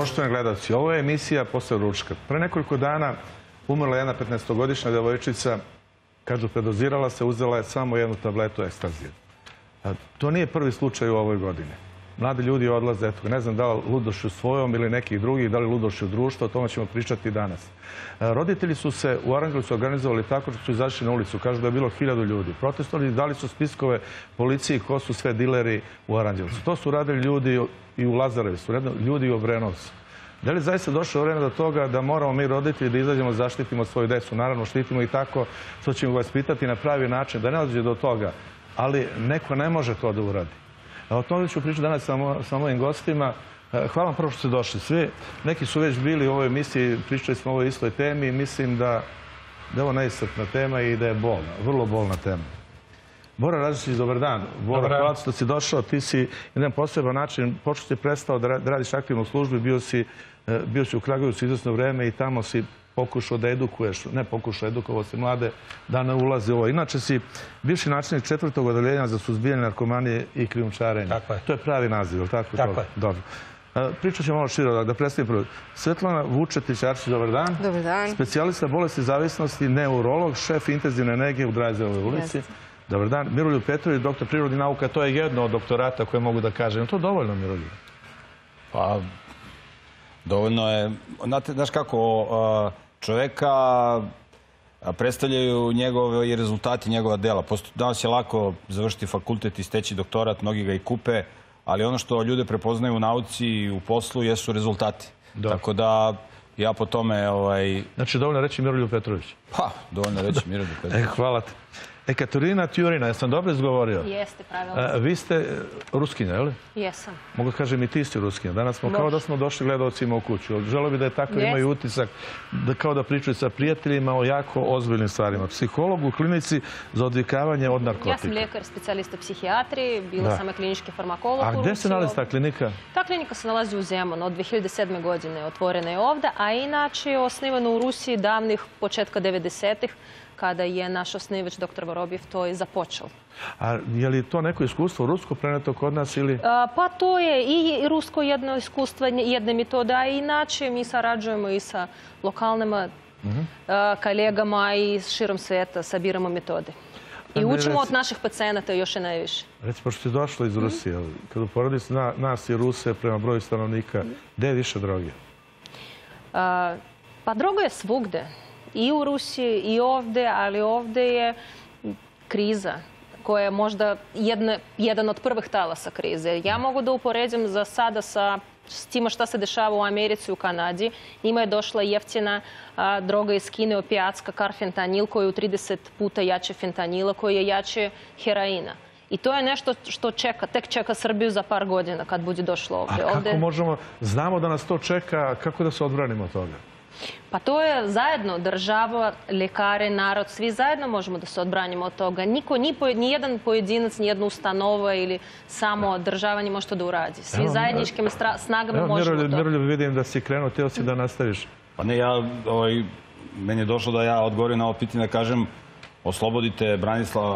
Poštovani gledalci, ovo je emisija Posle ručka. Pre nekoliko dana umrla jedna 15-godišnja devojčica, kažu predozirala se, uzela je samo jednu tabletu ekstazija. To nije prvi slučaj u ovoj godini. Mladi ljudi odlaze, eto, ne znam da li ludošću svojom ili nekih drugih, da li ludošću društva, o tome ćemo pričati danas. Roditelji su se u Aranđelovcu organizovali tako što su izašli na ulicu, kažu da je bilo 1000 ljudi. Protestovali, dali su spiskove policiji ko su sve dileri u Aranđelovcu. To su radili ljudi i u Lazarevcu, ljudi u Obrenovcu. Da li zaista došlo vreme do toga da moramo mi roditelji da izađemo, zaštitimo svoju decu? Naravno, štitimo i tako, što ćemo vas pitati na pravi način, da ne dođe do toga. Ali neko ne može to da uradi. O tome ću pričati danas sa mojim gostima. Hvala vam prvo što ste došli svi. Neki su već bili u ovoj emisiji, pričali smo o ovoj istoj temi i mislim da je ovo neiscrpna tema i da je bolna, vrlo bolna tema. Bora Radišić, dobar dan. Bora, hvala što si došao. Ti si na jedan poseban način, pošto si prestao da radiš aktivno u službi, bio si u Kragujevcu izvesno vreme i tamo si pokušao da edukuješ, ne pokušao, edukovao si mlade da ne ulaze u ovo. Inače si bivši načelnik 4. odeljenja za suzbijanje narkomanije i krijumčarenja. To je pravi naziv, je li tako? Tako je. Dobro. Pričat ćemo malo širo, da predstavim prvo. Svetlana Vuletić-Arsić, dobar dan. Dobar dan. Specijalista bolesti zavisnosti, neurolog, šef intenzivne nege u Drajzerovoj ulici. Dobar dan. Miroljub Petrović, doktor prirodnih nauka, to je jedno od doktorata koje mogu da kažem. To je dovoljno, Miroljub? Pa, dovoljno je. Znaš kako, čoveka predstavljaju njegove i rezultati njegova dela. Danas je lako završiti fakultet i steći doktorat, mnogi ga i kupe, ali ono što ljude prepoznaju u nauci i u poslu jesu rezultati. Tako da ja po tome... Znači, dovoljno reći Miroljub Petrović? Pa, dovoljno reći Miroljub Petrović. Hvala te. Ekaterina Tjurina, jesam dobro izgovorio? Jeste, pravilno. Vi ste Ruskinja, je li? Jesam. Mogu da kažem i ti si Ruskinja. Danas smo kao da smo došli gledaocima u kuću. Želeo bi da je tako, imaju utisak kao da pričaju sa prijateljima o jako ozbiljnim stvarima. Psiholog u klinici za odvikavanje od narkotika. Ja sam ljekar, specijalista psihijatrije, bila sam klinički farmakolog. A gde se nalazi ta klinika? Ta klinika se nalazi u Zemunu. Od 2007. godine otvorena je ovde, a inače je osnivana u Rusiji davnih početka 90-ih, kada je naš osnivač, dr. Vorobjev, to je započeo. A je li to neko iskustvo rusko preneto kod nas ili... Pa to je i rusko jedno iskustvo, jedne metode, a inače mi sarađujemo i sa lokalnim kolegama i širom sveta, sabiramo metode. I učimo od naših pacijenata još i najviše. Reci, pošto si došla iz Rusije, kada uporediš nas i Ruse prema broju stanovnika, gde je više droge? Pa droga je svugde. I u Rusiji, i ovde, ali ovde je kriza koja je možda jedan od prvih talasa krize. Ja mogu da uporedim za sada sa time šta se dešava u Americi i u Kanadi. Njima je došla jeftina droga iz Kine, opijatska, karfentanil, koji je u 30 puta jače fentanila, koji je jače heroina. I to je nešto što tek čeka Srbiju za par godina kad bude došlo ovde. A kako možemo, znamo da nas to čeka, kako da se odbranimo od toga? Pa to je zajedno, država, lekare, narod, svi zajedno možemo da se odbranimo od toga. Niko, nijedan pojedinac, nijedna ustanova ili samo država ne može to da uradi. Svi zajedničkim snagama možemo to. Miroljub, vidim da si krenuo, teo si da nastaviš. Pa ne, meni je došlo da ja odgovorim na ovo pitanje, da kažem, oslobodite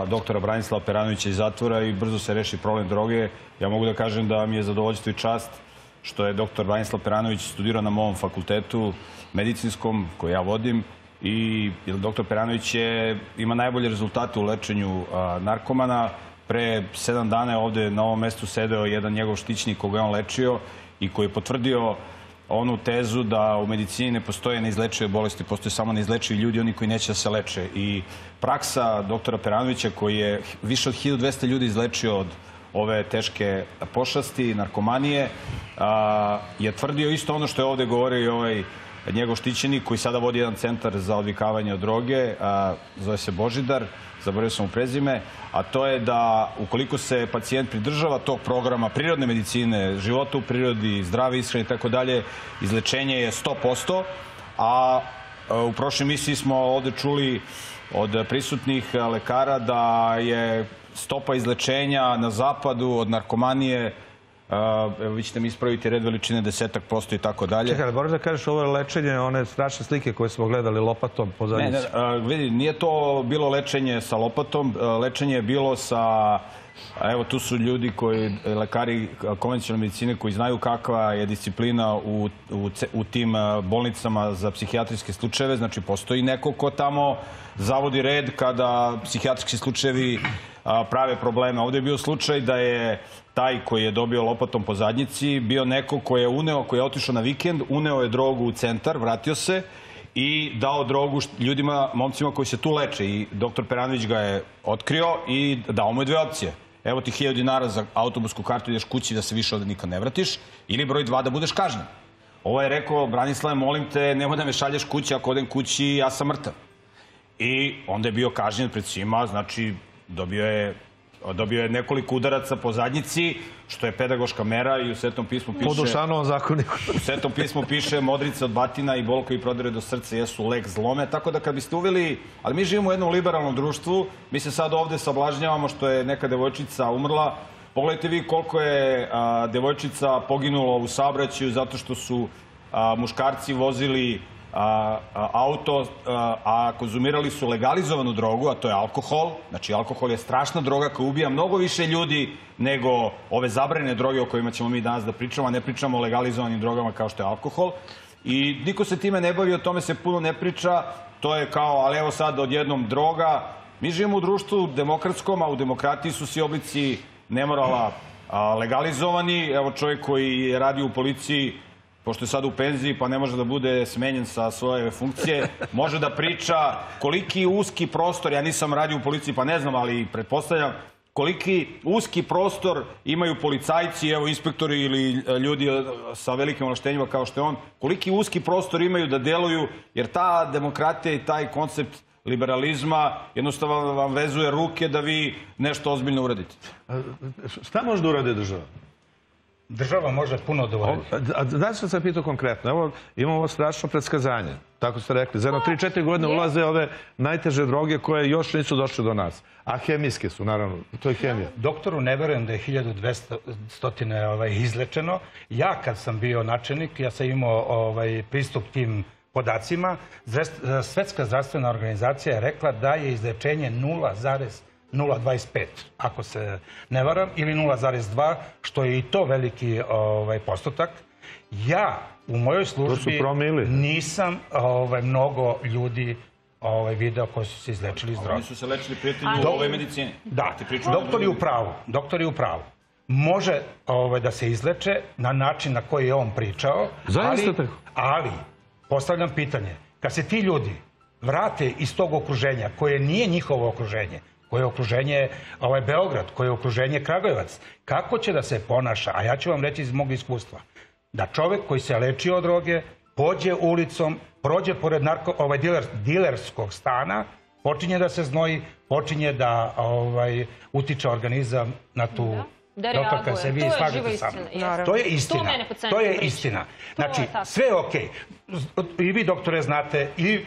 doktora Branislava Peranovića iz zatvora i brzo se reši problem droge. Ja mogu da kažem da mi je zadovoljstvo i čast što je doktor Branislav Peranović studirao na mom fakultetu medicinskom, koji ja vodim, i doktor Peranović ima najbolje rezultate u lečenju narkomana. Pre 7 dana je ovde na ovom mestu sedeo jedan njegov štićnik koga je on lečio i koji je potvrdio onu tezu da u medicini ne postoje neizlečive bolesti, postoje samo neizlečivi ljudi, oni koji neće da se leče. I praksa doktora Peranovića, koji je više od 1200 ljudi izlečio od ove teške pošasti, narkomanije, je tvrdio isto ono što je ovde govorio i ovaj njegov štićenik, koji sada vodi jedan centar za odvikavanje od droge, zove se Božidar, zaboravio sam mu prezime, a to je da ukoliko se pacijent pridržava tog programa prirodne medicine, života u prirodi, zdrave ishrane i tako dalje, izlečenje je 100%, a u prošloj emisiji smo ovde čuli od prisutnih lekara da je stopa izlečenja na zapadu od narkomanije vi ćete mi ispraviti red veličine 10% i tako dalje. Čekaj, moraš da kažeš ovo je lečenje, one strašne slike koje smo gledali lopatom po zadnjici. Vidi, nije to bilo lečenje sa lopatom, lečenje je bilo sa... Evo, tu su ljudi koji, lekari konvencionalne medicine, koji znaju kakva je disciplina u tim bolnicama za psihijatrijske slučajeve. Znači, postoji neko ko tamo zavodi red kada psihijatrijski slučajevi prave probleme. Ovdje je bio slučaj da je taj koji je dobio lopatom po zadnjici bio neko koji je otišao na vikend, uneo je drogu u centar, vratio se i dao drogu ljudima, momcima koji se tu leče. I doktor Peranović ga je otkrio i dao mu je dve opcije. Evo ti 1000 dinara za autobusku kartu, ideš kući da se više ovde nikad ne vratiš, ili broj 2 da budeš kažnjen. Ovo je rekao, Branislave, molim te, nemoj da me šalješ kući, ako odem kući, ja sam mrtav. I onda je bio kažnjen pred svima, znači dobio je nekoliko udaraca po zadnjici, što je pedagoška mera i u Svetom pismu piše... Po Dušanovom zakoniku. U Svetom pismu piše modrica od batina i bol koji prodire do srca jesu lek zlome. Tako da kad biste uveli... Ali mi živimo u jednom liberalnom društvu, mi se sad ovde sablažnjavamo što je neka devojčica umrla. Pogledajte vi koliko je devojčica poginula u saobraćaju zato što su muškarci vozili auto, a konzumirali su legalizovanu drogu, a to je alkohol. Znači, alkohol je strašna droga koja ubija mnogo više ljudi nego ove zabranjene droge o kojima ćemo mi danas da pričamo, a ne pričamo o legalizovanim drogama kao što je alkohol. I niko se time ne bavi, o tome se puno ne priča. To je kao, ali evo sad odjednom droga. Mi živimo u društvu demokratskom, a u demokratiji su svi oblici nemorala legalizovani. Evo čovjek koji radi u policiji, pošto je sad u penziji pa ne može da bude smenjen sa svoje funkcije, može da priča koliki uski prostor, ja nisam radio u policiji pa ne znam, ali pretpostavljam, koliki uski prostor imaju policajci, evo inspektori ili ljudi sa velikim ovlaštenjima kao što je on, koliki uski prostor imaju da deluju, jer ta demokratija i taj koncept liberalizma jednostavno vam vezuje ruke da vi nešto ozbiljno uradite. Šta može da urade država? Država može puno da uradi. Znači što sam pitao konkretno, imamo ovo strašno predskazanje, tako ste rekli. Za jedno 3-4 godine ulaze ove najteže droge koje još nisu došle do nas. A hemijske su, naravno, to je hemija. Doktoru ne verujem da je 1200 izlečeno. Ja kad sam bio načelnik, ja sam imao pristup tim podacima. Svetska zdravstvena organizacija je rekla da je izlečenje 0,25, ako se ne varam, ili 0,2, što je i to veliki postotak. Ja u mojoj službi nisam mnogo ljudi video koji su se izlečili iz droga. Oni su se lečili prijatelji u ovoj medicini. Da, doktor je u pravu. Može da se izleče na način na koji je on pričao, ali postavljam pitanje, kad se ti ljudi vrate iz tog okruženja koje nije njihovo okruženje, koje je okruženje Beograd, koje je okruženje Kragujevac, kako će da se ponaša? A ja ću vam reći iz mog iskustva, da čovek koji se lečio od droge, pođe ulicom, prođe pored dilerskog stana, počinje da se znoji, počinje da utiče organizam na tu... Da reaguje, to je živa istina. To je istina. To je istina. Znači, sve je okej. I vi, doktore, znate, i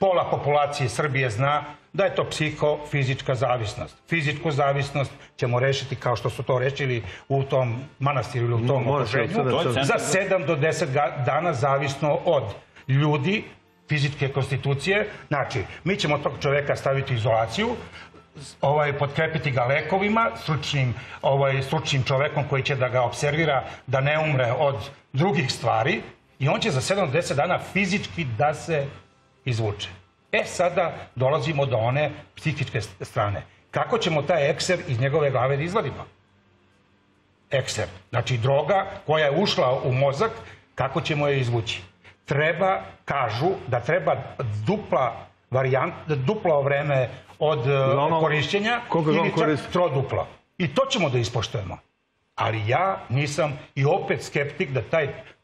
pola populacije Srbije zna da je to psihofizička zavisnost. Fizičku zavisnost ćemo rešiti kao što su to rešili u tom manastiru ili u tom okruženju. Za 7 do 10 dana zavisno od ljudi, fizičke konstitucije. Znači, mi ćemo tog čoveka staviti u izolaciju, potkrepiti ga lekovima, stručnim čovekom koji će da ga observira da ne umre od drugih stvari i on će za 7 do 10 dana fizički da se izvuče. E, sada dolazimo do one psihičke strane. Kako ćemo taj ekser iz njegove glave da izvadimo? Ekser, znači droga koja je ušla u mozak, kako ćemo je izvući? Kažu da treba duplo vreme od korišćenja ili čak troduplo. I to ćemo da ispoštujemo. Ali ja nisam i opet skeptik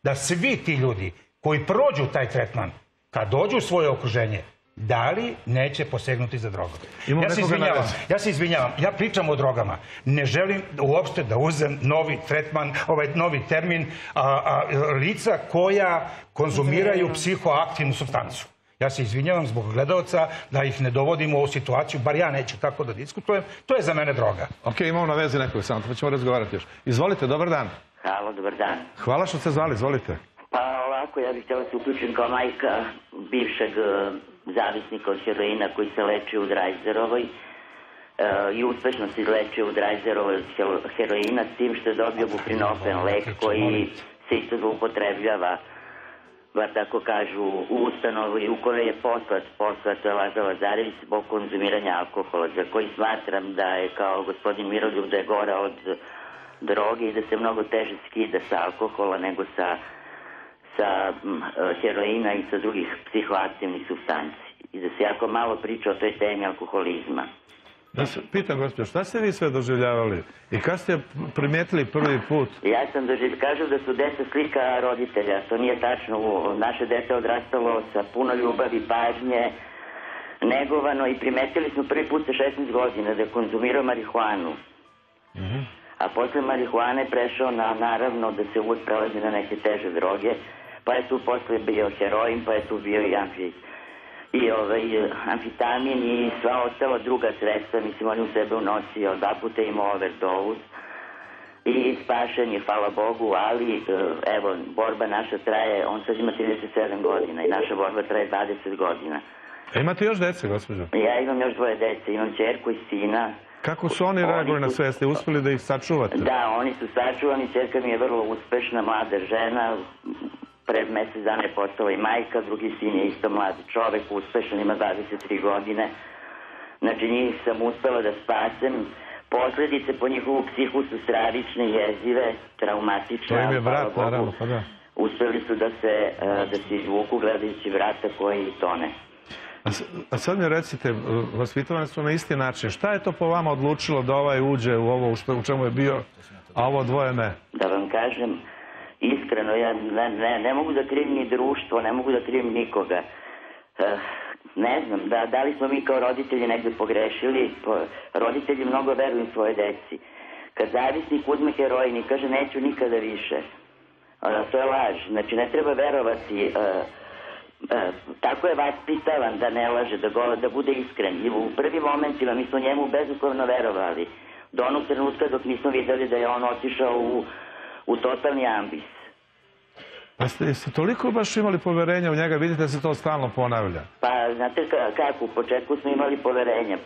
da svi ti ljudi koji prođu taj tretman, kad dođu u svoje okruženje, da li neće posegnuti za drogom? Ja se izvinjavam, ja pričam o drogama. Ne želim uopšte da uzem novi termin lica koja konzumiraju psihoaktivnu supstancu. Ja se izvinjavam zbog gledalca da ih ne dovodimo u situaciju, bar ja neću tako da diskutujem, to je za mene droga. Ok, imamo na vezi nekoga, samo ćemo razgovarati još. Izvolite, dobar dan. Halo, dobar dan. Hvala što ste zvali, izvolite. Pa ovako, ja bih htjela se uključiti kao majka bivšeg zavisnika od heroina koji se leči u Drajzerovoj i uspešno se leči u Drajzerovoj od heroina, s tim što je dobio buprinofen lek koji se isto zloupotrebljava, bar tako kažu, u ustanovu i u kojoj je poslat je Laza Lazarević zbog konzumiranja alkohola, za koji smatram da je, kao gospodin Miroljub, da je gora od droge i da se mnogo teže skida sa alkohola nego sa heroina i sa drugih psihoaktivnih substanci. I da se jako malo priča o toj temi alkoholizma. Da se pitam, gospođo, šta ste vi sve doživljavali? I kada ste primetili prvi put? Ja sam doživljavao, kažu da su deca slika roditelja. To nije tačno. Naše dete odrastalo sa puno ljubavi, pažnje, negovano, i primetili smo prvi put sa 16 godina da konzumirao marihuanu. A posle marihuane je prešao na, naravno, da se uvod prelazi na neke teže droge, pa je tu posle bio heroin, pa je tu bio i amfetamin i sva ostala druga sredstva. Mislim, on je u sebe unosio, dva puta imao overdose i spašen je, hvala Bogu, ali evo, borba naša traje, on sad ima 37 godina i naša borba traje 20 godina. Imate još dece, gospođo? Ja imam još dvoje dece, imam ćerku i sina. Kako su oni reagovali na sve? Ste uspeli da ih sačuvate? Da, oni su sačuvani. Ćerka mi je vrlo uspešna, mlada žena. Pre mesec dana je postala i majka. Drugi sin je isto mlad čovek, uspešan, ima 23 godine. Znači, njih sam uspela da spasem. Posledice po njihovu psihu su stravične, jezive, traumatične. To im je vrat, naravno, pa da. Uspeli su da se izvuku gledajući vrata koji tone. A sad mi recite, vaspitovani su na isti način. Šta je to po vama odlučilo da ovaj uđe u ovo u čemu je bio, a ovo dvoje ne? Da vam kažem, iskreno, ja ne mogu da krivim ni društvo, ne mogu da krivim nikoga. Ne znam, da li smo mi kao roditelji negde pogrešili? Roditelji mnogo veruju svoje deci. Kad zavisnik uzme heroin i kaže neću nikada više, to je laž. Znači, ne treba verovati. Tako je vaspitavan da ne laže, da bude iskren. I u prvim momentima mi smo njemu bezuslovno verovali. Do onog trenutka dok nismo videli da je on otišao u totalni ambis. Pa ste toliko baš imali poverenja u njega, vidite da se to stalno ponavlja? Pa znate kako, u početku smo imali poverenja,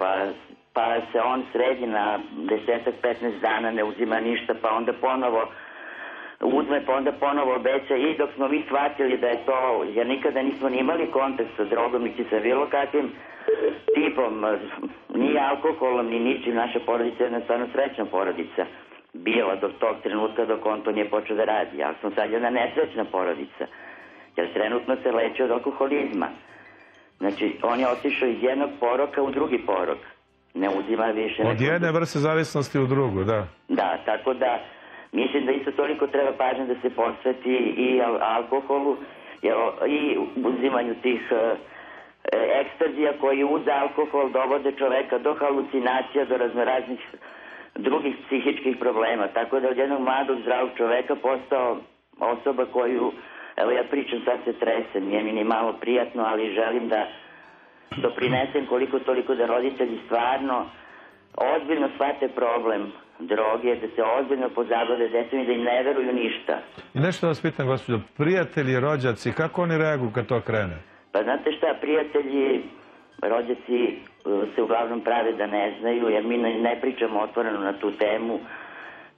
pa se on sredi na 10-15 dana, ne uzima ništa, pa onda ponovo uzme, pa onda ponovo obeća, i dok smo mi shvatili da je to, jer nikada nismo ni imali kontakt sa drogom niti sa bilo kakvim tipom, ni alkoholom, ni ničim. Naša porodica je jedna stvarno srećna porodica bila do tog trenutka dok on to nije počeo da radi, ali smo sad jedna nesrećna porodica, jer trenutno se leči od alkoholizma. Znači, on je otišao iz jednog poroka u drugi porok, ne uzima više. Od jedne vrste zavisnosti u drugu, da. Da, tako da mislim da isto toliko treba pažnje da se posveti i alkoholu i uzimanju tih ekstazija koji uz alkohol dovode čoveka do halucinacija, do raznoraznih drugih psihičkih problema. Tako da od jednog mladog, zdravog čoveka postao osoba koju, evo ja pričam, sad se tresem, nije mi ni malo prijatno, ali želim da doprinesem koliko toliko da roditelji stvarno ozbiljno shvate problem droge, da se ozbiljno pozabave decom i da im ne veruju ništa. I nešto vas pitam, gospođo, prijatelji, rođaci, kako oni reaguju kad to krene? Pa znate šta, prijatelji, rođaci se uglavnom prave da ne znaju, jer mi ne pričamo otvoreno na tu temu.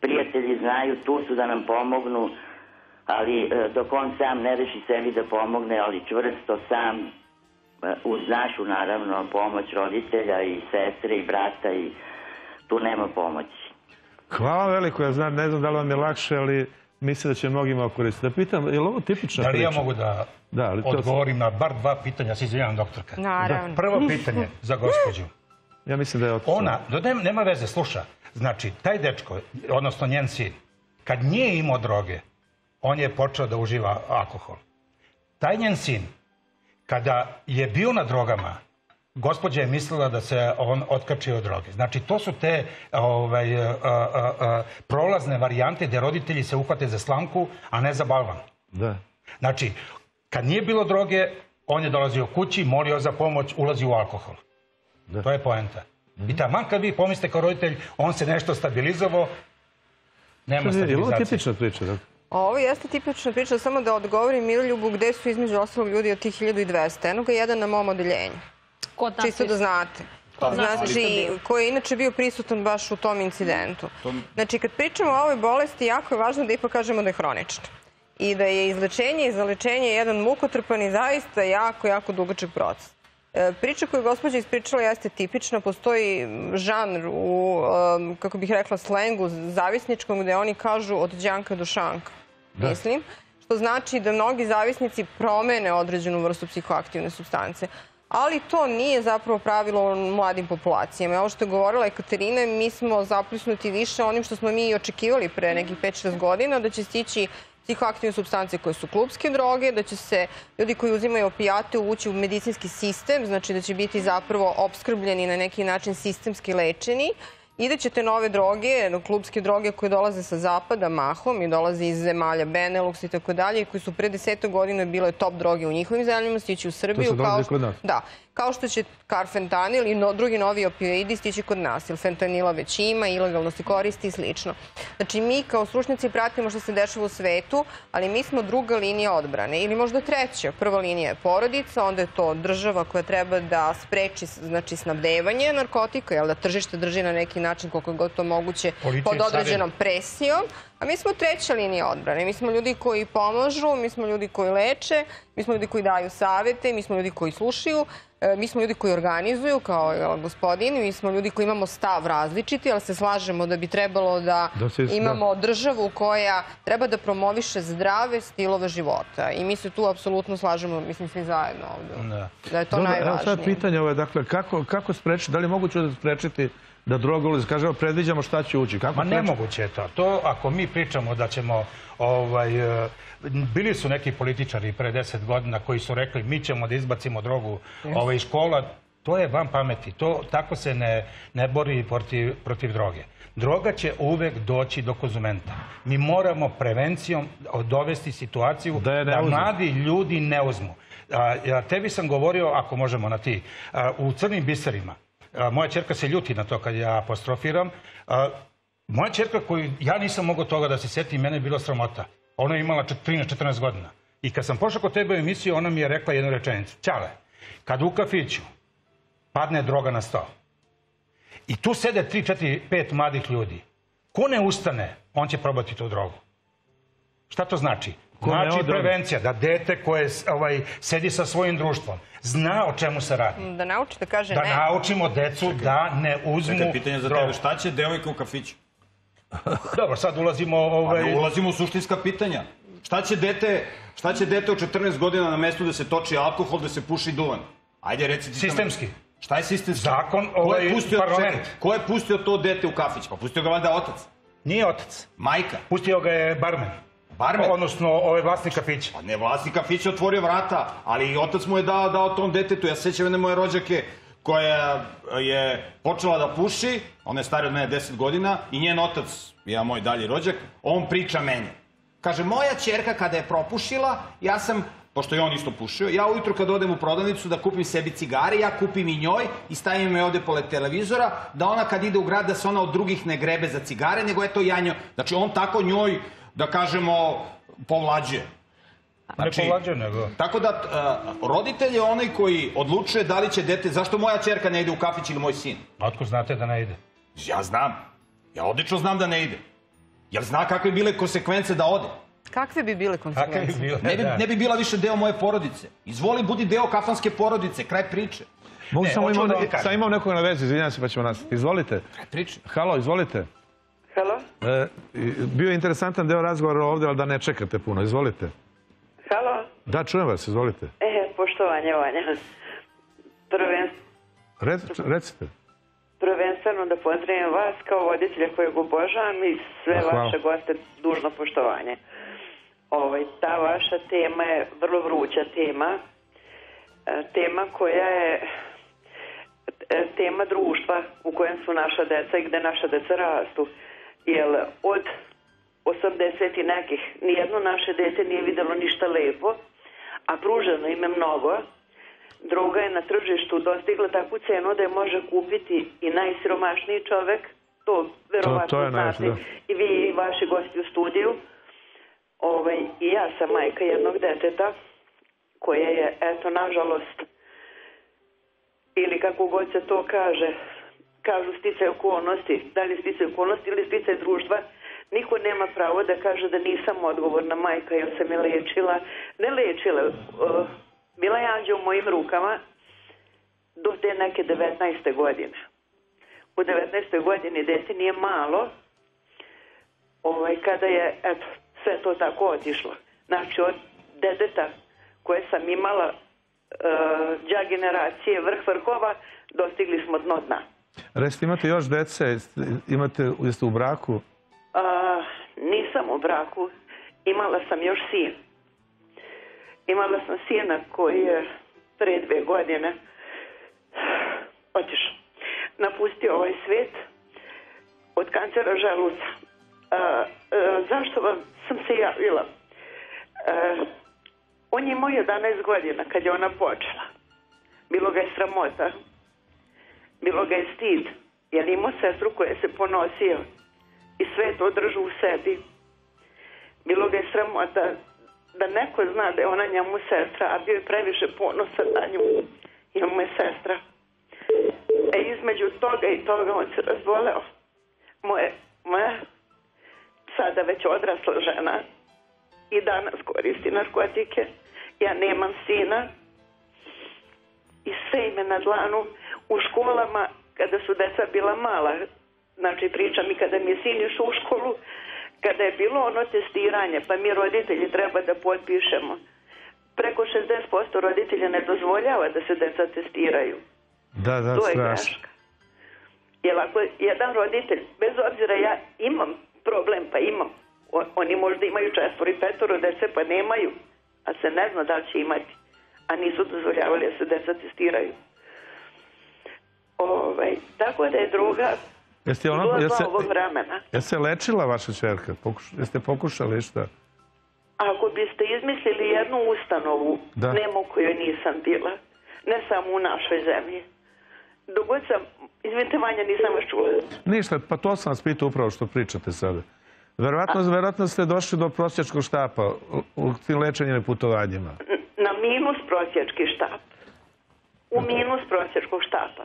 Prijatelji znaju, tu su da nam pomognu, ali dok on sam ne reši sebi da pomogne, ali čvrsto sam, uz našu, naravno, pomoć roditelja i sestre i brata, i tu nema pomoći. Hvala veliko, ja znam, ne znam da li vam je lakše, ali mislim da će mnogima koristiti. Da pitam, je li ovo tipična priča? Da li ja mogu da odgovorim na bar dva pitanja, se izvinjavam, doktorka? Naravno. Prvo pitanje za gospođu. Ja mislim da je otišla. Ona, nema veze, sluša, znači, taj dečko, odnosno njen sin, kad nije imao droge, on je počeo da uživa alkohol. Taj njen sin, kada je bio na drogama, gospođa je mislila da se on otkačio od droge. Znači, to su te prolazne varijante gde roditelji se uhvate za slamku, a ne za balvan. Znači, kad nije bilo droge, on je dolazio kući, molio za pomoć, ulazi u alkohol. To je poenta. I taman kad vi pomislite kao roditelj, on se nešto stabilizovao, Nema stabilizacije. Ovo je tipična priča, da? Ovo jeste tipična priča, samo da odgovorim Miroljubu gde su između ostalog ljudi od tih 1200. Eno ga jedan na mom odeljenju. Čisto da znate. Znači, koji je inače bio prisutan baš u tom incidentu. Znači, kad pričamo o ovoj bolesti, jako je važno da ipak kažemo da je hronična. I da je izlečenje i zalečenje jedan mukotrpan i zaista jako, jako dugačak proces. Priča koju je gospođa ispričala jeste tipična. Postoji žanr u, kako bih rekla, slengu zavisničkom gde oni kažu od đanka do šanka, mislim. Što znači da mnogi zavisnici promene određenu vrstu psihoaktivne supstance. Ali to nije zapravo pravilo u mladim populacijama. Ovo što je govorila Ekaterina, mi smo zapljusnuti više onim što smo mi očekivali pre nekih 5-6 godina, da će stići psihoaktivne supstance koje su klupske droge, da će se ljudi koji uzimaju opijate uvući u medicinski sistem, znači da će biti zapravo opskrbljeni na neki način sistemski lečeni i da će te nove droge, klupske droge koje dolaze sa zapada, mahom i dolaze iz zemalja Benelux i tako dalje, i koji su pre 10 godina bile top droge u njihovim zemljama, stići u Srbiju. To se dolaze kod nas? Da. Kao što će karfentanil i drugi novi opioidi stići kod nas. Ili fentanila već ima, ilegalno se koristi i slično. Znači, mi kao stručnjaci pratimo što se dešava u svetu, ali mi smo druga linija odbrane. Ili možda treća. Prva linija je porodica, onda je to država koja treba da spreči snabdevanje narkotika, jer da tržište drži na neki način koliko god to moguće pod određenom presijom. A mi smo treća linija odbrane. Mi smo ljudi koji pomažu, mi smo ljudi koji leče, mi smo ljudi koji daju savete, mi smo ljudi koji slušaju, mi smo ljudi koji organizuju, kao gospodin, mi smo ljudi koji imamo stav različiti, ali se slažemo da bi trebalo da imamo državu koja treba da promoviše zdrave stilove života. I mi se tu apsolutno slažemo, mislim, svi zajedno ovdje. Da je to najvažnije. Evo sada pitanje, dakle, kako sprečiti, da li je moguće da sprečiti da droga ulazi, kažemo, predviđamo šta će ući. Ma nemoguće je to. To ako mi pričamo da ćemo, bili su neki političari pre 10 godina koji su rekli mi ćemo da izbacimo drogu iz škola, to je van pameti. Tako se ne bori protiv droge. Droga će uvek doći do konzumenta. Mi moramo prevencijom dovesti situaciju da mladi ljudi ne uzmu. Tebi sam govorio, ako možemo na ti, u crnim biserima. Moja ćerka se ljuti na to kad ja apostrofiram. Moja ćerka koju ja nisam mogao toga da se setim, mene je bilo sramota. Ona je imala 13-14 godina. I kad sam pošao kod tebe u emisiju, ona mi je rekla jednu rečenicu. Ćale, kad u kafiću padne droga na sto i tu sede 3-4-5 mladih ljudi, ko ne ustane, on će probati tu drogu. Šta to znači? Znači prevencija, da dete koje sedi sa svojim društvom zna o čemu se radi. Da nauči da kaže ne. Da naučimo decu da ne uzmu drogu. Pitanje za tebe, šta će devojka u kafiću? Dobro, sad ulazimo... Ulazimo u suštinska pitanja. Šta će dete u 14 godina na mestu da se toči alkohol, da se puši duvan? Ajde, reci ti... Sistemski. Šta je sistemski? Zakon, parlament. Ko je pustio to dete u kafić? Pa pustio ga valjda otac. Nije otac. Majka. Pustio ga je barmen. Odnosno, ovo je vlasnik kafića. Pa ne, vlasnik kafića otvorio vrata, ali i otac mu je dao tom detetu. Ja sećam jedne moje rođake koja je počela da puši, ona je starija od mene 10 godina, i njen otac, ja moj dalji rođak, on priča meni. Kaže, moja ćerka kada je propušila, ja sam, pošto je on isto pušio, ja ujutru kad odem u prodavnicu da kupim sebi cigare, ja kupim i njoj i stavim je ovde pored televizora, da ona kad ide u grad, da se ona od drugih ne grebe za cigare, nego eto ja njoj. Znači, on tako njoj, da kažemo, povlađuje. Ne povlađuje, nego... Tako da, roditelj je onaj koji odlučuje da li će dete... Zašto moja ćerka ne ide u kafić ili moj sin? Otkud znate da ne ide? Ja znam. Ja odlično znam da ne ide. Jer zna kakve bi bile konsekvence da ode. Kakve bi bile konsekvence? Ne bi bila više deo moje porodice. Izvoli, budi deo kafanske porodice. Kraj priče. Sam imam nekoga na vezi, izvinjam se, pa ćemo nastaviti. Izvolite. Kraj priče. Halo, izvolite. Halo? Bio je interesantan deo razgovora ovde, ali da ne čekate puno. Izvolite. Halo? Da, čujem vas, izvolite. Poštovanje, Vanja. Recite. Prvenstveno da pozdravim vas kao voditelja kojeg obožavam i sve vaše goste dužno poštovanje. Ta vaša tema je vrlo vruća tema. Tema koja je tema društva u kojem su naša deca i gde naša deca rastu. Jer od 80 i nekih nijedno naše dete nije videlo ništa lepo, a pruženo im je mnogo. Droga je na tržištu dostigla takvu cenu da je može kupiti i najsiromašniji čovek, to verovatno znate i vi i vaši gosti u studiju. I ja sam majka jednog deteta koje je, eto, nažalost, ili kako god se to kaže, kažu sticaj okolnosti, da li sticaj okolnosti ili sticaj društva, niko nema pravo da kaže da nisam odgovorna majka, jer sam je lečila, ne lečila, bila je anđeo u mojim rukama do te neke 19. godine. U 19. godini dete nije malo, kada je, eto, sve to tako otišlo. Znači, od dedeta koje sam imala, đak generacije, vrh vrhova, dostigli smo dno dna. Reste, imate još dece? Jeste u braku? Nisam u braku. Imala sam još sin. Imala sam sina koji je pre 2 godine otišao. Napustio ovaj svet od kancera želuca. Zašto sam se javila? On je imao 11 godina kad je ona počela. Bilo ga je sramota. Bilo ga je stid. Jer imao sestru koja se ponosio. I sve to držao u sebi. Bilo ga je sramota da neko zna da je ona njemu sestra, a bio je previše ponosa na nju. Jer mu je sestra. E između toga i toga on se razvoleo. Moja sada već odrasla žena i danas koristi narkotike. Ja nemam sina i sve ime na dlanu. U školama, kada su deca bila mala, znači pričam i kada mi je sin išao u školu, kada je bilo ono testiranje, pa mi roditelji treba da potpišemo. Preko 60% roditelja ne dozvoljava da se deca testiraju. Da, to je greška. Jer ako jedan roditelj, bez obzira ja imam problem, pa imam, oni možda imaju 4 i 5 dece, pa nemaju, a se ne zna da li će imati, a nisu dozvoljavali da se deca testiraju. Tako da je druga doba ovog vremena. Jeste lečila vaša ćerka? Jeste pokušali šta? Ako biste izmislili jednu ustanovu, nema u kojoj nisam bila, ne samo u našoj zemlji. Dogod sam, izvinite Vanja, nisam vas čula. Ništa, pa to sam vas pitao upravo što pričate sada. Verovatno ste došli do prosjačkog štapa u tim lečenjima i putovanjima. Na minus prosjački štap. U minus prosjačkog štapa.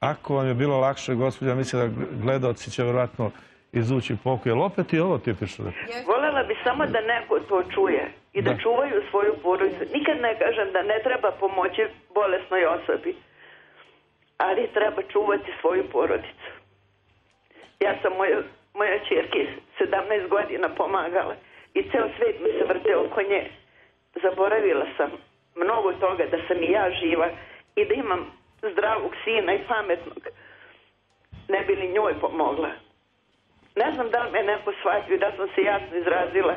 Ako vam je bilo lakše, gospođa, mislim da gledaoci će verovatno izući pokuj. Jel opet i ovo tipično? Volela bi samo da neko to čuje i da čuvaju svoju porodicu. Nikad ne kažem da ne treba pomoći bolesnoj osobi, ali treba čuvati svoju porodicu. Ja sam moja ćerki 17 godina pomagala i ceo svet mi se vrte oko nje. Zaboravila sam mnogo toga da sam i ja živa i da imam zdravog sina i pametnog. Ne bi li njoj pomogla. Ne znam da li me neko shvatio i da sam se jasno izrazila.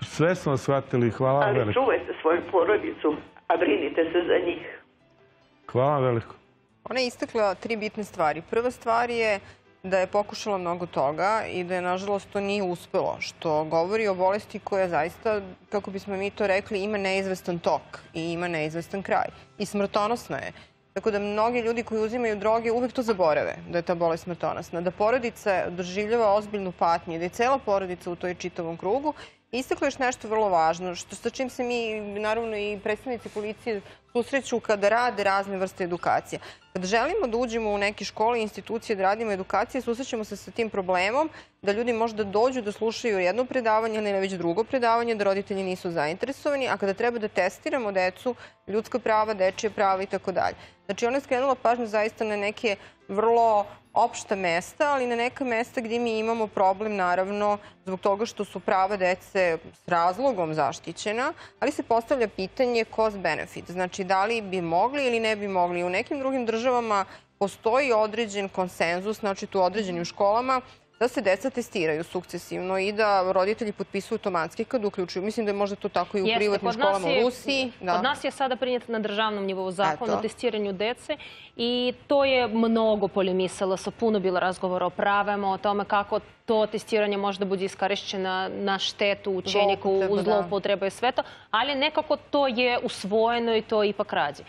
Sve smo shvatili, hvala vam veliko. Ali čuvajte svoju porodicu, a brinite se za njih. Hvala vam veliko. Ona je istakla 3 bitne stvari. Prva stvar je da je pokušala mnogo toga i da je, nažalost, to nije uspelo. Što govori o bolesti koja zaista, kako bismo mi to rekli, ima neizvestan tok i ima neizvestan kraj. I smrtonosna je. Tako da mnogi ljudi koji uzimaju droge uvek to zaborave, da je ta bolest smrtonosna. Da porodica doživljava ozbiljnu patnju, da je cela porodica u toj čitavom krugu. Istaklo je još nešto vrlo važno, sa čim se mi, naravno, i predstavnici policije susreću kada rade razne vrste edukacija. Kad želimo da uđemo u neke škole i institucije da radimo edukacije, susrećemo se sa tim problemom da ljudi možda dođu da slušaju jedno predavanje ili već drugo predavanje, da roditelji nisu zainteresovani, a kada treba da testiramo decu, ljudska prava, dečija prava itd. Znači, ona je skrenula pažnju zaista na neke vrlo opšta mesta, ali na neka mesta gdje mi imamo problem, naravno, zbog toga što su prava dece s razlogom zaštićena, ali se postavlja pitanje cost benefit. Znači, da li bi mogli ili ne bi mogli. U nekim drugim državama postoji određen konsenzus, znači tu određenim školama, da se deca testiraju sukcesivno i da roditelji potpisuju automatski kad uključuju. Mislim da je možda to tako i u privatnim školama u Rusiji. Kod nas je sada prenijet na državnom nivou zakon o testiranju dece i to je mnogo polemisalo, sa puno bilo razgovora o pravima, o tome kako to testiranje možda bude iskorišćeno na štetu učenika, u zloupotrebu i sve to, ali nekako to je usvojeno i to ipak radi.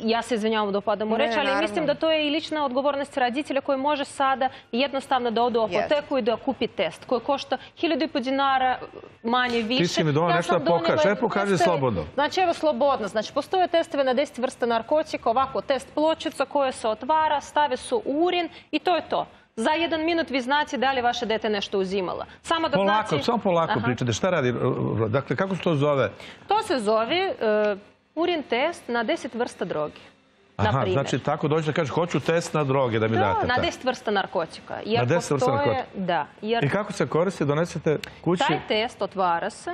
Јас се извинјавам да падам у реч, али мислим да тоа е и лична одговорност родителя кој може сада едноставно да оде во апотеку и да купи тест, кој кошта 1500 dinara мање више. Ти си ми донела нешто да покажеш, ај покажи слободно. Значи ево слободно, значи постоје тестове на 10 врста наркотика, овако тест плочица која се отвара, стави се урин и тоа е тоа. За 1 minut vi znate da li vaše dete nešto uzimalo. Samo polako pričate. Šta radi? Dakle, kako se to zove? To se zove urin test na 10 vrsta droge. Aha, znači tako dođe da kaže hoću test na droge da mi date. Da, na 10 vrsta narkotika. Na 10 vrsta narkotika? Da. I kako se koriste? Donesete kući? Taj test otvara se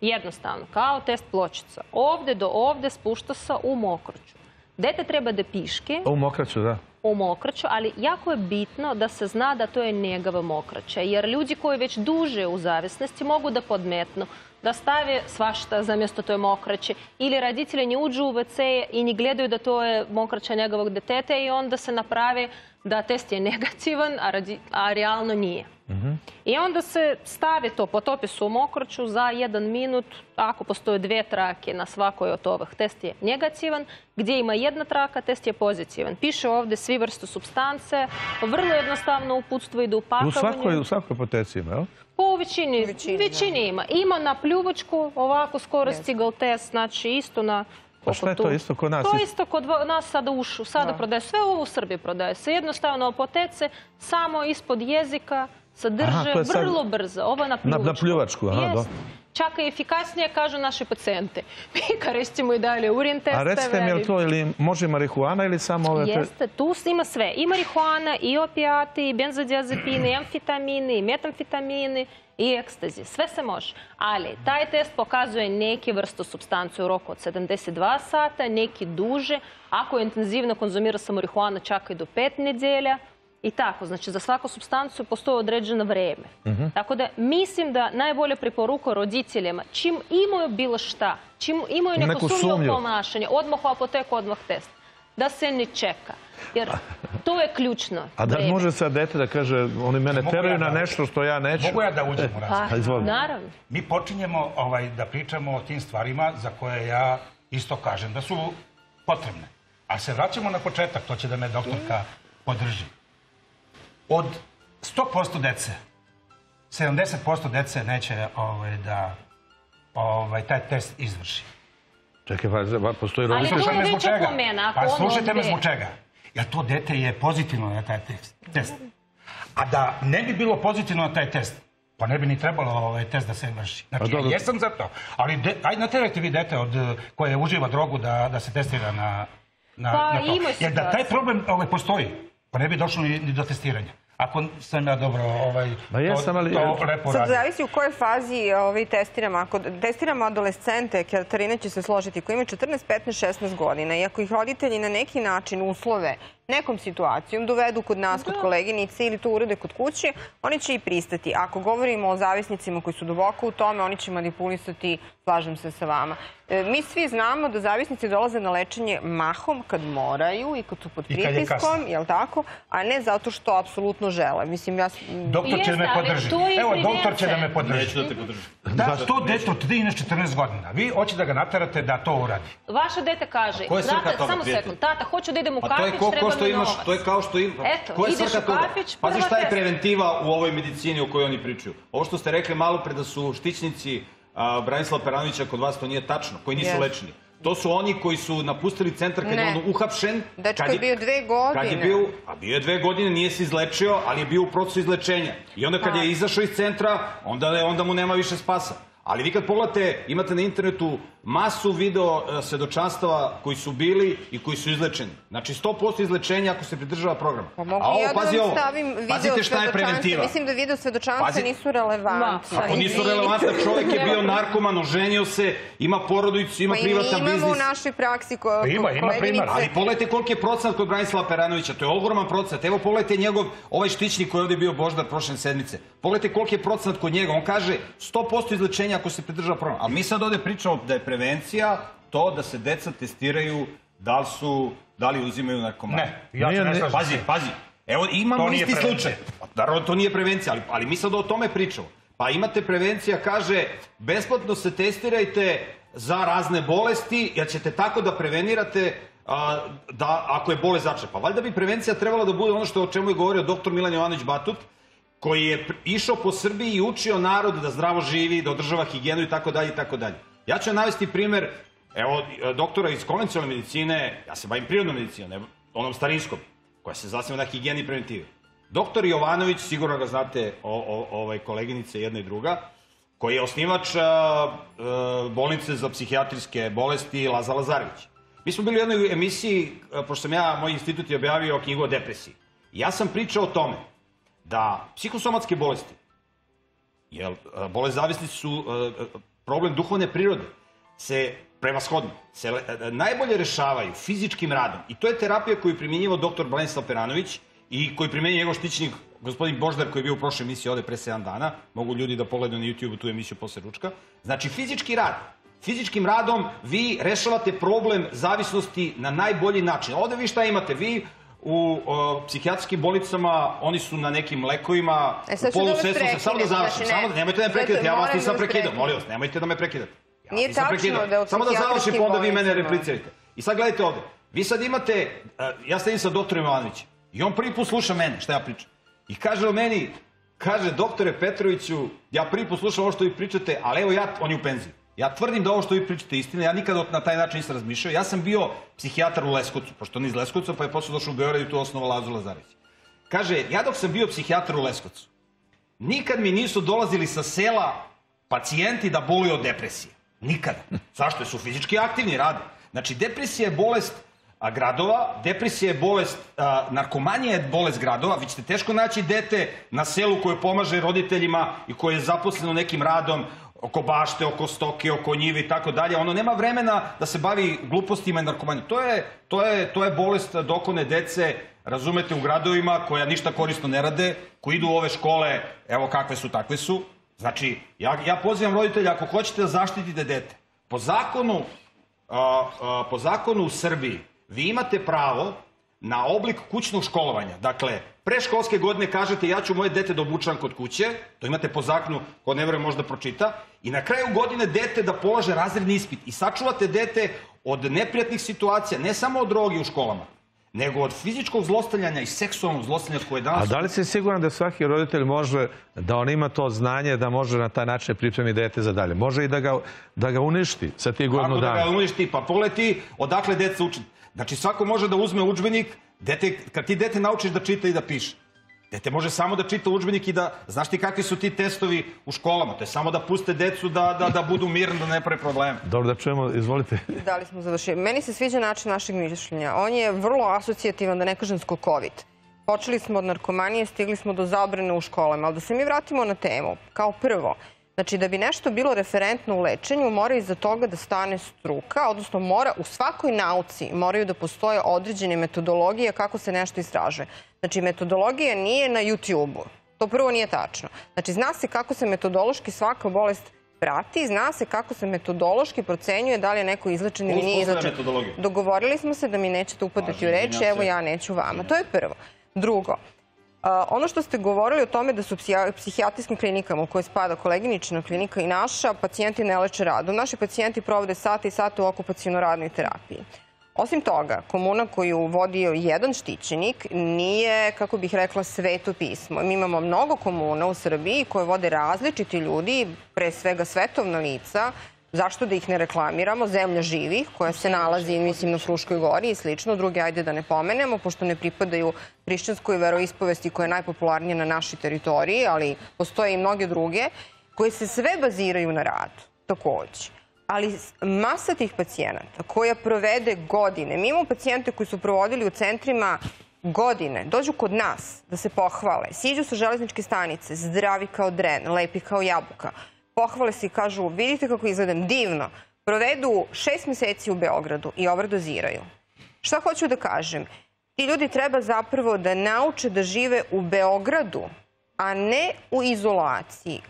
jednostavno, kao test pločica. Ovde do ovde spušta se u mokraću. Dete treba da piške. U mokraću, da. O mokraću, ali jako je bitno da se zna da to je njegova mokraća, jer ljudi koji već duže u zavisnosti mogu da podmetnu, da stave svašta zamjesto toj mokraći, ili roditelji ne uđu u WC i ne gledaju da to je mokraća njegovog deteta i onda se napravi da test je negativan, a realno nije. I onda se stavi to po topisu u mokraću za 1 minut, ako postoje 2 trake na svakoj od ovih, test je negativan, gdje ima 1 traka, test je pozitivan. Piše ovdje svi vrste substance, vrlo jednostavno uputstvo ide u pakovanju. U svakoj poteci ima, jel? Po većini ima. Ima na pljuvačku, ovako skoro stigao test, znači isto na... Pa šta je to isto kod nas? To je isto kod nas sada ušu, sada prodaje, sve ovo u Srbiji prodaje se. Jednostavno apotece, samo ispod jezika se drže vrlo brzo. Ovo je na pljuvačku. Na pljuvačku, aha, dobro. Čak i efikasnije, kažu naši pacijente. Mi koristimo i dalje urin testove. A recite mi, je li to može marihuana ili samo ove... Jeste, tu ima sve. I marihuana, i opijati, i benzodiazepine, i amfitamine, i metamfitamine, i ekstazi. Sve se može. Ali taj test pokazuje neke vrste substanci u roku od 72 sata, neki duže. Ako intenzivno konzumira se marihuana, čak i do 5 nedelja. I tako, znači za svaku substanciju postoje određeno vreme. Tako da mislim da najbolje preporuka roditeljima, čim imaju bilo šta, čim imaju neko sumnjivo ponašanje, odmah u apoteku, odmah test, da se ne čeka. Jer to je ključno. A da može sad dete da kaže, oni mene teraju na nešto što ja neću? Mogu ja da uđem u razgovor? Naravno. Mi počinjemo da pričamo o tim stvarima za koje ja isto kažem da su potrebne. Ali se vraćamo na početak, to će da me doktorka podrži. Od 100% dece, 70% dece neće da taj test izvrši. Čekaj, pa postoji roditelj. Ali to je već opomena. Pa slušajte me zbog čega. Jer to dete je pozitivno na taj test. A da ne bi bilo pozitivno na taj test, pa ne bi ni trebalo test da se vrši. Znači, ja jesam za to. Ali ajde naterajte vi dete koje uživa drogu da se testira na to. Jer da taj problem postoji. Pa ne bi došlo ni do testiranja. Ako sam ja dobro to lepo radim. Zavisi u kojoj fazi testiramo. Ako testiramo adolescente, Ekaterina će se složiti, koji imaju 14, 15, 16 godina i ako ih roditelji na neki način uslove nekom situacijom dovedu kod nas, kod koleginice ili to urade kod kuće, oni će i pristati. Ako govorimo o zavisnicima koji su duboko u tome, oni će manipulisati, slažem se sa vama. Mi svi znamo da zavisnici dolaze na lečenje mahom kad moraju i kad su pod pritiskom, a ne zato što apsolutno žele. Doktor će da me podrži. Evo, doktor će da me podrži. Neću da te podrži. Da, to dete od 13-14 godina. Vi hoće da ga naterate da to uradi. Vaše dete kaže, samo sekund, tata, hoću da idem u kafić, treba... To je kao što imaš. Eto, ideš u kafić, prva testa. Pazi šta je preventiva u ovoj medicini o kojoj oni pričaju. Ovo što ste rekli malo pre da su štićnici Branislava Peranovića kod vas, to nije tačno, koji nisu lečeni. To su oni koji su napustili centar kad je on uhapšen. Dečko je bio 2 godine. A bio je 2 godine, nije se izlečio, ali je bio u procesu izlečenja. I onda kad je izašao iz centra, onda mu nema više spasa. Ali vi kad pogledate, imate na internetu masu video svedočanstava koji su bili i koji su izlečeni. Znači 100% izlečenja ako se pridržava programa. A ovo, pazi ovo, pazite šta je preventiva. Mislim da video svedočanstva nisu relevantne. Ako nisu relevantne, čovjek je bio narkoman, oženio se, ima porodicu, ima privatan biznis. Imamo u našoj praksi koleginice. Ali pogledajte koliki je procenat kod Branislava Peranovića, to je ogroman procenat. Evo pogledajte njegov, ovaj štićnik koji je ovdje bio Božidar prošle sedmice. Pogledajte koliki je procenat kod njega. On kaže 100% izlečenja ako se pridržava programa. A mi sad ovdje pričamo da je prevencija to da se deca testiraju da li uzimaju narkomane. Ne. Pazi. Evo imamo isti slučaj. Naravno, to nije prevencija, ali mi sad o tome pričamo. Pa imate prevencija, kaže, besplatno se testirajte za razne bolesti, jer ćete tako da prevenirate ako je bolest začepa. Valjda bi prevencija trebala da bude ono što o čemu je govorio doktor Milan Jovanović Batut, koji je išao po Srbiji i učio narod da zdravo živi, da održava higijenu i tako dalje i tako dalje. Ja ću navesti primer, evo, doktora iz konvencionalne medicine, ja se bavim prirodnom medicinom, onom starinskom, koja se zasniva na higijeni i preventivi. Doktor Jovanović, sigurno ga znate, koleginice jedna i druga, koji je osnivač bolnice za psihijatrijske bolesti Laza Lazarević. Mi smo bili u jednoj emisiji, pošto sam ja, moj institut je objavio knjigu o depresiji. Ja sam pričao o tome da psihosomatske bolesti, jer bolest zavisnici su problem duhovne prirode, se prevashodno, se najbolje rešavaju fizičkim radom. I to je terapija koju je primjenjivao doktor Branislav Peranović i koju je primjenjivao njegov štićnik gospodin Božidar, koji je bio u prošloj emisiji ovde pre 7 dana. Mogu ljudi da pogledaju na YouTube-u tu emisiju posle ručka. Znači, fizički rad. Fizičkim radom vi rešavate problem zavisnosti na najbolji način. Ovde vi šta imate? Vi u psihijatrijskim bolnicama, oni su na nekim lekovima, u polusvesnom sam. Samo da završim, samo da, nemojte da me prekidate, ja vas nisam prekidao, molim vas, nemojte da me prekidate. Nije tačno da u psihijatrijskim bolnicama. Samo da završim, pa onda vi mene replicirajte. I sad gledajte ovde, vi sad imate, ja sedim sa doktorom Jovanovićem i on prvi put sluša mene, šta ja pričam. I kaže o meni, kaže, doktore Petroviću, ja prvi put slušam ovo što vi pričate, ali evo ja, on je u penziji. Ja tvrdim da ovo što vi pričate je istina, ja nikada na taj način nisam razmišljao. Ja sam bio psihijatar u Leskovcu, pošto on iz Leskovca, pa je posle došao u Beograd i tu osnovao Lazu Lazarević. Kaže, ja dok sam bio psihijatar u Leskovcu, nikad mi nisu dolazili sa sela pacijenti da boluju od depresije. Nikada. Zašto? Su fizički aktivni, rade. Znači, depresija je bolest gradova, depresija je bolest, narkomanija je bolest gradova, vi ćete teško naći dete na selu koje pomaže roditeljima i koje je zaposleno nekim radom oko bašte, oko stoke, oko njive i tako dalje. Ono nema vremena da se bavi glupostima i narkomanijom. To je bolest dokone dece, razumete, u gradovima koja ništa korisno ne rade, koji idu u ove škole, evo kakve su, takve su. Znači, ja pozivam roditelja, ako hoćete da zaštitite dete, po zakonu u Srbiji vi imate pravo na oblik kućnog školovanja. Dakle, pre školske godine kažete ja ću moje dete da obučavam kod kuće, to imate po zakonu, ko ne veruje možda pročita, i na kraju godine dete da polaže razredni ispit i sačuvate dete od neprijatnih situacija, ne samo od droge u školama, nego od fizičkog zlostavljanja i seksualnog zlostavljanja koje je danas... A da li si siguran da svaki roditelj može, da on ima to znanje, da može na taj način pripremi dete za dalje? Može i da ga uništi sa tih godinu dana. Kako da ga uništi? Pa poleti, odakle dete uči. Znači, svako može da uzme udžbenik, kad ti dete naučiš da čita i da piše. Dete može samo da čita udžbenik i da... Znaš ti kakvi su ti testovi u školama? To je samo da puste decu da budu mirni, da ne prave probleme. Dobro, da čujemo, izvolite. Da li smo završili? Meni se sviđa način našeg mišljenja. On je vrlo asocijativan, da ne kažem skokovit. Počeli smo od narkomanije, stigli smo do zabrane u školama. Ali da se mi vratimo na temu, kao prvo... Znači, da bi nešto bilo referentno u lečenju, mora iza toga da stane struka, odnosno mora u svakoj nauci moraju da postoje određene metodologije kako se nešto istražuje. Znači, metodologija nije na YouTube-u. To prvo nije tačno. Znači, zna se kako se metodološki svaka bolest prati, zna se kako se metodološki procenjuje da li je neko izlečen ili nije izlečen. Dogovorili smo se da mi nećete upadati u reči, evo ja neću vama. To je prvo. Drugo, ono što ste govorili o tome da su u psihijatrijskim klinikama u koje spada koleginična klinika i naša, pacijenti ne leče radom. Naši pacijenti provode sate i sate u okupaciono-radnoj terapiji. Osim toga, komuna koju vodi jedan štićenik nije, kako bih rekla, sveto pismo. Mi imamo mnogo komuna u Srbiji koje vode različiti ljudi, pre svega svetovna lica. Zašto da ih ne reklamiramo? Zemlja živih, koja se nalazi, mislim, na Fruškoj gori i slično. Drugi, ajde da ne pomenemo, pošto ne pripadaju hrišćanskoj veroispovesti koja je najpopularnija na našoj teritoriji, ali postoje i mnoge druge, koje se sve baziraju na radu, takođe. Ali masa tih pacijenata koja provede godine, mi imamo pacijente koji su provodili u centrima godine, dođu kod nas da se pohvale, siđu sa železničke stanice, zdravi kao dren, lepi kao jabuka, pohvale se i kažu, vidite kako izgledam, divno. Provedu 6 meseci u Beogradu i overdoziraju. Šta hoću da kažem? Ti ljudi treba zapravo da nauče da žive u Beogradu, a ne u izolaciji.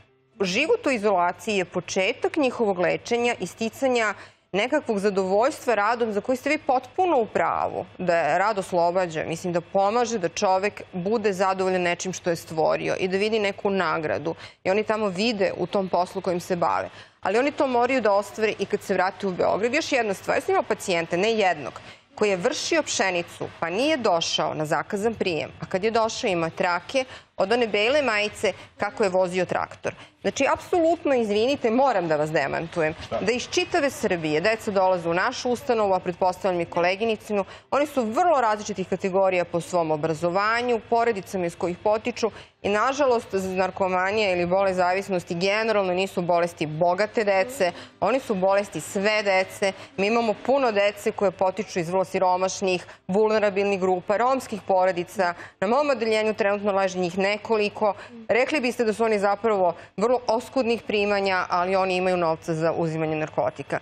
Život u izolaciji je početak njihovog lečenja i sticanja nekakvog zadovoljstva radom za koji ste vi potpuno u pravu. Da je rad oslobađa, mislim da pomaže da čovek bude zadovoljan nečim što je stvorio i da vidi neku nagradu. I oni tamo vide u tom poslu kojim se bave. Ali oni to moraju da ostvare i kad se vrate u Beograd. Još jedna stvar, ja sam imao pacijente, ne jednog, koji je vršio pšenicu pa nije došao na zakazan prijem, a kad je došao ima trake od one bele majice kako je vozio traktor. Znači, apsolutno, izvinite, moram da vas demantujem, da iz čitave Srbije deca dolaze u našu ustanovu, a pretpostavljam i koleginicinu. Oni su vrlo različitih kategorija po svom obrazovanju, porodicama iz kojih potiču i, nažalost, narkomanija ili bolest zavisnosti generalno nisu bolesti bogate dece, oni su bolesti sve dece. Mi imamo puno dece koje potiču iz vrlo siromašnih, vulnerabilnih grupa, romskih porodica. Na mom odeljenju trenutno leži njih nekoliko. Rekli biste da su oni zapravo vrlo oskudnih primanja, ali oni imaju novca za uzimanje narkotika.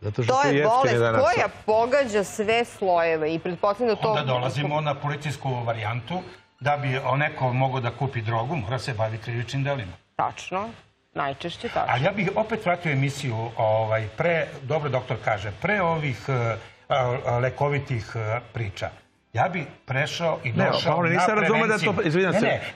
To je bolest koja pogađa sve slojeve. Onda dolazimo na policijsku varijantu. Da bi neko mogao da kupi drogu, mora se baviti krivičnim delima. Tačno. Najčešće tačno. Ali ja bih opet vratio emisiju, dobro doktor kaže, pre ovih lekovitih priča. Ja bih prešao i došao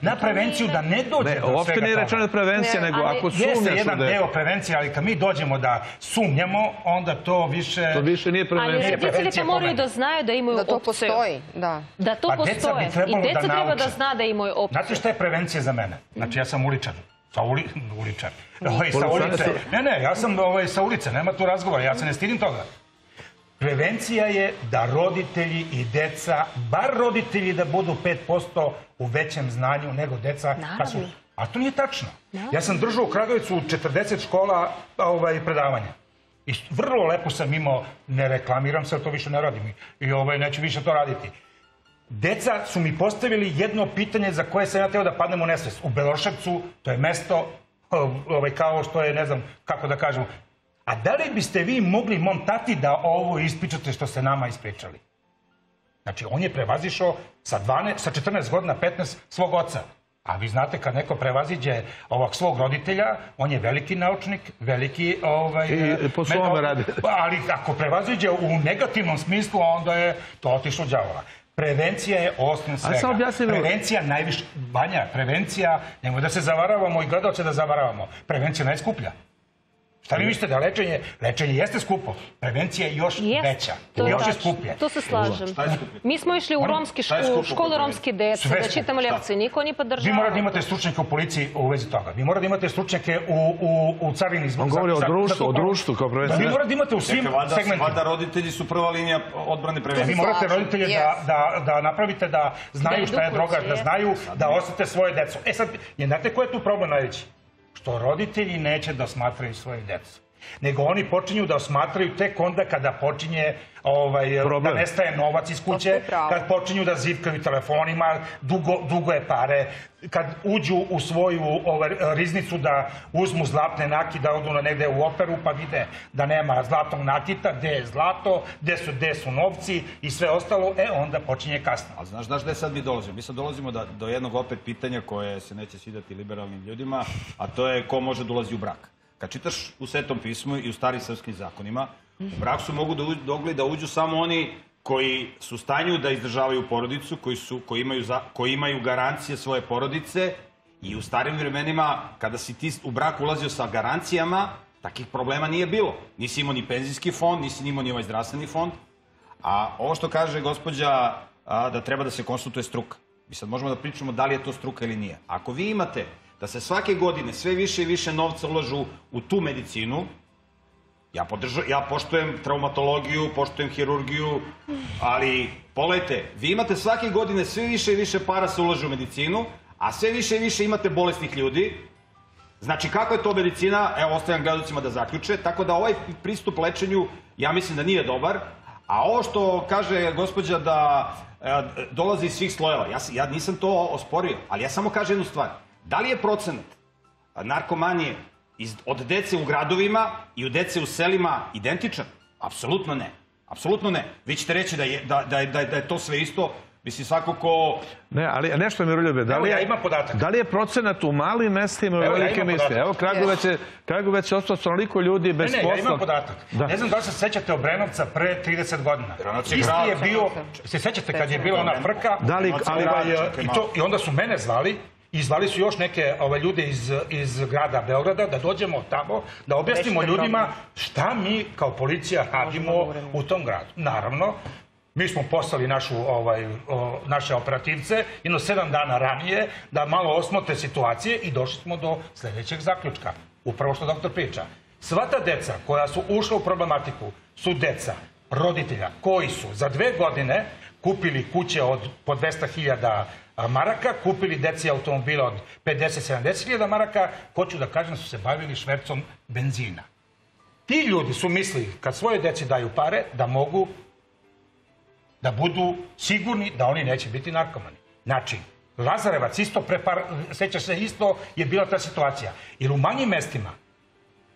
na prevenciju da ne dođe do svega toga. Uopšte nije rečeno prevencija, nego ako sumnjaš... Jeste jedan deo prevencije, ali kad mi dođemo da sumnjamo, onda to više... To više nije prevencija. Ali roditelji to moraju da znaju da imaju opciju. Da to postoji, da. Da to postoje. I deca treba da zna da imaju opciju. Znate šta je prevencija za mene? Znači, ja sam uličar. Uličar. Ne, ja sam sa ulice, nema tu razgovora, ja se ne stidim toga. Prevencija je da roditelji i deca, bar roditelji da budu 5% u većem znanju nego deca. A to nije tačno. Ja sam držao u Kragujevcu 40 škola predavanja. I vrlo lepo sam imao, ne reklamiram se, to više ne radim. I neću više to raditi. Deca su mi postavili jedno pitanje za koje sam ja teo da padnem u nesvest. U Beloševcu, to je mesto, kao što je, ne znam kako da kažemo, a da li biste vi mogli mom tati da ovo ispričate što ste nama ispričali? Znači, on je prevazišao sa 14 godina, 15 svog oca. A vi znate, kad neko prevaziđe ovog svog roditelja, on je veliki naučnik, veliki... I po svome radi. Ali ako prevaziđe u negativnom smislu, onda je to otišlo đavola. Prevencija je osnov svega. Prevencija najviše... Vanja, prevencija... Nemoj da se zavaravamo i gledalce da zavaravamo. Prevencija najskuplja. Šta vi mislite da lečenje? Lečenje jeste skupo. Prevencija je još veća. Još je skuplje. To se slažem. Mi smo išli u školu romske dece da čitamo lekcije. Niko nije podržava. Vi morate da imate stručnjake u policiji u vezi toga. Vi morate da imate stručnjake u carini. On govori o društvu kao prevencija. Vi morate da imate u svim segmentima. Valjda roditelji su prva linija odbrane prevencije. Vi morate roditelje da napravite da znaju šta je droga, da znaju da osete svoje deco. E sad, znate koji je tu problem najveći? Što roditelji neće da osmatraju svoje djecu. Nego oni počinju da osmatraju tek onda kada počinje da nestaje novac iz kuće, kad počinju da zivkaju telefonima, dugo je pare, kad uđu u svoju riznicu da uzmu zlatne nakita, odu na negde u operu pa vide da nema zlatnog nakita, gde je zlato, gde su novci i sve ostalo, onda počinje kasno. Ali znaš gde sad mi dolazimo? Mi sad dolazimo do jednog opet pitanja koje se neće svidati liberalnim ljudima, a to je ko može da ulazi u brak. Kad čitaš u Svetom pismu i u starim srpskim zakonima, u brak su mogu da uđu samo oni koji su u stanju da izdržavaju porodicu, koji imaju garancije svoje porodice i u starim vremenima, kada si ti u brak ulazio sa garancijama, takih problema nije bilo. Nisi imao ni penzijski fond, nisi imao ni ovaj zdravstveni fond. A ovo što kaže gospođa da treba da se konsultuje struka. Mi sad možemo da pričamo da li je to struka ili nije. Ako vi imate... da se svake godine sve više i više novca ulažu u tu medicinu, ja poštujem traumatologiju, poštujem hirurgiju, ali pogledajte, vi imate svake godine sve više i više para se ulažu u medicinu, a sve više i više imate bolesnih ljudi. Znači, kako je to medicina, evo, ostavljam gledalcima da zaključe, tako da ovaj pristup lečenju, ja mislim da nije dobar, a ovo što kaže gospođa da dolazi iz svih slojeva, ja nisam to osporio, ali ja samo kažem jednu stvar. Da li je procenat narkomanije od dece u gradovima i od dece u selima identičan? Apsolutno ne. Apsolutno ne. Vi ćete reći da je to sve isto. Mislim, svako ko... Ne, ali nešto, Miroljube, da li je procenat u malim mestima u velike miste? Evo, Kragujevac je ostao toliko ljudi bez posla. Ne, ja imam podatak. Ne znam da li se sećate Obrenovca pre 30 godina. Isti je bio... Se sećate kad je bila ona frka? I onda su mene zvali. I zvali su još neke ljude iz grada Beograda da dođemo tamo, da objasnimo ljudima šta mi kao policija radimo u tom gradu. Naravno, Mi smo poslali naše operativce jedno 7 dana ranije da malo osmotre situacije i došli smo do sledećeg zaključka. Upravo što doktor priča. Sva ta deca koja su ušla u problematiku su deca roditelja koji su za 2 godine kupili kuće od po 200.000 maraka, kupili deci automobile od 50-70.000 maraka, hoću da kažem su se bavili švercom benzina. Ti ljudi su mislili kad svoje deci daju pare da mogu da budu sigurni da oni neće biti narkomani. Znači, Lazarevac, sećaš se, isto je bila ta situacija. Jer u manjim mestima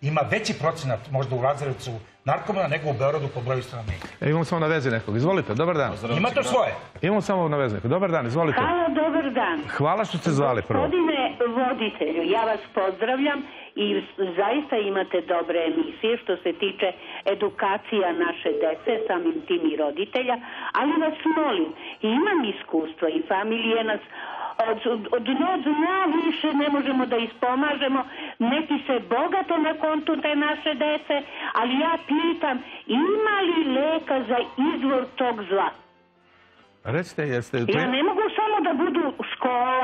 ima veći procenat možda u Lazarevcu narkomana nego u Beogradu po broju stanovnika. Imamo samo na vezi nekog. Izvolite, dobar dan. Ima to svoje. Imamo samo na vezi nekog. Dobar dan, izvolite. Hvala, dobar dan. Hvala što ste zvali prvo. Gospodine voditelju, ja vas pozdravljam i zaista imate dobre emisije što se tiče edukacija naše dece, samim tim i roditelja, ali vas molim, imam iskustva i familije nas od dna više ne možemo da ispomažemo, neki se bogato na kontu te naše dece, ali ja pitam, ima li leka za izvor tog zla? Recite, jeste... Ja ne mogu samo da budu škola,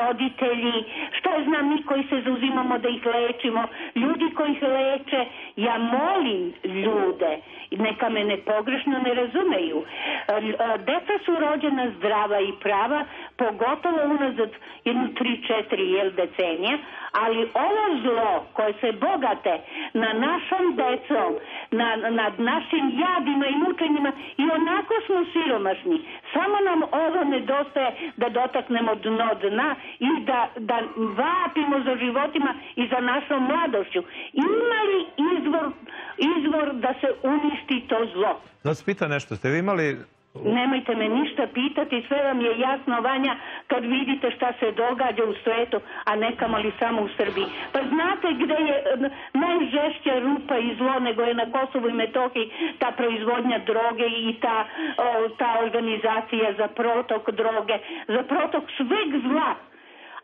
roditelji, što znam, mi koji se zauzimamo da ih lečimo, ljudi koji ih leče. Ja molim ljude, neka me ne pogrešno ne razumeju, deca su rođena zdrava i prava, pogotovo unazad 3-4 decenija, ali ovo zlo koje se bogate na našom decom, nad našim jadima i mučenjima, i onako smo siromašni. Samo nam ovo nedostaje da dotaknemo dno dna i da vapimo za životima i za našom mladošću. Ima li izvor da se uništi to zlo? Da se pita nešto, ste vi imali... Nemojte me ništa pitati, sve vam je jasno, Vanja, kad vidite šta se događa u svetu, a nekamo li samo u Srbiji. Pa znate gde je najžešća rupa i zlo nego je na Kosovu i Metohiji ta proizvodnja droge i ta organizacija za protok droge, za protok sveg zla.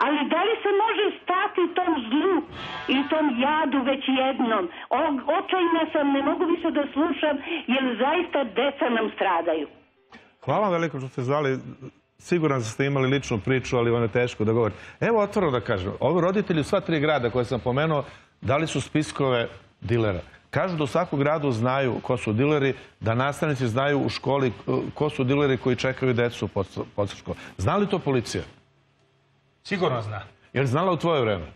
Ali da li se može stati tom zlu i tom jadu već jednom? Očajna sam, ne mogu više da slušam, jer zaista deca nam stradaju. Hvala vam veliko što ste zvali. Siguran sam ste imali ličnu priču, ali ono je teško da govorim. Evo, otvorno da kažem, ovi roditelji u sva 3 grada koje sam pomenuo dali su spiskove dilera. Kažu da u svakom gradu znaju ko su dileri, da nastavnici znaju u školi ko su dileri koji čekaju decu pod školom. Zna li to policija? Sigurno zna. Je li znala u tvoje vreme?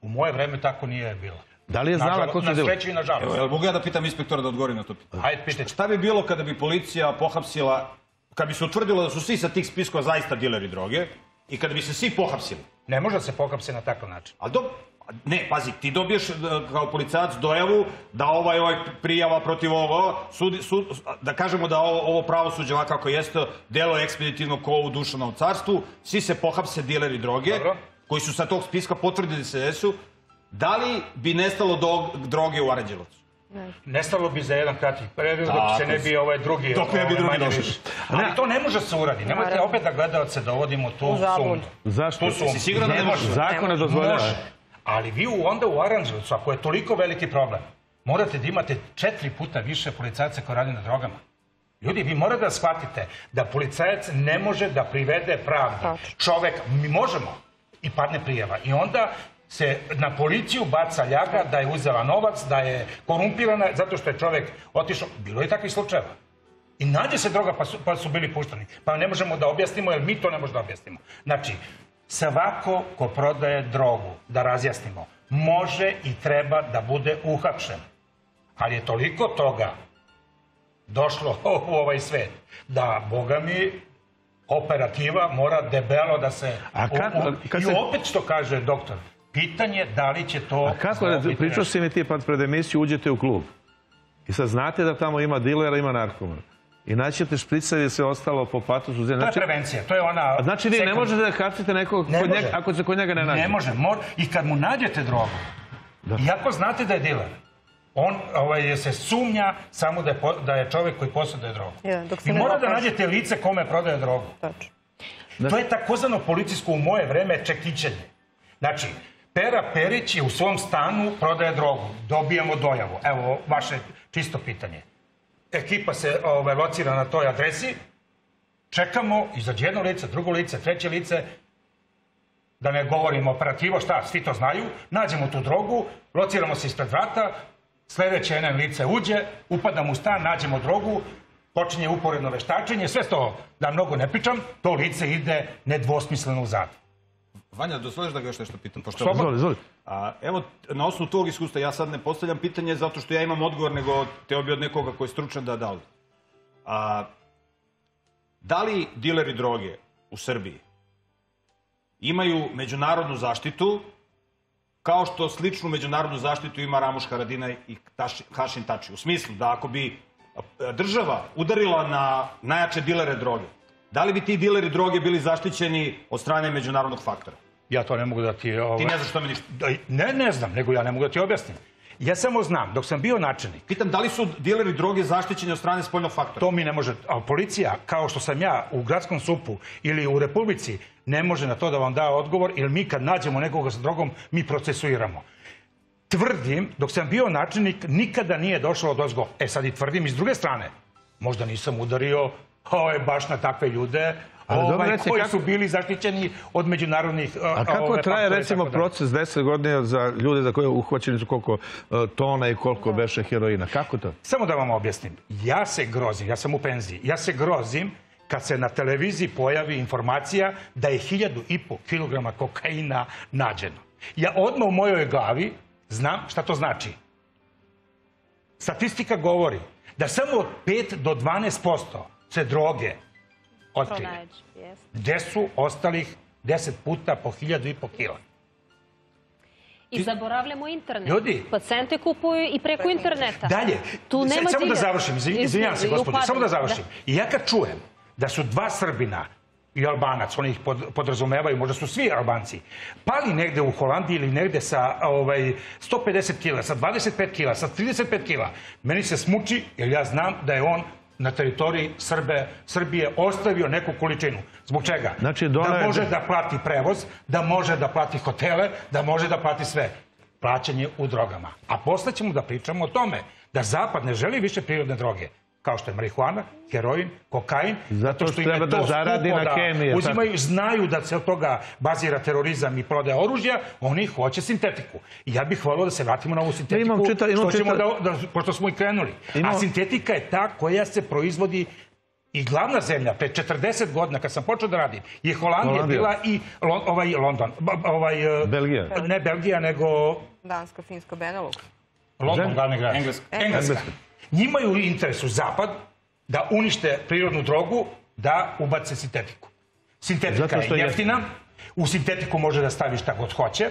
U moje vreme tako nije bilo. Da li je znala ko su dileri? Na sreću i na žalost. Mogu ja da pitam inspektora da odgovorim na to pitanje? Ajde, pitajte. Šta bi bilo kada bi policija pohapsila... Kad bi se utvrdilo da su svi sa tih spiskova zaista dileri droge i kada bi se svi pohapsili. Ne može da se pohapse na takav način. Ne, pazi, ti dobiješ kao policajac dojavu da ovaj prijava protiv ovo, da kažemo da ovo pravosuđe kako jeste, delo je ekspeditivno ko u Dušanom carstvu, svi se pohapse dileri droge, koji su sa tog spiska potvrdili se desu, da li bi nestalo droge u Aranđelovcu? Nestalo bi za jedan kratak period dok se ne bi drugi došli. Ali to ne može se uradi. Nemojte opet da gledaoce dovodimo tu sumnju. Zašto? Zakon ne dozvoljava. Ali vi onda u Aranđelovcu, ako je toliko veliki problem, morate da imate 4 puta više policajaca koji radi na drogama. Ljudi, vi morate da shvatite da policajac ne može da privede pravdu. Čovek, mi možemo, i padne prijava. I onda... se na policiju baca ljaga da je uzela novac, da je korumpirana zato što je čovek otišao. Bilo je takvih slučajeva. I nađe se droga pa su bili pušteni. Pa ne možemo da objasnimo jer mi to ne možemo da objasnimo. Znači, svako ko prodaje drogu, da razjasnimo, može i treba da bude uhapšen. Ali je toliko toga došlo u ovaj svet da, boga mi, operativa mora debelo da se... I opet što kaže doktor, pitanje je da li će to... A kako, pričao si mi ti pred emisiju, uđete u klub i sad znate da tamo ima dilera, ima narkomana. I naćete špricevi i sve ostalo po patosu. To je prevencija, to je ona... Znači vi ne možete da hapsite nekog ako se kod njega ne nađe? Ne može. I kad mu nađete drogu, iako znate da je diler, on se sumnja samo da je čovek koji posjeduje drogu. I mora da nađete lice kome prodaje drogu. To je takozvano policijsko u moje vreme čekićenje. Znači, Pera Perić je u svom stanu prodaje drogu. Dobijemo dojavu. Evo, vaše čisto pitanje. ekipa se locira na toj adresi, čekamo, izađe jedno lice, drugo lice, treće lice, da ne govorimo operativa, šta, svi to znaju, nađemo tu drogu, lociramo se ispred vrata, sledeće jedan lice uđe, upadamo u stan, nađemo drogu, počinje uporedno veštačenje, sve to da mnogo ne pričam, to lice ide nedvosmisleno u zatvor. Vanja, dozvoliš da ga još nešto pitam? Zoli. Evo, na osnovu tvojeg iskustva, ja sad ne postavljam pitanje zato što ja imam odgovor, nego teo bi od nekoga koji je stručan da da odgovor. Da li dileri droge u Srbiji imaju međunarodnu zaštitu, kao što sličnu međunarodnu zaštitu ima Ramuš Haradinaj i Hašim Tači? U smislu da ako bi država udarila na najjače dilere droge, da li bi ti dileri droge bili zaštićeni od strane međunarodnog faktora? Ja to ne mogu da ti... Ti ne znaš što mi ništa? Ne znam, nego ja ne mogu da ti objasnim. Ja samo znam, dok sam bio načelnik... Pitam, da li su dileri droge zaštićeni od strane spoljnog faktora? To mi ne može... Policija, kao što sam ja u gradskom SUP-u ili u Republici, ne može na to da vam da odgovor, jer mi kad nađemo nekoga sa drogom, mi procesuiramo. Tvrdim, dok sam bio načelnik, nikada nije došlo do ozgo. Sad i tvrdim, i s druge strane, možda nisam udario baš na takve ljude koji su bili zaštićeni od međunarodnih... A kako traje, recimo, proces 10 godina za ljude za koje je uhvaćeni su koliko tona i koliko beše heroina? Kako to? Samo da vam objasnim. Ja se grozim, ja sam u penziji, ja se grozim kad se na televiziji pojavi informacija da je 1500 kilograma kokaina nađeno. Ja odmah u mojoj glavi znam šta to znači. Statistika govori da samo od 5 do 12% se droge otkrije. Gde su ostalih 10 puta po 1500 kila? I zaboravljamo internet. Ljudi. Pacijente kupuju i preko interneta. Dalje. Samo da završim. Izvinjam se, gospodin. Samo da završim. I ja kad čujem da su 2 Srbina i Albanac, oni ih podrazumevaju, možda su svi Albanci, pali negde u Holandiji ili negde sa 150 kila, sa 25 kila, sa 35 kila. Meni se smuči, jer ja znam da je on na teritoriji Srbije ostavio neku količinu. Zbog čega? Da može da plati prevoz, da može da plati hotele, da može da plati sve. Plaćanje u drogama. A posle ćemo da pričamo o tome da Zapad ne želi više prirodne droge, kao što je marihuana, heroin, kokain, zato što im je to skupo da uzimaju, znaju da se od toga bazira terorizam i prodaja oružja, oni hoće sintetiku. I ja bih voleo da se vratimo na ovu sintetiku, pošto smo i krenuli. A sintetika je ta koja se proizvodi i glavna zemlja, pre 40 godina, kad sam počeo da radim, je Holandija bila i London. Belgija. Ne Belgija, nego... Danska, Finska, Benelux. London, glavni grad. Engleska. Njima je u interesu Zapad da unište prirodnu drogu, da ubace sintetiku. Sintetika je jeftina, u sintetiku može da stavi šta god hoće,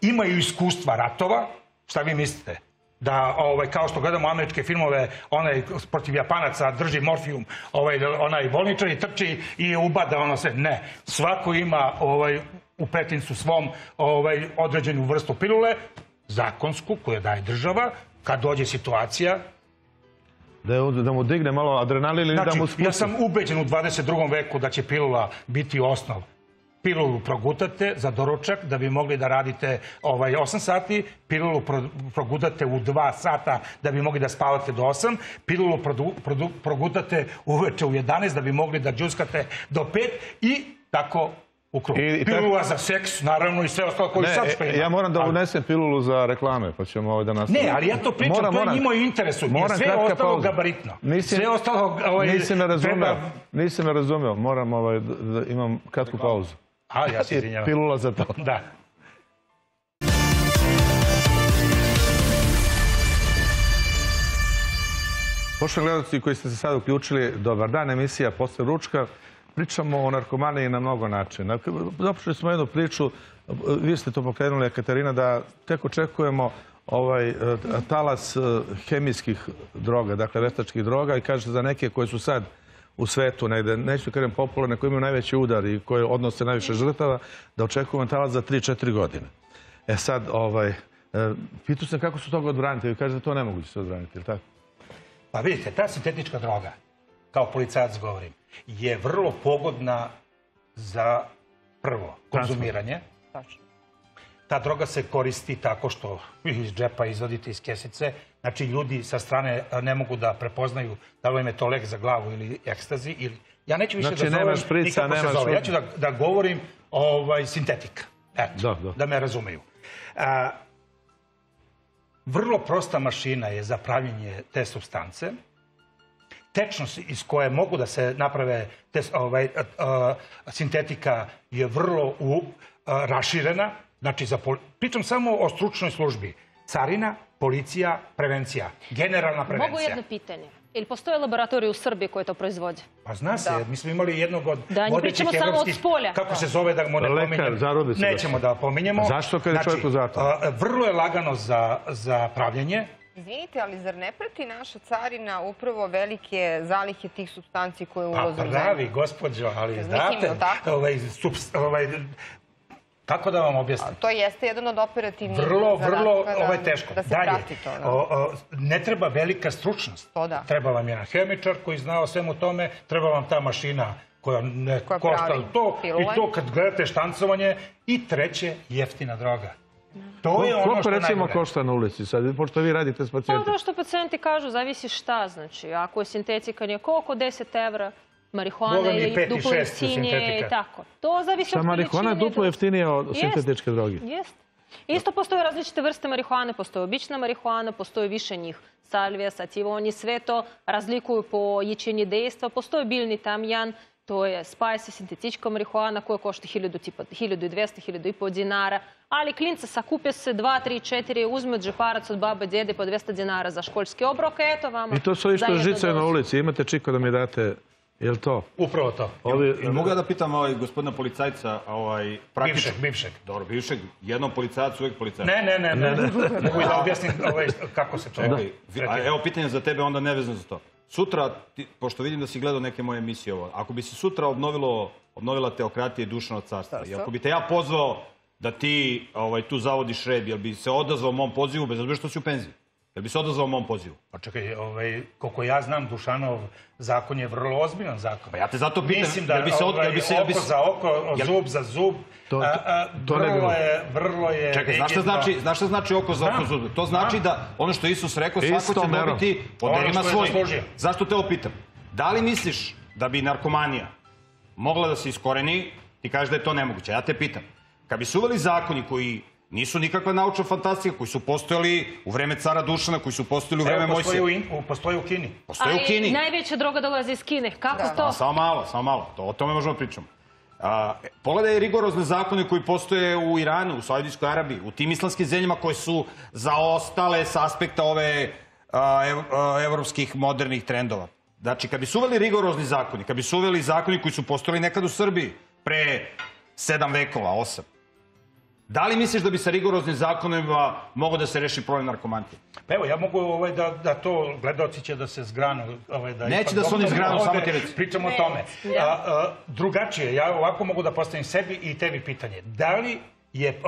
imaju iskustva ratova, šta vi mislite? Da, kao što gledamo američke filmove, onaj protiv Japanaca drži morfijum, onaj bolničar i trči i ubada ono sve. Ne, svako ima u pretincu svom određenu vrstu pilule, zakonsku, koju daje država, kad dođe situacija, da mu digne malo adrenalin ili da mu spusti. Ja sam ubeđen u 22. veku da će pilula biti osnov. Pilulu progutate za doručak da bi mogli da radite 8 sati, pilulu progutate u 2 sata da bi mogli da spavate do 8, pilulu progutate uveče u 11 da bi mogli da džuskate do 5 i tako u krug. Pilula za seks, naravno, i sve ostalo koju sad spremam. Ja moram da unesem pilulu za reklame, pa ćemo ovdje nastaviti. Ne, ali ja to pričam, to je njima interesu. Sve ostalo gabaritno. Sve ostalo treba... Nisi me razumeo, moram da imam kratku pauzu. A, ja se izvinjavam. Pilula za to. Da. Poštovani gledaoci koji ste se sada uključili, dobar dan, emisija Posle ručka. Pričamo o narkomaniji na mnogo načina. Započeli smo jednu priču, vi ste to pokrenuli, Ekaterina, da tek očekujemo talas hemijskih droga, dakle veštačkih droga, i kažete za neke koje su sad u svetu negde, neću kažem popularne, koje imaju najveći udar i koje odnose najviše žrtava, da očekujemo talas za 3-4 godine. E sad, pitu se kako su toga odbraniti. Vi kažete da to ne moguće se odbraniti, ili tako? Pa vidite, ta sintetička droga, kao policajac govorim, je vrlo pogodna za prvo konzumiranje. Ta droga se koristi tako što iz džepa izvadite iz kesice, Znači, ljudi sa strane ne mogu da prepoznaju da li im je to lek za glavu ili ekstazi. Ja neću više da zovem nikako se zove. Ja ću da govorim sintetika, da me razumeju. Vrlo prosta mašina je za pravljenje te substance. Tečnost iz koje mogu da se naprave sintetika je vrlo raširena. Pričam samo o stručnoj službi. Carina, policija, prevencija. Generalna prevencija. Mogu jedno pitanje. Ili postoje laboratorije u Srbiji koje to proizvode? Pa zna se. Mi smo imali jednog od vodećih evropskih... Kako se zove da mu ne pominjemo? Nećemo da pominjemo. Zašto kada je čovjek u zatvoru? Vrlo je lagano za pravljenje. Izvinite, ali zar ne prati naša carina upravo velike zalihe tih substanci koje uvozu? Pa pravi, gospođo, ali znate... Kako da vam objasnim? To jeste jedan od operativnih zadatka da se prati to. Ne treba velika stručnost. Treba vam jedan hemičar koji zna o svemu tome, treba vam ta mašina koja ne košta to. I to kad gledate štancovanje. I treće, jeftina droga. Koliko recimo košta na ulici sad, pošto vi radite s pacijentima? Ono što pacijenti kažu, zavisi šta znači. Ako je sintetika nije koliko, 10 evra. Marihuana je duplo jeftinije i tako. To zavisi od količine. Marihuana je duplo jeftinije od sintetičke droge. Isto postoje različite vrste marihuane. Postoje obična marihuana, postoje više njih. Salvija, sativa, oni sve to razlikuju po jačini dejstva. Postoje biljni tamjan, to je spajs i sintetička marihuana koja košta 1200-1500 dinara. Ali klince sakupe se 2, 3, 4, uzme džeparac od baba, djede po 200 dinara za školski obrok. Eto vama. I to sve išto žicaju na ulici. Imate čiko da mi date... Je li to? Upravo to. Mogu ja da pitam gospodina policajca, praktično? Bivšeg. Dobro, bivšeg. Jednom policajcu, uvijek policajcu. Ne. Mogu i da objasnim kako se to... Evo, pitanje za tebe, onda nevezno za to. Sutra, pošto vidim da si gledao neke moje emisije ovo, ako bi si sutra obnovila teokratije Dušanova carstva, i ako bi te ja pozvao da ti tu zavodiš red, jel bi se odazvao mom pozivu, bez obzira što si u penziji? Jel bi se odazvao mom pozivu? Pa čekaj, koliko ja znam, Dušanov zakon je vrlo ozbiljan zakon. Pa ja te zato pitam, oko za oko, zub za zub, vrlo je... Čekaj, znaš šta znači oko za oko, zub? To znači da ono što Isus rekao, svako će dobiti od derima svojim. Zašto te opitam? Da li misliš da bi narkomanija mogla da se iskoreni? Ti kažeš da je to nemoguće. Ja te pitam. Kad bi se uveli zakoni koji... Nisu nikakva naučna fantastika koji su postojali u vreme cara Dušana, koji su postojali u vreme Mojsija. Evo, postoji u Kini. Postoji u Kini. Ali najveća droga dolazi iz Kine. Kako to? Samo malo. O tome možemo pričamo. Pogledaj rigorozne zakone koji postoje u Iranu, u Saudijskoj Arabiji, u tim islamskim zemljama koje su zaostale sa aspekta ove evropskih modernih trendova. Znači, kad bi su uveli rigorozni zakoni, kad bi su uveli zakoni koji su postojali nekad u Srbiji pre 7 vekova, 8, da li misliš da bi sa rigoroznim zakonima mogo da se reši problem narkomantije? Pa evo, ja mogu da to gledaoci će da se zgranu. Neće da se oni zgranu, samo ti reći. Pričamo o tome. Drugačije, ja ovako mogu da postavim sebi i tebi pitanje. Da li je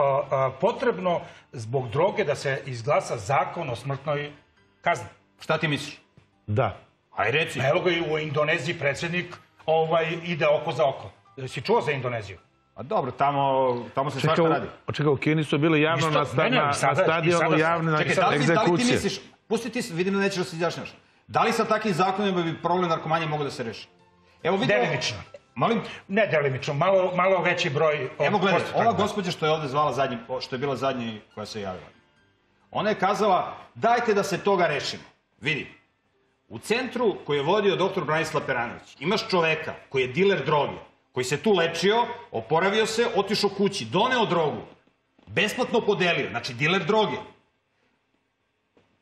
potrebno zbog droge da se izglasa zakon o smrtnoj kazni? Šta ti misliš? Da. Ajde reci. Evo ga i u Indoneziji predsjednik ide oko za oko. Si čuo za Indoneziju? A dobro, tamo se svašta radi. Čekaj, u Kini su bili javno na stadionu javne egzekucije. Da li ti misliš, pusti ti, vidim da nećeš da se izjašnjaš, da li sa takvim zakonima bi problem narkomanije mogao da se reši? Delimično. Ne delimično, malo veći broj... Evo gledaj, ova gospođa što je ovde zvala zadnji, što je bila zadnji koja se javila, ona je kazala, dajte da se toga rešimo. Vidi, u centru koji je vodio doktor Branislav Peranović, imaš čoveka koji je diler droge, koji se tu lečio, oporavio se, otišao kući, doneo drogu, besplatno podelio, znači diler droge.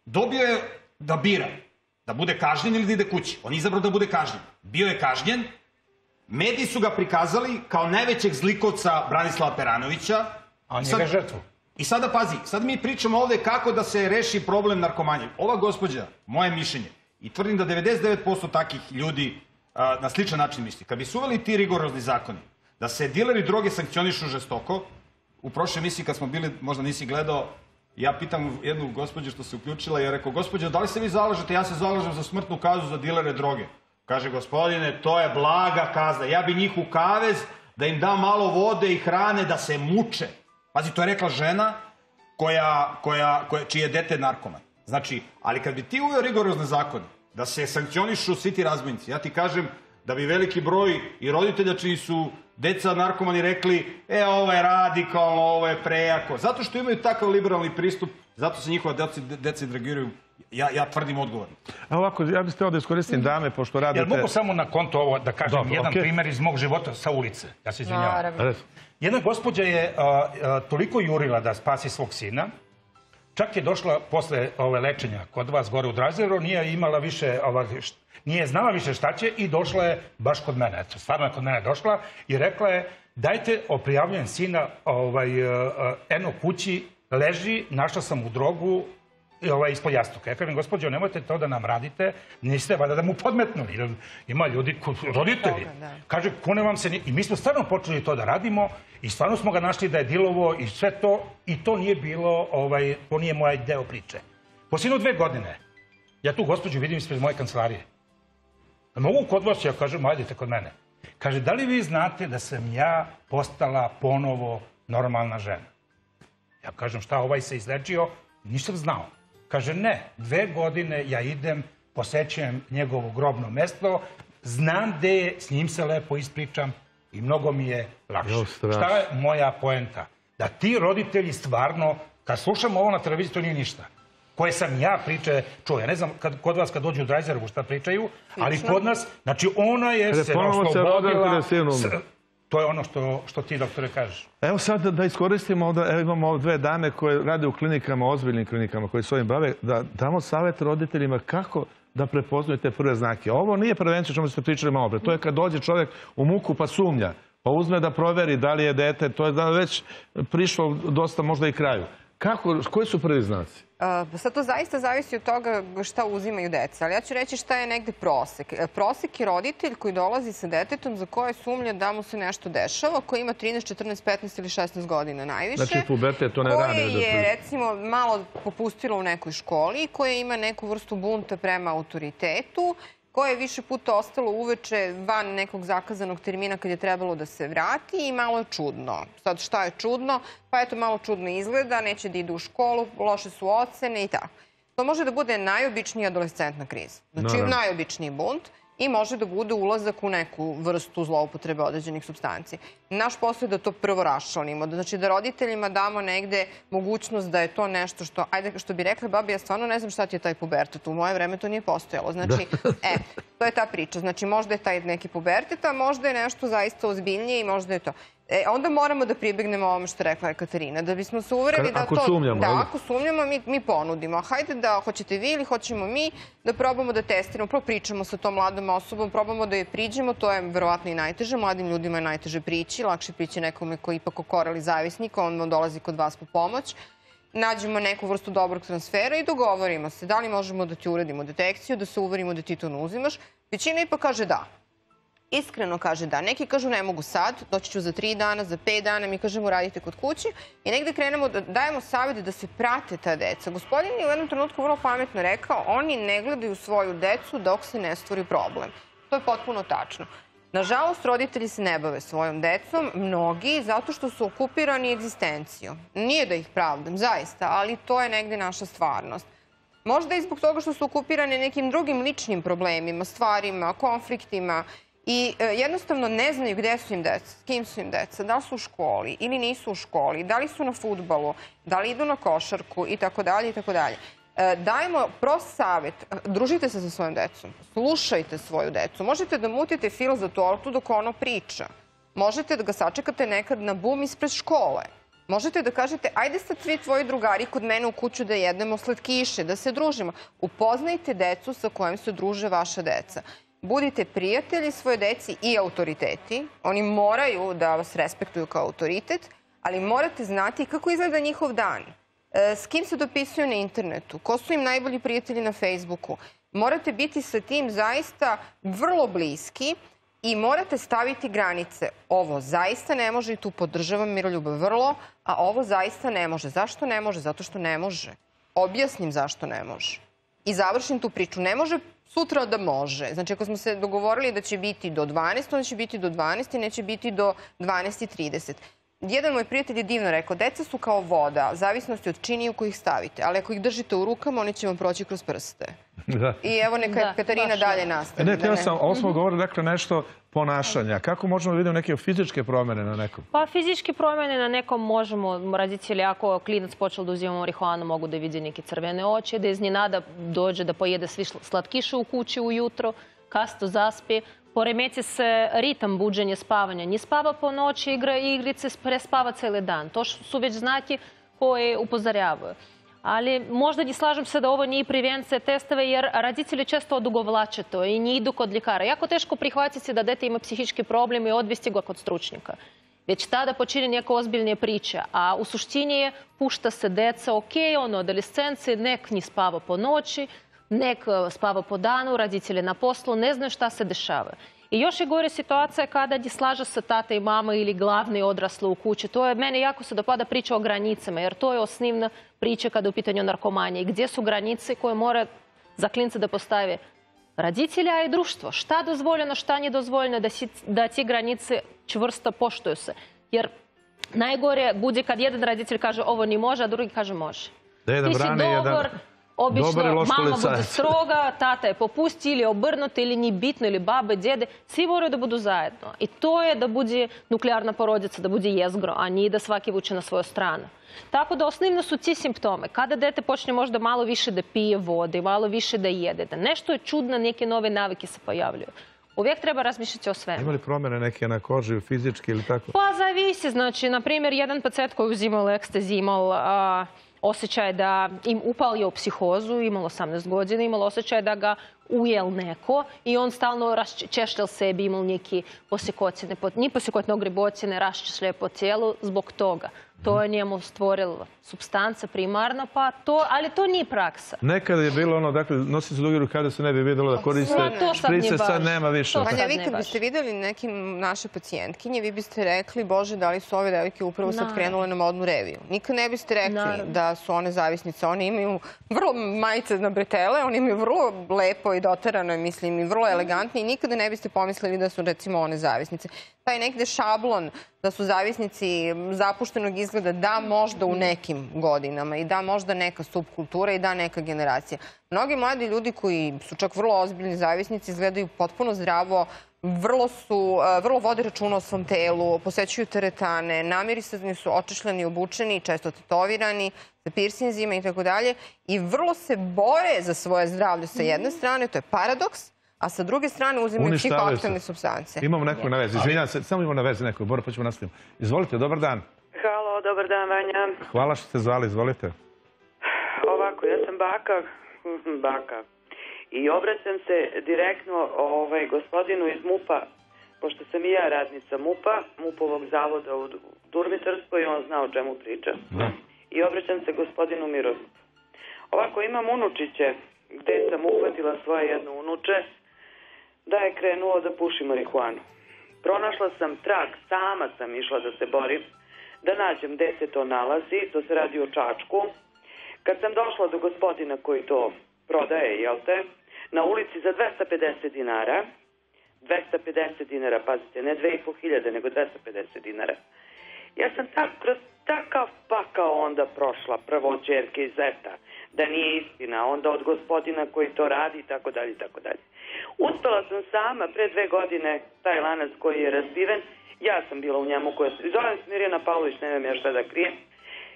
Dobio je da bira, da bude kažnjen ili da ide kući. On je izabrao da bude kažnjen. Bio je kažnjen, mediji su ga prikazali kao najvećeg zlikovca Branislava Peranovića. A njega žrtvu. I sada pazi, sad mi pričamo ovde kako da se reši problem narkomanije. Ova gospođa, moje mišljenje, i tvrdim da 99% takih ljudi na sličan način misli. Kad bi su uveli ti rigorozni zakoni, da se dileri droge sankcionišu žestoko, u prošle emisiji kad smo bili, možda nisi gledao, ja pitam jednu gospođu što se uključila i ja rekao, gospođo, da li se vi zalažete? Ja se zalažem za smrtnu kaznu za dilere droge. Kaže, gospodine, to je blaga kazna. Ja bi njih u kavez da im dam malo vode i hrane da se muče. Pazi, to je rekla žena čije dete je narkoman. Znači, ali kad bi ti uveo rigorozne zakone, da se sankcionišu svi ti razbojnici, ja ti kažem da bi veliki broj i roditelja čiji su deca narkomani rekli ovo je radikalno, ovo je prejako. Zato što imaju takav liberalni pristup, zato se njihova deca drogiraju. Ja tvrdim odgovorno. A ovako, ja bih hteo da iskoristim dame, pošto radite... Jel mogu samo na konto ovo da kažem jedan primer iz mog života sa ulice? Ja se izvinjavam. Jedna gospođa je toliko jurila da spasi svog sina, čak je došla posle lečenja kod vas gore u Drajzeru, nije znala više šta će i došla je baš kod mene. Stvarno je kod mene došla i rekla je dajte oprijavljen sina eno kući, leži, našla sam u drogu, ispod jastuka. Ja kažem, gospođo, nemojte to da nam radite, niste valjda da mu podmetnuli. Ima ljudi, roditelji. Kaže, kune vam se... I mi smo stvarno počeli to da radimo i stvarno smo ga našli da je dilovo i sve to. I to nije bilo, to nije moj deo priče. Poslednje 2 godine, ja tu gospođu vidim ispred moje kancelarije. Mogu kod vas, ja kažem, ajdete kod mene. Kaže, da li vi znate da sam ja postala ponovo normalna žena? Ja kažem, šta, ovaj se izlečio? Nisam znao. Kaže, ne, 2 godine ja idem, posećujem njegovo grobno mesto, znam gde je, s njim se lepo ispričam i mnogo mi je lakše. Šta je moja poenta? Da ti roditelji stvarno, kad slušam ovo na televiziji, to nije ništa. Koje sam ja priče čuo. Ja ne znam kod vas kad dođu u Drajzeru šta pričaju, ali kod nas, znači ona je se oslobodila... To je ono što ti, doktore, kažeš. Evo sad da iskoristimo, imamo 2 dame koje rade u klinikama, ozbiljnim klinikama koji se ovim bave, da damo savjet roditeljima kako da prepoznaju te prve znake. Ovo nije prevencija, čemu ste pričali malo pre. To je kad dođe čovjek u muku pa sumnja, pa uzme da proveri da li je dete, to je već prišlo dosta možda i kraju. Koji su prvi znaci? Sad to zaista zavisi od toga šta uzimaju deca, ali ja ću reći šta je negde prosek. Prosek je roditelj koji dolazi sa detetom za koje sumnja da mu se nešto dešava, koji ima 13, 14, 15 ili 16 godina najviše. Znači pubertet, to ne rane. Koje je, recimo, malo popustilo u nekoj školi, koje ima neku vrstu bunta prema autoritetu, koje je više puta ostalo uveče van nekog zakazanog termina kad je trebalo da se vrati i malo je čudno. Sad, šta je čudno? Pa eto, malo čudno izgleda, neće da idu u školu, loše su ocene i tako. To može da bude najobičnija adolescentna kriza. Znači, najobičniji bunt i može da bude ulazak u neku vrstu zloupotrebe određenih supstanci. Naš posao je da to prvo raščlanimo. Znači, da roditeljima damo negde mogućnost da je to nešto što... Ajde, što bi rekla, babi, ja stvarno ne znam šta ti je taj pubertet. U moje vreme to nije postojalo. Znači, to je ta priča. Znači, možda je taj neki pubertet, a možda je nešto zaista ozbiljnije i možda je to... Onda moramo da pribegnemo ovome što rekla Ekaterina. Da bismo se uverili da to... Ako sumnjamo. Da, ako sumnjamo, mi ponudimo. Hajde da hoćete vi ili hoćemo mi da probamo da testiramo. Prvo pričamo sa tom mladom osobom, probamo da je priđemo. To je verovatno i najteže. Mladim ljudima je najteže prići. Lakše prići nekome koji je ipak okorali zavisnik. On dolazi kod vas po pomoć. Nađemo neku vrstu dobrog transfera i dogovorimo se. Da li možemo da ti uradimo detekciju, da se uverimo da ti to ne uzimaš. Većina ipak kaže da. Iskreno kaže da. Neki kažu ne mogu sad, doći ću za 3 dana, za 5 dana, mi kažemo radite kod kući i negde krenemo, dajemo savjete da se prate ta deca. Gospodin je u jednom trenutku vrlo pametno rekao, oni ne gledaju svoju decu dok se ne stvori problem. To je potpuno tačno. Nažalost, roditelji se ne bave svojom decom, mnogi, zato što su okupirani egzistencijom. Nije da ih pravdam, zaista, ali to je negde naša stvarnost. Možda i zbog toga što su okupirani nekim drugim ličnim problemima, stvarima, konfliktima, i jednostavno ne znaju gde su im deca, s kim su im deca, da li su u školi ili nisu u školi, da li su na fudbalu, da li idu na košarku itd. Dajmo prost savjet, družite se sa svojim decom, slušajte svoju decu. Možete da mutite fil za tortu dok ono priča. Možete da ga sačekate nekad na bum ispred škole. Možete da kažete, ajde sad svi tvoji drugari kod mene u kuću da jedemo slatkiše, da se družimo. Upoznajte decu sa kojim se druže vaša deca. Budite prijatelji svoje deci i autoriteti. Oni moraju da vas respektuju kao autoritet, ali morate znati kako izgleda njihov dan, s kim se dopisuju na internetu, ko su im najbolji prijatelji na Facebooku. Morate biti sa tim zaista vrlo bliski i morate staviti granice. Ovo zaista ne može i tu podržavam Miroljuba vrlo, a ovo zaista ne može. Zašto ne može? Zato što ne može. Objasnim zašto ne može. I završim tu priču. Ne može sutra da može. Znači, ako smo se dogovorili da će biti do 12, onda će biti do 12 i neće biti do 12:30. Jedan moj prijatelj je divno rekao, deca su kao voda, zavisnosti od čini u koji ih stavite, ali ako ih držite u rukama, oni će vam proći kroz prste. I evo neka Katarina dalje nastavi. Ne, htio sam, ovo smo govorili, dakle, nešto ponašanja. Kako možemo da vidimo neke fizičke promjene na nekom? Pa fizičke promjene na nekom možemo, roditelji, ako klinac počeo da uzima marihuanu, mogu da vidi neke crvene oči, da iznenada dođe da pojede svi slatkiše u kući ujutro, kasno zaspi. Poremeti se ritam buđenja spavanja. Ne spava po noći, igra igrice, prespava celi dan. To su već znaki koje upozorjavaju. Ali možda ne slažem se da ovo nije prevencija testova, jer roditelji često odugovlače to i ne idu kod ljekara. Jako teško prihvatiti da dete ima psihički problem i odvesti ga kod stručnjaka. Već tada počinje neka ozbiljnija priča, a u suštini je pušta se deca, ok, ono, adolescenci, nek ne spava po noći, nek spava po danu, roditelji na poslu, ne znaju šta se dešava. I još je gore situacija kada ne slaže se tata i mama ili glavni odrasli u kući. To je, mene jako se dopada priča o granicama, jer to je osnovna priča kada je u pitanju narkomanije. Gdje su granice koje mora za klince da postave roditelji, a i društvo? Šta dozvoljeno, šta nedozvoljeno, da ti granice čvrsto poštuju se. Jer najgore bude kad jedan roditelj kaže ovo ne može, a drugi kaže može. Ti si dobar... Obično mama bude stroga, tata je popusti ili obrnuti ili nije bitno, ili babe, djede. Svi moraju da budu zajedno. I to je da bude nuklearna porodica, da bude jezgro, a nije da svaki vuče na svoju stranu. Tako da osnovno su ti simptome. Kada dete počne možda malo više da pije vode, malo više da jede, da nešto je čudno, neke nove navike se pojavljaju. Uvijek treba razmišljati o svemu. Ima li promjene neke na koži, fizički ili tako? Pa zavisi. Znači, na primjer, jedan pacijent koji uzimao ekstazi imao osjećaj da im upalio u psihozu, imalo 18 godina, imalo osjećaj da ga ujel neko i on stalno raščešljal sebi, imalo neki posekotine, ni posekotne ogrebotine, raščešlje po tijelu zbog toga. To je njemu stvorila substanca primarna, pa to, ali to nije praksa. Nekada je bilo ono, dakle, nosi se dugi rukav da se ne bi vidjelo da koriste šprice, sad nema više. Vanja, vi kad biste vidjeli neke naše pacijentkinje, vi biste rekli, Bože, da li su ove devojke upravo sad krenule na modnu reviju. Nikad ne biste rekli da su one zavisnice. One imaju vrlo majice na bretele, one imaju vrlo lepo i doterano, mislim, i vrlo elegantne i nikada ne biste pomislili da su, recimo, one zavisnice. Taj negde šablon da su zavisnici zapuštenog izgleda, da možda u nekim godinama i da možda neka subkultura i da neka generacija. Mnogi mladi ljudi koji su čak vrlo ozbiljni zavisnici izgledaju potpuno zdravo, vrlo vode računa o svom telu, posećuju teretane, namirisani su, očešljani, obučeni, često tetovirani, sa piercingzima i tako dalje. I vrlo se bore za svoje zdravlje sa jedne strane, to je paradoks, a sa druge strane uzimaju psihoaktivne supstance. Imamo nekog na vezi. Izvinjam se, samo imamo na vezi nekog. Bora, pa ćemo nastaviti. Izvolite, dobar dan. Halo, dobar dan, Vanja. Hvala što ste zvali, izvolite. Ovako, ja sam baka. I obraćam se direktno gospodinu iz Mupa, pošto sam i ja radnica Mupa, Mupovog zavoda u Durmitarskoj, i on zna o čemu pričam. I obraćam se gospodinu Miroljubu. Ovako, imam unučiće, gde sam uhvatila svoje jedno unuče, da je krenuo da puši marihuanu. Pronašla sam trag, sama sam išla da se borim, da nađem gde se to nalazi, to se radi o Čačku. Kad sam došla do gospodina koji to prodaje, jel te, na ulici za 250 dinara, 250 dinara, pazite, ne 2500, nego 250 dinara. Ja sam kroz takav pakao onda prošla, prvo od čerke i zeta, da nije istina, onda od gospodina koji to radi i tako dalje, i tako dalje. Uspela sam sama, pre 2 godine, taj lanac koji je razbiven, ja sam bila u njemu, koja se zove Smirjana Pavlović, ne vem ja šta da krijem,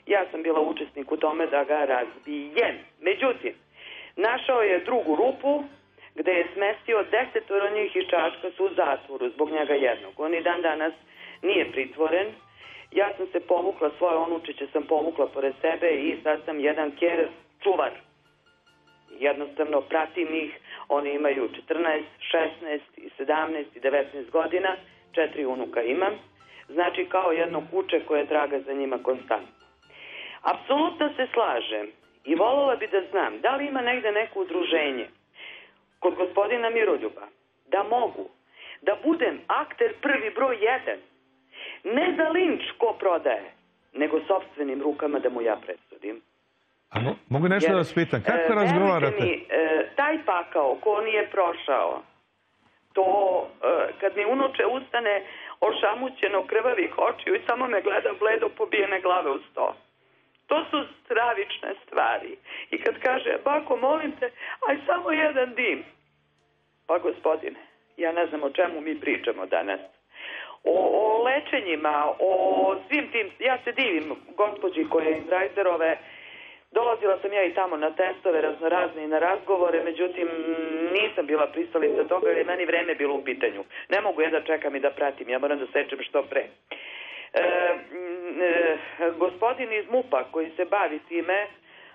ja sam bila učesnik u tome da ga razbijem. Međutim, našao je drugu rupu, gde je smestio 10 njih iz Čačka su u zatvoru, zbog njega jednog. On i dan danas nije pritvoren. Ja sam se povukla, svoje onučiće sam povukla pored sebe i sad sam jedan keres čuvar. Jednostavno pratim ih, oni imaju 14, 16, 17 i 19 godina, 4 unuka imam. Znači kao jedno kuće koje traga za njima konstantno. Apsolutno se slažem i voljela bi da znam da li ima negde neko udruženje kod gospodina Miroljuba da mogu da budem akter prvi broj 1. Ne da linč ko prodaje, nego sobstvenim rukama da mu ja presudim. Mogu nešto da vas pitam, kako razgovarate? Taj pakao ko on je prošao, to kad mi unuče ustane, ošamućeno krvavih očiju i samo me gleda bledo pobijene glave u sto. To su stravične stvari. I kad kaže, bako, molim te, aj samo jedan dim. Pa gospodine, ja ne znam o čemu mi pričamo danas. O lečenjima, o svim tim, ja se divim gospođi koja je iz Drajzerove. Dolazila sam ja i tamo na testove raznorazne i na razgovore, međutim nisam bila pristalica toga jer je meni vreme bilo u pitanju. Ne mogu ja da čekam i da pratim, ja moram da sečem što pre. Gospodin iz Mupa koji se bavi time,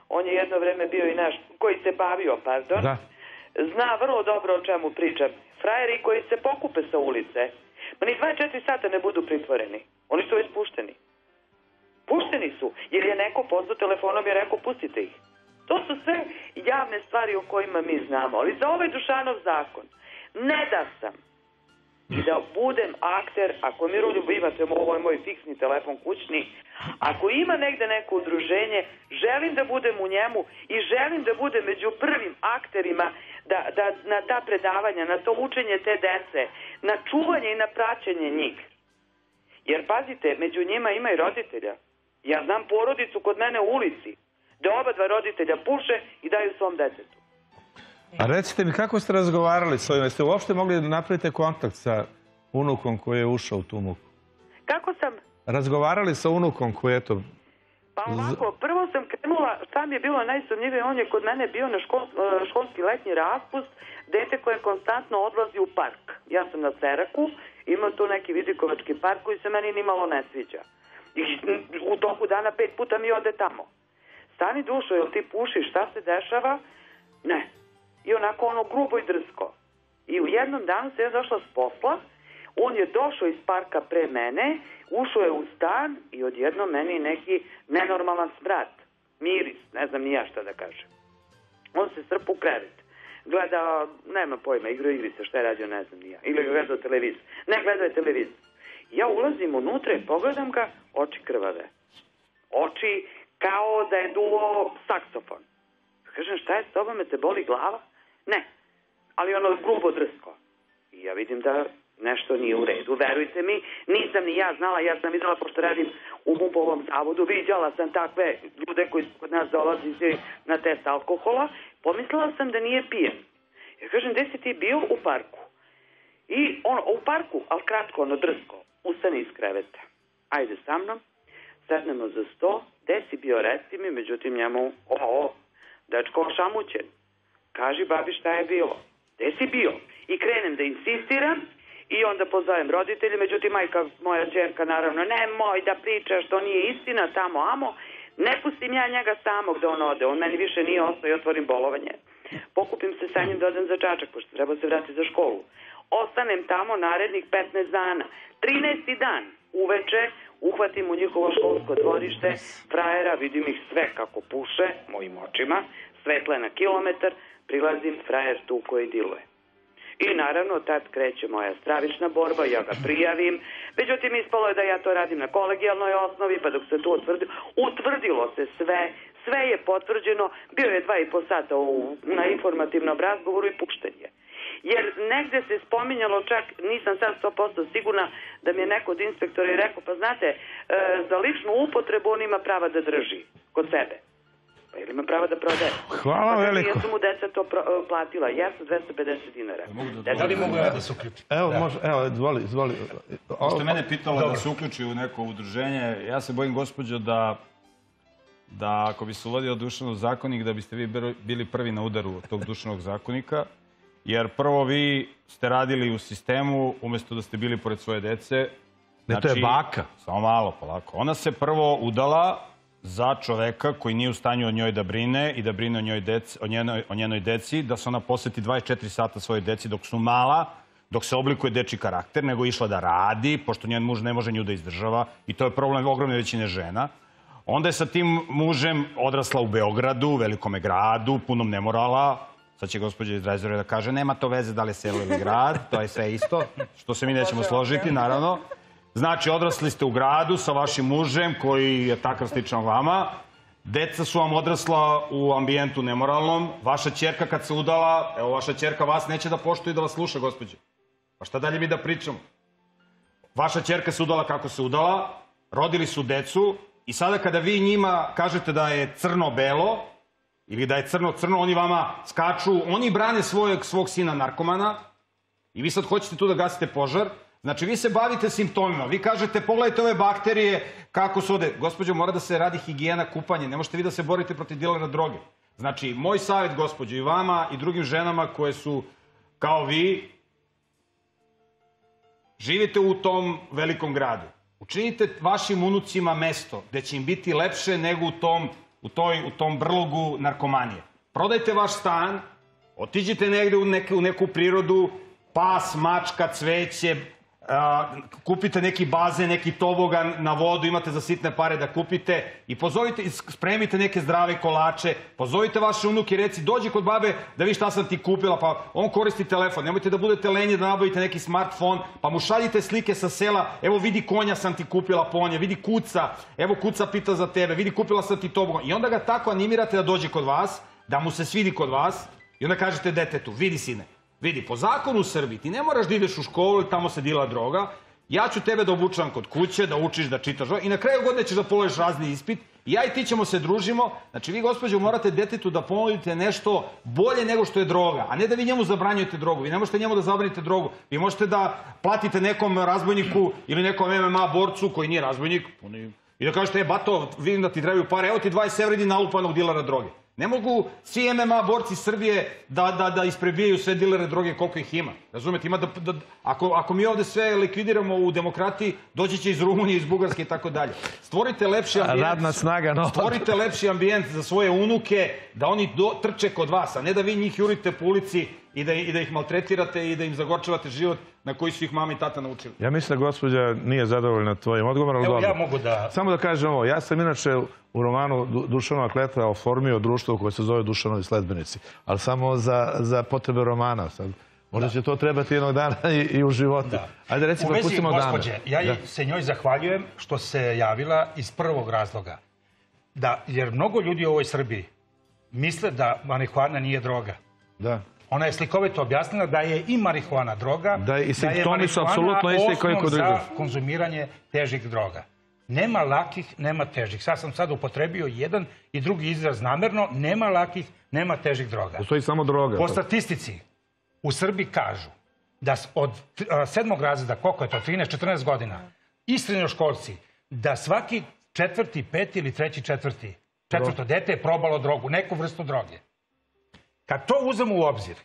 on je jedno vreme bio i naš, koji se bavio, pardon, zna vrlo dobro o čemu pričam. Frajeri koji se pokupe sa ulice, pa ni 24 sata ne budu pritvoreni. Oni su ispušteni. Pušteni su, jer je neko pozvao telefonom i rekao pustite ih. To su sve javne stvari o kojima mi znamo. Ali za ovaj Dušanov zakon ne da sam i da budem akter, ako Miroljub imate, ovo je moj fiksni telefon kućni, ako ima negde neko udruženje, želim da budem u njemu i želim da budem među prvim akterima da na ta predavanja, na to učenje te dece, na čuvanje i na praćenje njih. Jer pazite, među njima ima i roditelja. Ja znam porodicu kod mene u ulici, da oba dva roditelja puše i daju svom detetu. A recite mi, kako ste razgovarali s ovim? Jeste uopšte mogli da napravite kontakt sa unukom koji je ušao u tu muku? Kako sam? Razgovarali sa unukom koji je to... Pa ovako, prvo sam krenula, šta mi je bilo najsumnjivije, on je kod mene bio na školski letnji raspust, dete koje konstantno odlazi u park. Ja sam na Seraku, imao tu neki vidikovački park koji se meni nimalo ne sviđa. I u toku dana 5 puta mi ode tamo. Stani dušo, jel ti pušiš, šta se dešava? Ne. I onako ono grubo i drsko. I u jednom danu se je došla s posla, on je došao iz parka pre mene, ušao je u stan i odjedno meni neki nenormalan smrad, miris, ne znam ni ja šta da kažem. On se srpa u krevet. Gleda, nema pojma, igra igrice, šta je radio, ne znam ni ja. Ili gledao televiz. Ne, gledao je televiz. Ja ulazim unutra i pogledam ga, oči krvave. Oči kao da je duo saksofon. Kažem, šta je s tobom, me te boli glava? Ne, ali ono grubo drsko. I ja vidim da nešto nije u redu. Verujte mi, nisam ni ja znala, ja sam videla, pošto radim u Mupovom zavodu, vidjela sam takve ljude koji kod nas dolazi na test alkohola. Pomislila sam da nije pijen. Ja kažem, gde si ti bio? U parku. I ono, u parku, ali kratko, ono drsko. Ustani iz kreveta. Ajde sa mnom, sednemo za sto, gde si bio, reci mi, međutim njemu, dečko ošamućen. Kaži babi šta je bilo. Gde si bio? I krenem da insistiram i onda pozovem roditelje, međutim majka, moja ćerka naravno, nemoj da pričaš, to nije istina, tamo, amo. Ne pustim ja njega samog da on ode, on meni više nije ostao i otvorim bolovanje. Pokupim se sa njim da odem za Čačak, pošto treba se vratiti za školu. Ostanem tamo narednih 15 dana. 13. dan uveče uhvatim u njihovo školsko dvorište frajera, vidim ih sve kako puše, mojim očima, svetla na kilometar, prilazim, frajer tu koji diluje. I naravno, tad kreće moja stravična borba, ja ga prijavim. Međutim, ispalo je da ja to radim na kolegijalnoj osnovi, pa dok se to utvrdilo se sve, sve je potvrđeno, bio je 2,5 sata na informativnom razgovoru i puštenje. Jer negde se spominjalo, čak nisam sad 100% sigurna, da mi je neko od inspektora rekao, pa znate, za ličnu upotrebu on ima prava da drži kod sebe. Pa ili ima prava da prodaje? Hvala veliko. Ja sam mu deca to platila, ja sam 250 dinara. Da li mogu ja da se uključim? Evo, izvoli. Pošto mene pitala da se uključi u neko udruženje, ja se bojim, gospođo, da ako bi se uvodio Dušanov zakonik, da biste vi bili prvi na udaru tog Dušanog zakonika, jer prvo vi ste radili u sistemu, umesto da ste bili pored svoje dece. Ne, to je baka. Samo malo, polako. Ona se prvo udala za čoveka koji nije u stanju o njoj da brine i da brine o njenoj deci, da se ona posveti 24 sata svojoj deci dok su mala, dok se oblikuje dečiji karakter, nego išla da radi, pošto njen muž ne može nju da izdržava i to je problem ogromne većine žena. Onda je sa tim mužem odrasla u Beogradu, velikome gradu, punom nemorala. Sad će gospođa iz Drajzera da kaže, nema to veze da li je selo ili grad, to je sve isto, što se mi nećemo složiti, naravno. Znači, odrasli ste u gradu sa vašim mužem, koji je takav sličan vama. Deca su vam odrasla u ambijentu nemoralnom. Vaša ćerka kad se udala, evo, vaša ćerka vas neće da poštuje i da vas sluša, gospođe. Pa šta dalje mi da pričamo? vaša ćerka se udala kako se udala, rodili su decu i sada kada vi njima kažete da je crno-belo ili da je crno-crno, oni vama skaču, oni brane svog sina narkomana i vi sad hoćete tu da gasite požar. Znači, vi se bavite simptomima. Vi kažete, pogledajte ove bakterije, kako su ovde. Gospođo, mora da se radi higijena, kupanje. Ne možete vi da se borite protiv dilera droge. Znači, moj savjet, gospođo, i vama i drugim ženama koje su, kao vi, živite u tom velikom gradu. Učinite vašim unucima mesto gde će im biti lepše nego u tom brlogu narkomanije. Prodajte vaš stan, otiđite negde u neku prirodu, pas, mačka, cveće, kupite neki bazen, neki tobogan na vodu, imate za sitne pare da kupite i pozovite, spremite neke zdrave kolače, pozovite vaše unuke i reci, dođi kod babe da vi šta sam ti kupila, pa on koristi telefon, nemojte da budete lenji da nabavite neki smartfon, pa mu šaljite slike sa sela, evo vidi konja sam ti kupila ponje, vidi kuca, evo kuca pita za tebe, vidi kupila sam ti tobogan i onda ga tako animirate da dođe kod vas, da mu se svidi kod vas i onda kažete detetu, vidi sine, vidi, po zakonu u Srbiji ti ne moraš da ideš u školu i tamo se dila droga. Ja ću tebe da obučavam kod kuće, da učiš, da čitaš. I na kraju godine ćeš da položiš razni ispit. I ja i ti ćemo se družimo. Znači, vi, gospođo, morate detetu da ponudite nešto bolje nego što je droga. A ne da vi njemu zabranjujete drogu. Vi ne možete njemu da zabranite drogu. Vi možete da platite nekom razbojniku ili nekom MMA borcu koji nije razbojnik. I da kažete, bato, vidim da ti trebaju pare. Evo ti 20 evra, idi na lupanog dilera droge. Ne mogu svi MMA borci Srbije da isprebijaju sve dilere droge koliko ih ima. Razumete, ako mi ovde sve likvidiramo u demokratiji, doći će iz Rumunije, iz Bugarske i tako dalje. Stvorite lepši ambijent za svoje unuke, da oni trče kod vas, a ne da vi njih jurite po ulici i da ih maltretirate i da im zagorčavate život na koji su ih mama i tata naučili. Ja mislim da gospođa nije zadovoljna tvojim odgovorom. Evo, ja mogu da... Samo da kažem ovo, ja sam inače u romanu Dušanova kletva oformio društvo koje se zove Dušanovi sledbenici, ali samo za potrebe romana. Možda će to trebati jednog dana i u životu. Ajde, recimo, da pustimo dana. U vezi, gospođe, ja se njoj zahvaljujem što se javila iz prvog razloga. Jer mnogo ljudi u ovoj Srbiji misle da marihuana nije droga. Da. Ona je slikovito objasnila da je i marihuana droga, da je marihuana osnov za konzumiranje težih droga. Nema lakih, nema težih. Sad sam upotrebio jedan i drugi izraz namerno. Nema lakih, nema težih droga. Postoji samo droga. Po statistici u Srbiji kažu da od 7. razreda, koliko je to, 13-14 godina, i srednjoškolci, da svaki 4., 5. ili 3. 4. dete je probalo drogu, neku vrstu droge. Kad to uzem u obzir,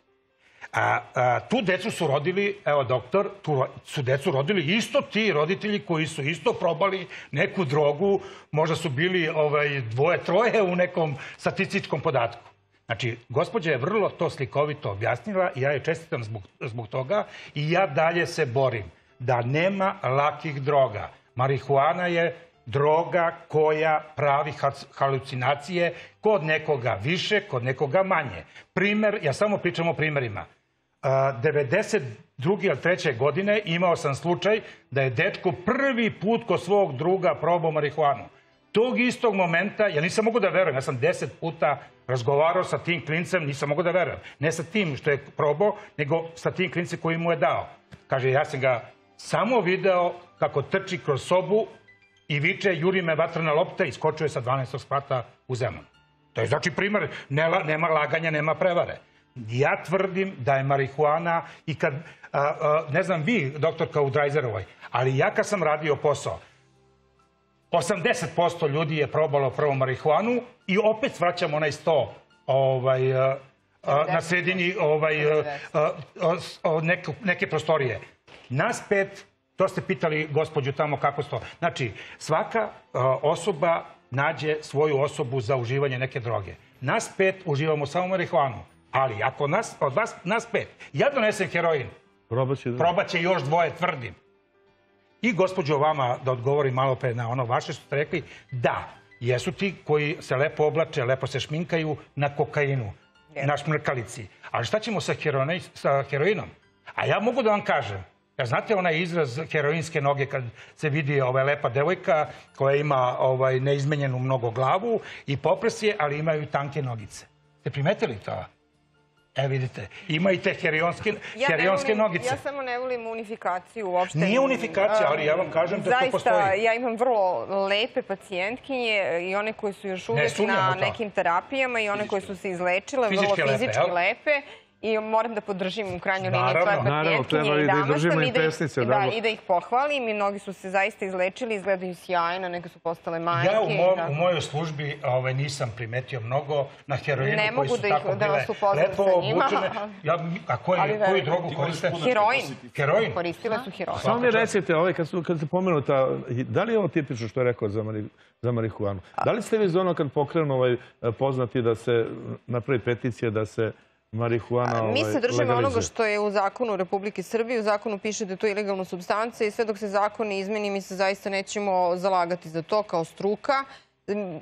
tu decu su rodili, evo doktor, tu su decu rodili isto ti roditelji koji su isto probali neku drogu, možda su bili 2, 3 u nekom statističkom podatku. Znači, gospođa je vrlo to slikovito objasnila i ja je čestitam zbog toga i ja dalje se borim da nema lakih droga. Marihuana je droga koja pravi halucinacije, kod nekoga više, kod nekoga manje. Primer, ja samo pričam o primerima. 92. ili 3. godine imao sam slučaj da je dečko prvi put kod svog druga probao marihuanu. Tog istog momenta, ja nisam mogu da verujem, ja sam 10 puta razgovarao sa tim klincem, nisam mogu da verujem. Ne sa tim što je probao, nego sa tim klincem koji mu je dao. Kaže, ja sam ga samo video kako trči kroz sobu i viče, juri me vatrena lopta i skočio je sa 12. sprata u Zemun. To je znači primer, nema laganja, nema prevare. Ja tvrdim da je marihuana i kad, ne znam vi, doktorka u Drajzerovoj, ali ja kad sam radio posao, 80% ljudi je probalo prvo marihuanu i opet vraćamo onaj 100 na sredini neke prostorije. Nas 5... To ste pitali gospođu tamo kako sto. Znači, svaka osoba nađe svoju osobu za uživanje neke droge. Nas 5 uživamo samo marihuanu. Ali ako nas 5, ja donesem heroin, probaće još 2, tvrdim. I gospođo vama, da odgovorim malo pre na ono vaše što ste rekli, da, jesu ti koji se lepo oblače, lepo se šminkaju na kokainu, na šmrkalici. Ali šta ćemo sa heroinom? A ja mogu da vam kažem, ja znate onaj izraz heroinske noge kad se vidi lepa devojka koja ima neizmenjenu mnogo glavu i popres je, ali imaju tanke nogice. Ste primetili to? E, vidite, ima i te herionske nogice. Ja samo ne volim unifikaciju uopšte. Nije unifikacija, ali ja vam kažem da to postoji. Zaista, ja imam vrlo lepe pacijentkinje i one koje su još uvijek na nekim terapijama i one koje su se izlečile, vrlo fizički lepe. I moram da podržim u krajnjoj liniji tvoje pacijentkinje. Naravno, treba i da ih držimo i pesnice. Da, i da ih pohvalim. I mnogi su se zaista izlečili, izgledaju sjajno, neke su postale majke. Ja u mojoj službi nisam primetio mnogo na heroinu koji su tako bile lepo obučene. A koju drogu koriste? Heroin. Heroin? Koristile su heroin. Samo mi recite, kad ste pomenuta, da li je ovo tipično što je rekao za marihuanu? Da li ste vi za ono kad pokrenu poznati da se napravi peticija da se marihuana... Mi se držimo onoga što je u zakonu Republike Srbije. U zakonu piše da je to ilegalna supstanca i sve dok se zakon ne izmeni mi se zaista nećemo zalagati za to kao struka.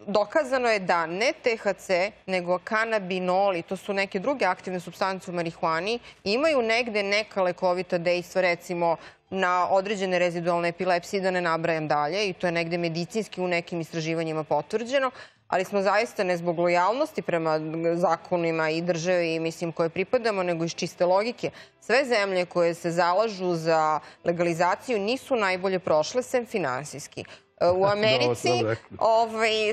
Dokazano je da ne THC, nego kanabinoli, to su neke druge aktivne supstance u marihuani, imaju negde neka lekovita dejstva, recimo na određene rezidualne epilepsije, da ne nabrajam dalje, i to je negde medicinski u nekim istraživanjima potvrđeno, ali smo zaista ne zbog lojalnosti prema zakonima i državi, mislim, koje pripadamo, nego iz čiste logike. Sve zemlje koje se zalažu za legalizaciju nisu najbolje prošle, sem finansijski. U Americi,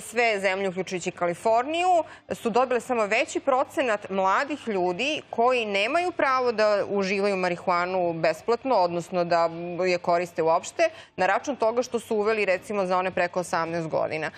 sve zemlje, uključujući Kaliforniju, su dobile samo veći procenat mladih ljudi koji nemaju pravo da uživaju marihuanu besplatno, odnosno da je koriste uopšte, na račun toga što su uveli, recimo, za one preko 18 godina.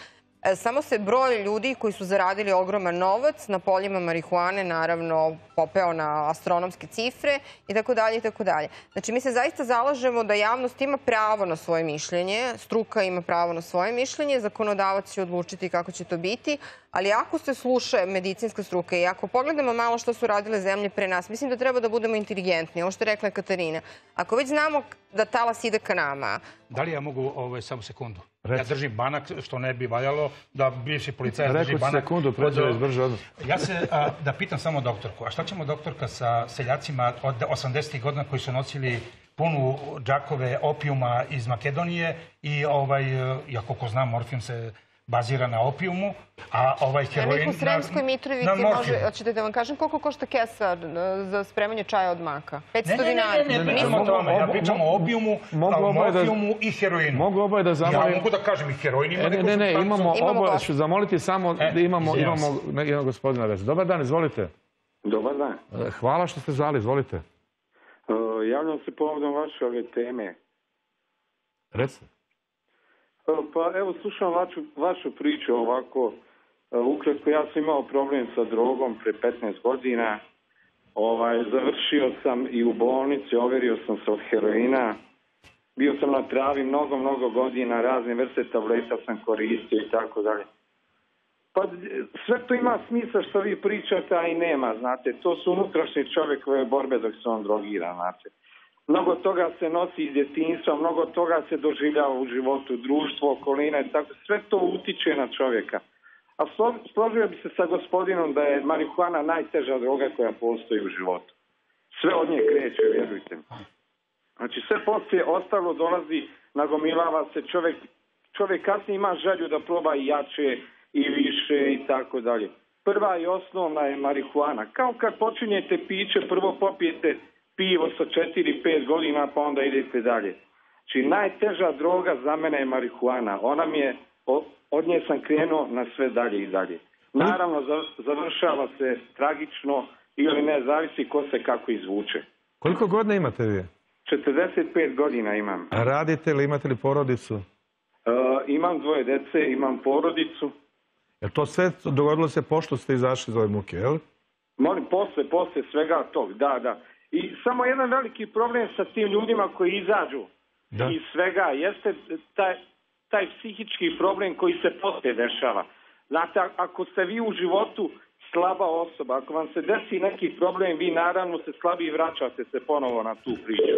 Samo se broj ljudi koji su zaradili ogroman novac na poljima marihuane, naravno, popeo na astronomske cifre i tako dalje i tako dalje. Znači, mi se zaista zalažemo da javnost ima pravo na svoje mišljenje, struka ima pravo na svoje mišljenje, zakonodavac će odlučiti kako će to biti, ali ako se sluša medicinska struka i ako pogledamo malo što su radile zemlje pre nas, mislim da treba da budemo inteligentni. Ovo što je rekla Ekaterina. Ako već znamo da talas ide ka nama... Da li ja mogu samo sekundu? Ja držim banak, što ne bi valjalo, da bivši policajac drži banak. Rekao sekundu, pređe izbrže odnos. Ja se da pitam samo doktorku, a šta ćemo doktorka sa seljacima od 80-ih godina koji su nosili punu džakove opijuma iz Makedonije i, iako ko zna, morfijum se bazira na opijumu, a heroin... Ja mi u Sremskoj Mitrovici može... Hoćete da vam kažem koliko košta kesa za spremanje čaja od maka? 500 dinara. Ne, ne, ne. Ja pričam o opijumu, morfijumu i heroinu. Mogu oboje da zamolim... Ja mogu da kažem i heroinima. Ne, ne, imamo oboje. Ću zamoliti samo da imamo jednog gospodina već. Dobar dan, izvolite. Dobar dan. Hvala što ste zvali, izvolite. Javljam se povodom vaše ove teme. Recite. Pa evo, slušam vašu priču ovako. Ukratko, ja sam imao problem sa drogom pre 15 godina. Završio sam i u bolnici, overio sam se od heroina. Bio sam na travi mnogo, mnogo godina, razne vrste tableta sam koristio i tako dalje. Pa sve to ima smisla što vi pričate, a i nema, znate. To su unutrašnje čovekove borbe dok se on drogira, znate. Mnogo toga se nosi iz djetinjstva, mnogo toga se doživljava u životu, društvo, okolina i tako. Sve to utiče na čovjeka. A složio bi se sa gospodinom da je marihuana najteža droga koja postoji u životu. Sve od nje kreće, vjerujte mi. Znači, sve poslije ostalo dolazi, nagomilava se čovjek. Čovjek kasnije ima želju da proba i jače i više i tako dalje. Prva i osnovna je marihuana. Kao kad počinjete piće, prvo popijete pivo sa 4-5 godina, pa onda idete dalje. Znači, najteža droga za mene je marihuana. Od nje sam krenuo na sve dalje i dalje. Naravno, završava se tragično ili ne, zavisi ko se kako izvuče. Koliko godina imate vi? 45 godina imam. A radite li, imate li porodicu? Imam 2 dece, imam porodicu. Jer to sve dogodilo se pošto ste izašli iz ove muke, je li? Molim, posle svega tog, da, da. I samo jedan veliki problem sa tim ljudima koji izađu iz svega jeste taj psihički problem koji se poslije dešava. Znate, ako ste vi u životu slaba osoba, ako vam se desi neki problem, vi naravno se slabi i vraćate se ponovo na tu priču.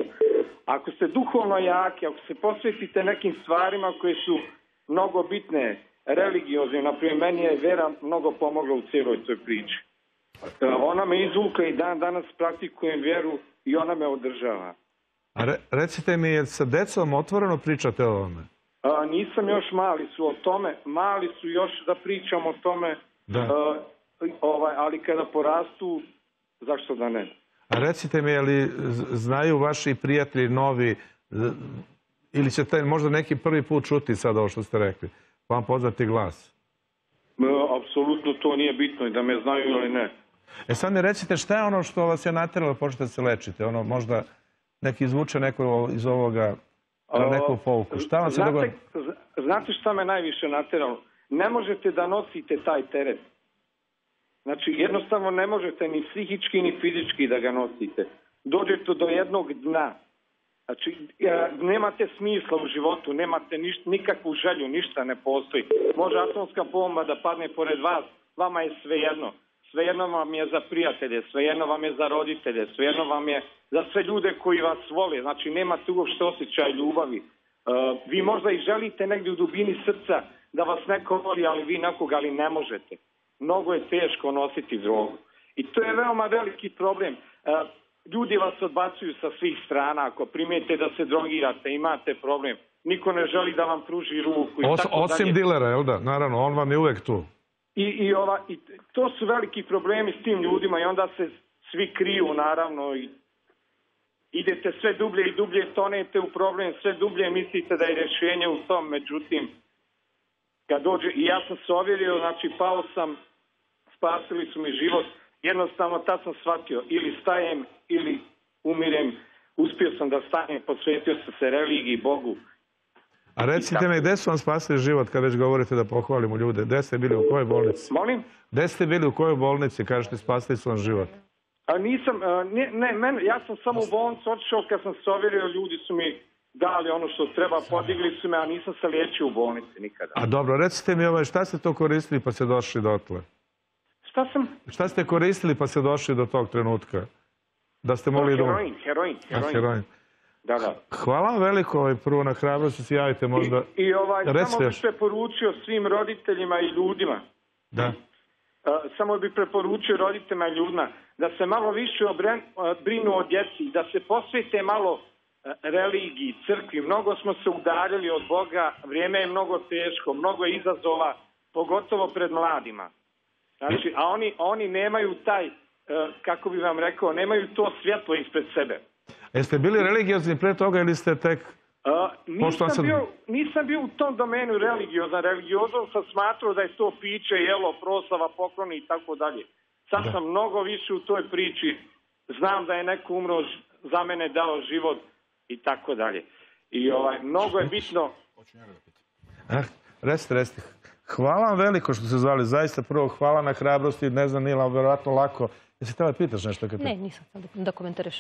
Ako ste duhovno jaki, ako se posvetite nekim stvarima koje su mnogo bitne, religiozne, naprimjer, meni je vera mnogo pomogla u cijeloj toj priči. Ona me izvukla i danas praktikujem vjeru i ona me održava. A recite mi, jer sa decom otvoreno pričate o ovome? Nisam još, mali su o tome. Mali su još da pričam o tome, ali kada porastu Zašto da ne? A recite mi, je li znaju vaši prijatelji novi, ili ćete možda neki prvi put čuti sad ovo što ste rekli, vam poznati glas? Apsolutno to nije bitno, i da me znaju ili ne. E sad mi recite, šta je ono što vas je nateralo da počnete da se lečite? Ono, možda neki izvuče neko iz ovoga na neku pouku. Šta vam se dogodilo? Znate šta me najviše nateralo? Ne možete da nosite taj teret. Znači, jednostavno ne možete ni psihički, ni fizički da ga nosite. Dođete do jednog dna. Znači, nemate smisla u životu, nemate nikakvu želju, ništa ne postoji. Može atomska bomba da padne pored vas, vama je svejedno. Svejedno vam je za prijatelje, svejedno vam je za roditelje, svejedno vam je za sve ljude koji vas vole. Znači, nemate uopšte osjećaj ljubavi. Vi možda i želite negdje u dubini srca da vas neko voli, ali vi nekoga, ali ne možete. Mnogo je teško nositi drogu. I to je veoma veliki problem. Ljudi vas odbacuju sa svih strana. Ako primijete da se drogirate, imate problem. Niko ne želi da vam pruži ruku. Osim dilera, jel da? Naravno, on vam je uvek tu. I to su veliki problemi s tim ljudima, i onda se svi kriju, naravno. Idete sve dublje i dublje, tonete u problem, sve dublje mislite da je rješenje u tom. Međutim, kad dođe, i ja sam se ovjerio, znači pao sam, spasili su mi život. Jednostavno, tad sam shvatio, ili stajem, ili umirem. Uspio sam da stajem, posvetio sam se religiji, Bogu. A recite mi, gde su vam spasili život, kad već govorite da pohvalimo ljude? Gde ste bili, u kojoj bolnici? Molim? Gde ste bili, u kojoj bolnici, kažete, spasili su vam život? Nisam, ja sam samo u bolnicu otišao kad sam se ovjerio, ljudi su mi dali ono što treba, podigli su me, a nisam se liječio u bolnici nikada. A dobro, recite mi, šta ste to koristili pa ste došli do toga? Šta ste koristili pa ste došli do tog trenutka? Da ste mogli... Heroin. Hvala vam veliko, prvo na hrabrosti se javite možda... I samo bih preporučio svim roditeljima i ljudima. Da. Samo bih preporučio roditeljima i ljudima da se malo više brinu o djeci, da se posvete malo religiji, crkvi. Mnogo smo se udaljili od Boga, vrijeme je mnogo teško, mnogo je izazova, pogotovo pred mladima. Znači, a oni nemaju taj, kako bi vam rekao, nemaju to svjetlo ispred sebe. Jeste bili religiozni pre toga ili ste tek... Nisam bio u tom domenu religiozan. Religiozan sam smatrao da je to piće, jelo, proslava, pokloni i tako dalje. Sad sam mnogo više u toj priči. Znam da je neko umro, za mene dao život i tako dalje. I mnogo je bitno... Resti. Hvala vam veliko što se zvali. Zaista prvo hvala na hrabrosti. Ne znam, nije verovatno lako. Jesi tebe pitaš nešto? Ne, nisam da komentariš.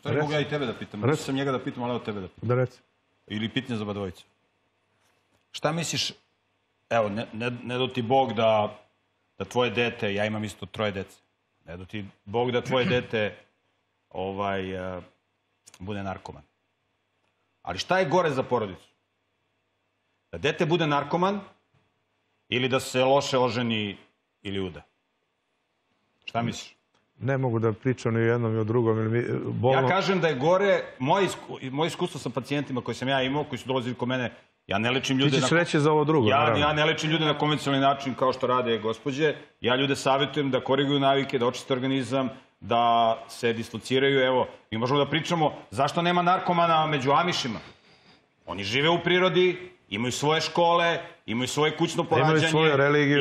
Što ne mogu ja i tebe da pitam? Što sam njega da pitam, ali od tebe da pitam. Da reci. Ili pitanje za badvojicu. Šta misliš, evo, ne do ti Bog da tvoje dete, ja imam isto 3 dece, ne do ti Bog da tvoje dete bude narkoman. Ali šta je gore za porodicu? Da dete bude narkoman ili da se loše oženi ili uda? Šta misliš? Ne mogu da pričam ni o jednom i o drugom. Ja kažem da je gore, moje iskustvo sa pacijentima koje sam ja imao, koji su dolazili ko mene, ja ne lečim ljude... Ti ćeš reći za ovo drugo. Ja ne lečim ljude na konvencionalni način kao što rade gospođe. Ja ljude savjetujem da koriguju navike, da očiste organizam, da se dislociraju. Evo, mi možemo da pričamo zašto nema narkomana među Amišima. Oni žive u prirodi, imaju svoje škole, imaju svoje kućno porađanje,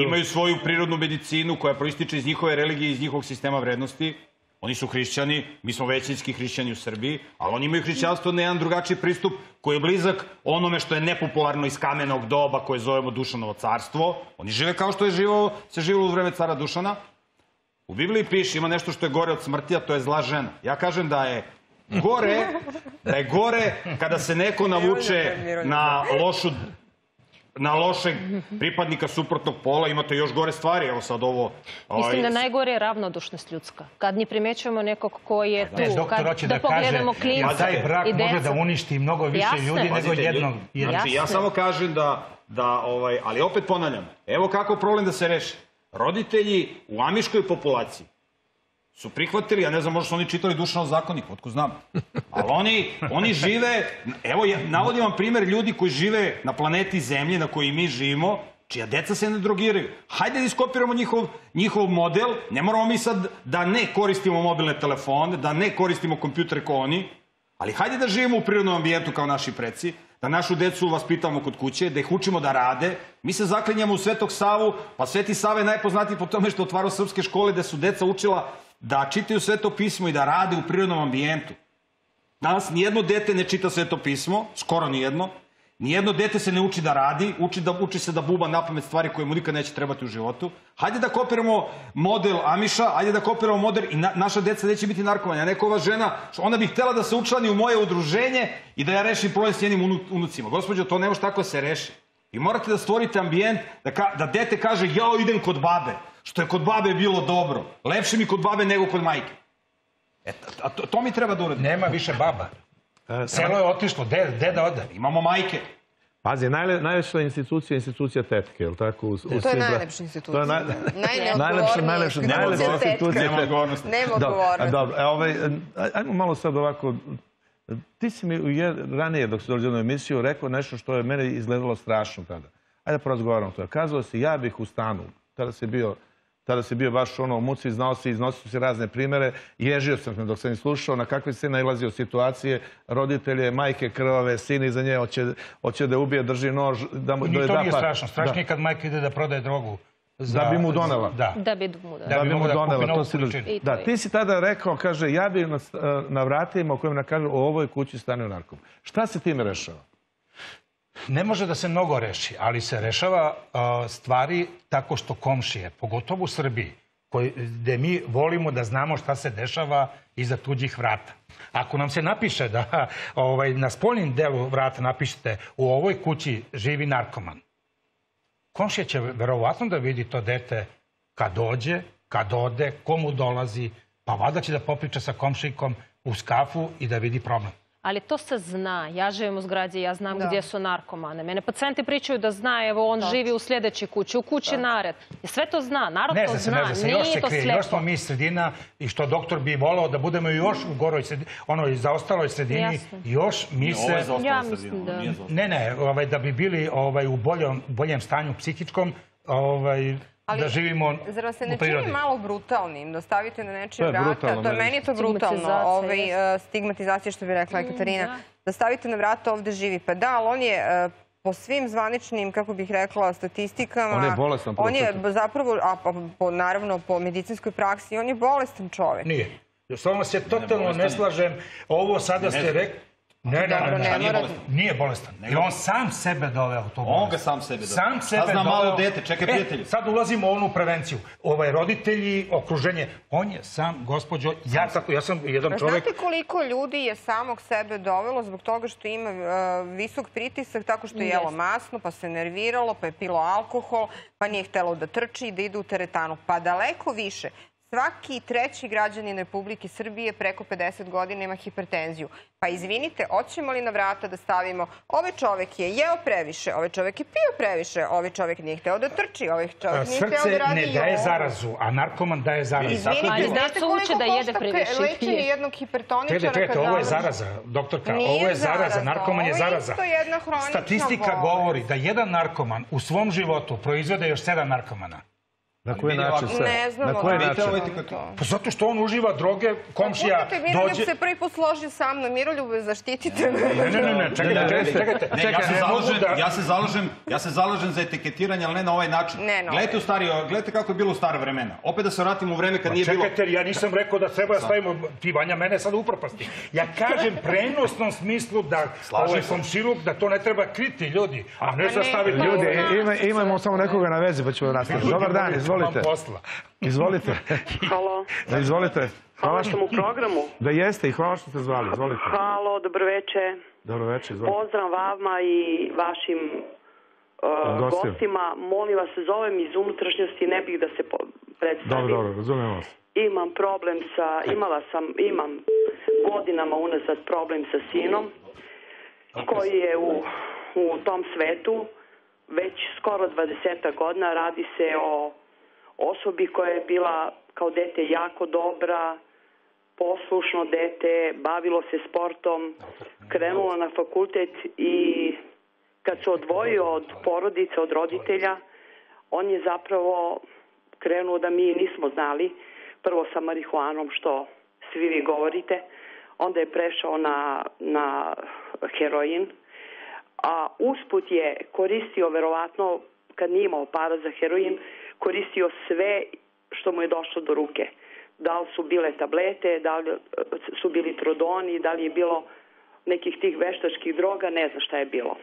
imaju svoju prirodnu medicinu koja proističe iz njihove religije, iz njihovog sistema vrednosti. Oni su hrišćani, mi smo većinski hrišćani u Srbiji, ali oni imaju hrišćanstvo na jedan drugačiji pristup koji je blizak onome što je nepopularno iz kamenog doba koje zovemo Dušanovo carstvo. Oni žive kao što se živelo u vreme cara Dušana. U Bibliji piše, ima nešto što je gore od smrti, a to je zla žena. Ja kažem da je gore kada se neko navuče na lošeg pripadnika suprotnog pola. Imate još gore stvari. Mislim da najgore je ravnodušnost ljudska. Kad ne primećujemo nekog ko je tu, da pogledamo klinca i deca. Taj brak može da uništi mnogo više ljudi nego jednog. Ja samo kažem da, ali opet ponavljam, evo kako problem da se reši. Roditelji u amiškoj populaciji su prihvatili, ja ne znam, možda su oni čitali Dušanov zakonik, otko znam. Ali oni žive, evo, navodim vam primer ljudi koji žive na planeti Zemlje, na kojoj mi živimo, čija deca se ne drogiraju. Hajde da iskopiramo njihov model, ne moramo mi sad da ne koristimo mobilne telefone, da ne koristimo kompjutere kao oni, ali hajde da živimo u prirodnom ambijentu kao naši preci, da našu decu vaspitamo kod kuće, da ih učimo da rade. Mi se zaklinjamo u Svetog Savu, pa Sveti Sava je najpoznatiji po tome što otvarao srpske škole gde su deca učila da čitaju Sveto pismo i da rade u prirodnom ambijentu. Danas nijedno dete ne čita Sveto pismo, skoro nijedno. Nijedno dete se ne uči da radi, uči se da buba napamet stvari koje mu nikad neće trebati u životu. Hajde da kopiramo model Amiša, hajde da kopiramo model i naša deca neće biti narkomanja. Neka ova žena, ona bi htela da se učlani u moje udruženje i da ja rešim problem s njenim unucima. Gospođo, to ne može tako da se reši. I morate da stvorite ambijent da dete kaže jao idem kod babe, što je kod babe bilo dobro. Lepše mi kod babe nego kod majke. A to mi treba da uradimo. Nema više baba. Selo je otišlo, gde da ode? Imamo majke. Pazi, najlepša institucija je institucija tetke, je li tako? To je najlepša institucija. Najneodgovornija institucija tetke. Nema odgovornosti. Ajmo malo sad ovako. Ti si mi ranije, dok si dođe na emisiju, rekao nešto što je mene izgledalo strašno tada. Ajde da porazgovaram to. Kazao si, ja bih u stanu, tada si bio baš ono u muci, znao si, iznosio si razne primere, ježio sam se dok sam ih slušao, na kakve se nailazio situacije, roditelje, majke krvave, sin iza nje, hoće da je ubije, drži nož, da mu doje da pa... Ni to nije strašno, strašno je kad majka ide da prodaje drogu. Da bi mu donela. Da bi mu donela. Da bi mu donela, to si drži. Da, ti si tada rekao, kaže, ja bi na vratima u kojem nam kažu, o ovoj kući stane narkom. Šta se time rešava? Ne može da se mnogo reši, ali se rešava stvari tako što komšije, pogotovo u Srbiji, gde mi volimo da znamo šta se dešava iza tuđih vrata. Ako nam se napiše da na spoljnom delu vrata napišete u ovoj kući živi narkoman, komšije će verovatno da vidi to dete kad dođe, kad ode, komu dolazi, pa valjda će da popriča sa komšikom u kafu i da vidi problem. Ali to se zna. Ja živim u zgradi, ja znam gdje su narkomane. Mene pacijenti pričaju da zna, evo, on živi u sljedećoj kući, u kući nared. Sve to zna, narod to zna. Ne zna se, još se krije, još smo mi sredina i što doktor bi volao da budemo još u goroj sredini, onoj zaostaloj sredini, još mi se... Ne, da bi bili u boljem stanju psihičkom, da živimo u prirodi. Zar se ne čini malo brutalnim, da stavite na nečiju vrata, to je meni to brutalno, stigmatizacija što bi rekla Ekaterina, da stavite na vrata ovde živi, pa da, ali on je po svim zvaničnim, kako bih rekla, statistikama, on je bolestan čovjek. On je zapravo, naravno po medicinskoj praksi, on je bolestan čovjek. Nije. S vama se totalno ne slažem, ovo sada ste rekli, Ne, nije bolestan. I on sam sebe doveo to bolest. On ga sam sebe doveo. Sam sebe doveo. Sad zna malo dete, čekaj prijatelju. Sad ulazimo u onu prevenciju. Roditelji, okruženje. On je sam, gospođo, ja sam jedan čovek... Znate koliko ljudi je samog sebe dovelo zbog toga što ima visok pritisak, tako što je jelo masno, pa se nerviralo, pa je pilo alkohol, pa nije htelo da trči i da ide u teretanu. Pa daleko više. Svaki treći građanin Republike Srbije preko 50 godina ima hipertenziju. Pa izvinite, hoćemo li na vrata da stavimo ovaj čovek je jeo previše, ovaj čovek je pio previše, ovaj čovek nije hteo da trči, ovaj čovek nije hteo da radi... Srce ne daje zarazu, a narkoman daje zarazu. Izvinite, znate koliko košta lečenje jednog hipertoničara... Čekajte, ovo je zaraza, doktorka, ovo je zaraza, narkoman je zaraza. Ovo je isto jedna hronična bolest. Statistika govori da jedan narkoman u svom životu proizvede još 7 narkomana. Na koji način sve? Ne znamo. Pa zato što on uživa droge, komšija dođe... Pustite, Miroljub se prvi put složio sa mnom. Miroljube, zaštitite me. Ne, čekajte. Ja se zalažem za etiketiranje, ali ne na ovaj način. Gledajte kako je bilo u stare vremena. Opet da se vratimo u vreme kad nije bilo... Čekajte, ja nisam rekao da treba da stavimo... Ti, Vanja, mene sad upropasti. Ja kažem prenosnom smislu da ovaj komšiluk, da to ne treba kriti ljudi, a ne zastaviti. Ljudi, imamo samo nekoga na vezi, pa ćemo nastaviti. Dobar dan, izvolite. Halo. Da, izvolite. Hvala što sam u programu. Da jeste i hvala što ste zvali. Izvolite. Halo, dobroveče. Dobroveče, izvolite. Pozdrav vama i vašim gostima. Molim vas, zovem iz unutrašnjosti, ne bih da se predstavim. Dobro, razumijemo vas. Imam problem sa, imam godinama unazad problem sa sinom, koji je u tom svetu. Već skoro 20 godina radi se o osobi koja je bila kao dete jako dobra, poslušno dete, bavilo se sportom, krenulo na fakultet i kad se odvojio od porodice, od roditelja, on je zapravo krenuo da mi nismo znali, prvo sa marihuanom što svi vi govorite, onda je prešao na heroin, a usput je koristio, verovatno kad nije imao para za heroin, koristio sve što mu je došlo do ruke. Da li su bile tablete, da li su bili trodoni, da li je bilo nekih tih veštačkih droga, ne znam šta je bilo.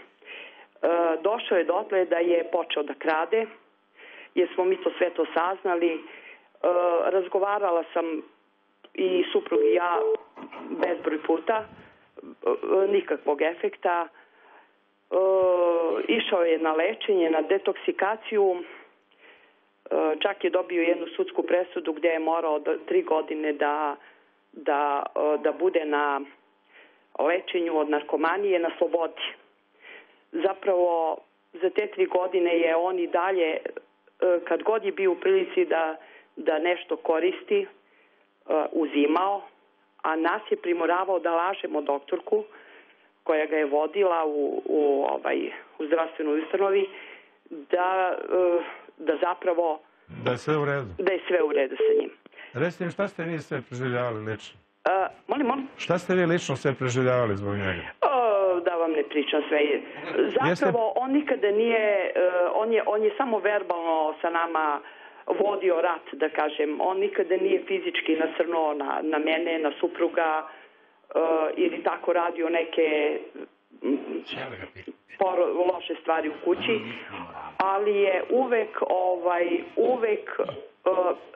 Došao je dotle da je počeo da krade, jer smo mi to sve to saznali. Razgovarala sam i suprug i ja bezbroj puta, nikakvog efekta. Išao je na lečenje, na detoksikaciju, čak je dobio jednu sudsku presudu gde je morao 3 godine da bude na lečenju od narkomanije na slobodi. Zapravo, za te 3 godine je on i dalje, kad god je bio u prilici da nešto koristi, uzimao, a nas je primoravao da lažemo doktorku koja ga je vodila u zdravstvenoj ustanovi, da zapravo... Da je sve u redu. Da je sve u redu sa njim. Recite mi, šta ste vi sve preživljavali lično? Molim? Šta ste vi lično sve preživljavali zbog njega? Da vam ne pričam sve. Zapravo, on nikada nije... On je samo verbalno sa nama vodio rat, da kažem. On nikada nije fizički nasrnuo na mene, na supruga, ili tako radio neke loše stvari u kući, ali je uvek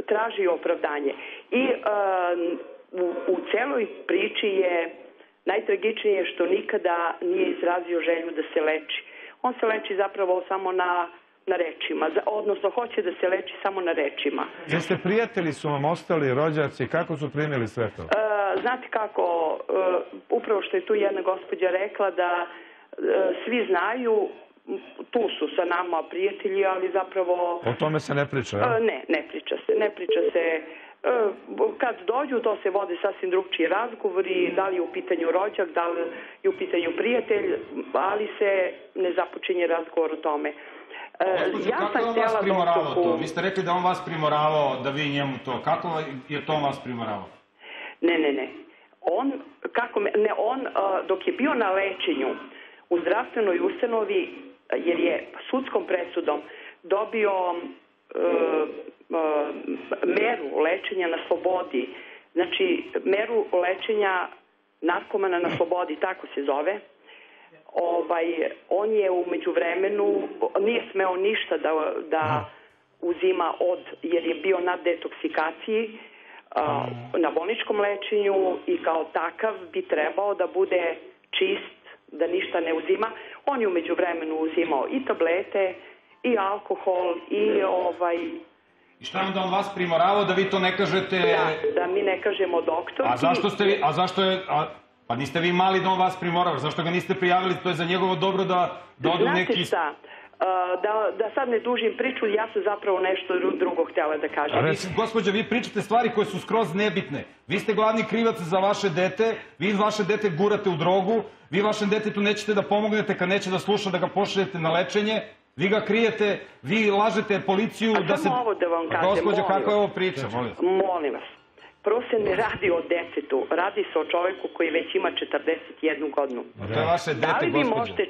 tražio opravdanje. I u celoj priči je najtragičnije što nikada nije izrazio želju da se leči. On se leči zapravo samo na rečima, odnosno hoće da se leči samo na rečima. Jeste prijatelji su vam ostali, rođaci, kako su primili sve to? Znate kako, upravo što je tu jedna gospođa rekla da svi znaju, tu su sa nama prijatelji, ali zapravo... O tome se ne priča, ja? Ne, ne priča se. Ne priča se. Kad dođu, to se vode sasvim drugčiji razgovori, da li je u pitanju rođak, da li je u pitanju prijatelj, ali se ne započinje razgovor o tome. Kako je on vas primoravao to? Vi ste rekli da on vas primoravao, da vi njemu to. Kako je to on vas primoravao? Ne. On, dok je bio na lečenju u zdravstvenoj ustanovi, jer je sudskom presudom dobio meru lečenja na slobodi, znači meru lečenja narkomana na slobodi, tako se zove, on je u međuvremenu nije smeo ništa da uzima jer je bio na detoksikaciji, na bolničkom lečenju, i kao takav bi trebao da bude čist, da ništa ne uzima. On je u međuvremenu uzimao i tablete, i alkohol, i I šta je onda on vas primoravao da vi to ne kažete? Da mi ne kažemo doktorki. A zašto ste vi, pa niste vi mali da on vas primoravao, zašto ga niste prijavili, to je za njegovo dobro da odu neki... Znate šta, da sad ne dužim priču, ja sam zapravo nešto drugo htjela da kažem. Gospođa, vi pričate stvari koje su skroz nebitne. Vi ste glavni krivac za vaše dete, vi vaše dete gurate u drogu, vi vašem detetu nećete da pomognete kad neće da sluša, da ga pošaljete na lečenje. Vi ga krijete, vi lažete policiju da se... A samo ovo da vam kažem, molim vas. Gospođo, kako je ovo priča, molim vas? Molim vas. Prvo se ne radi o detetu, radi se o čoveku koji već ima 41 godinu. To je vaše dete, gospođo. Da li vi možete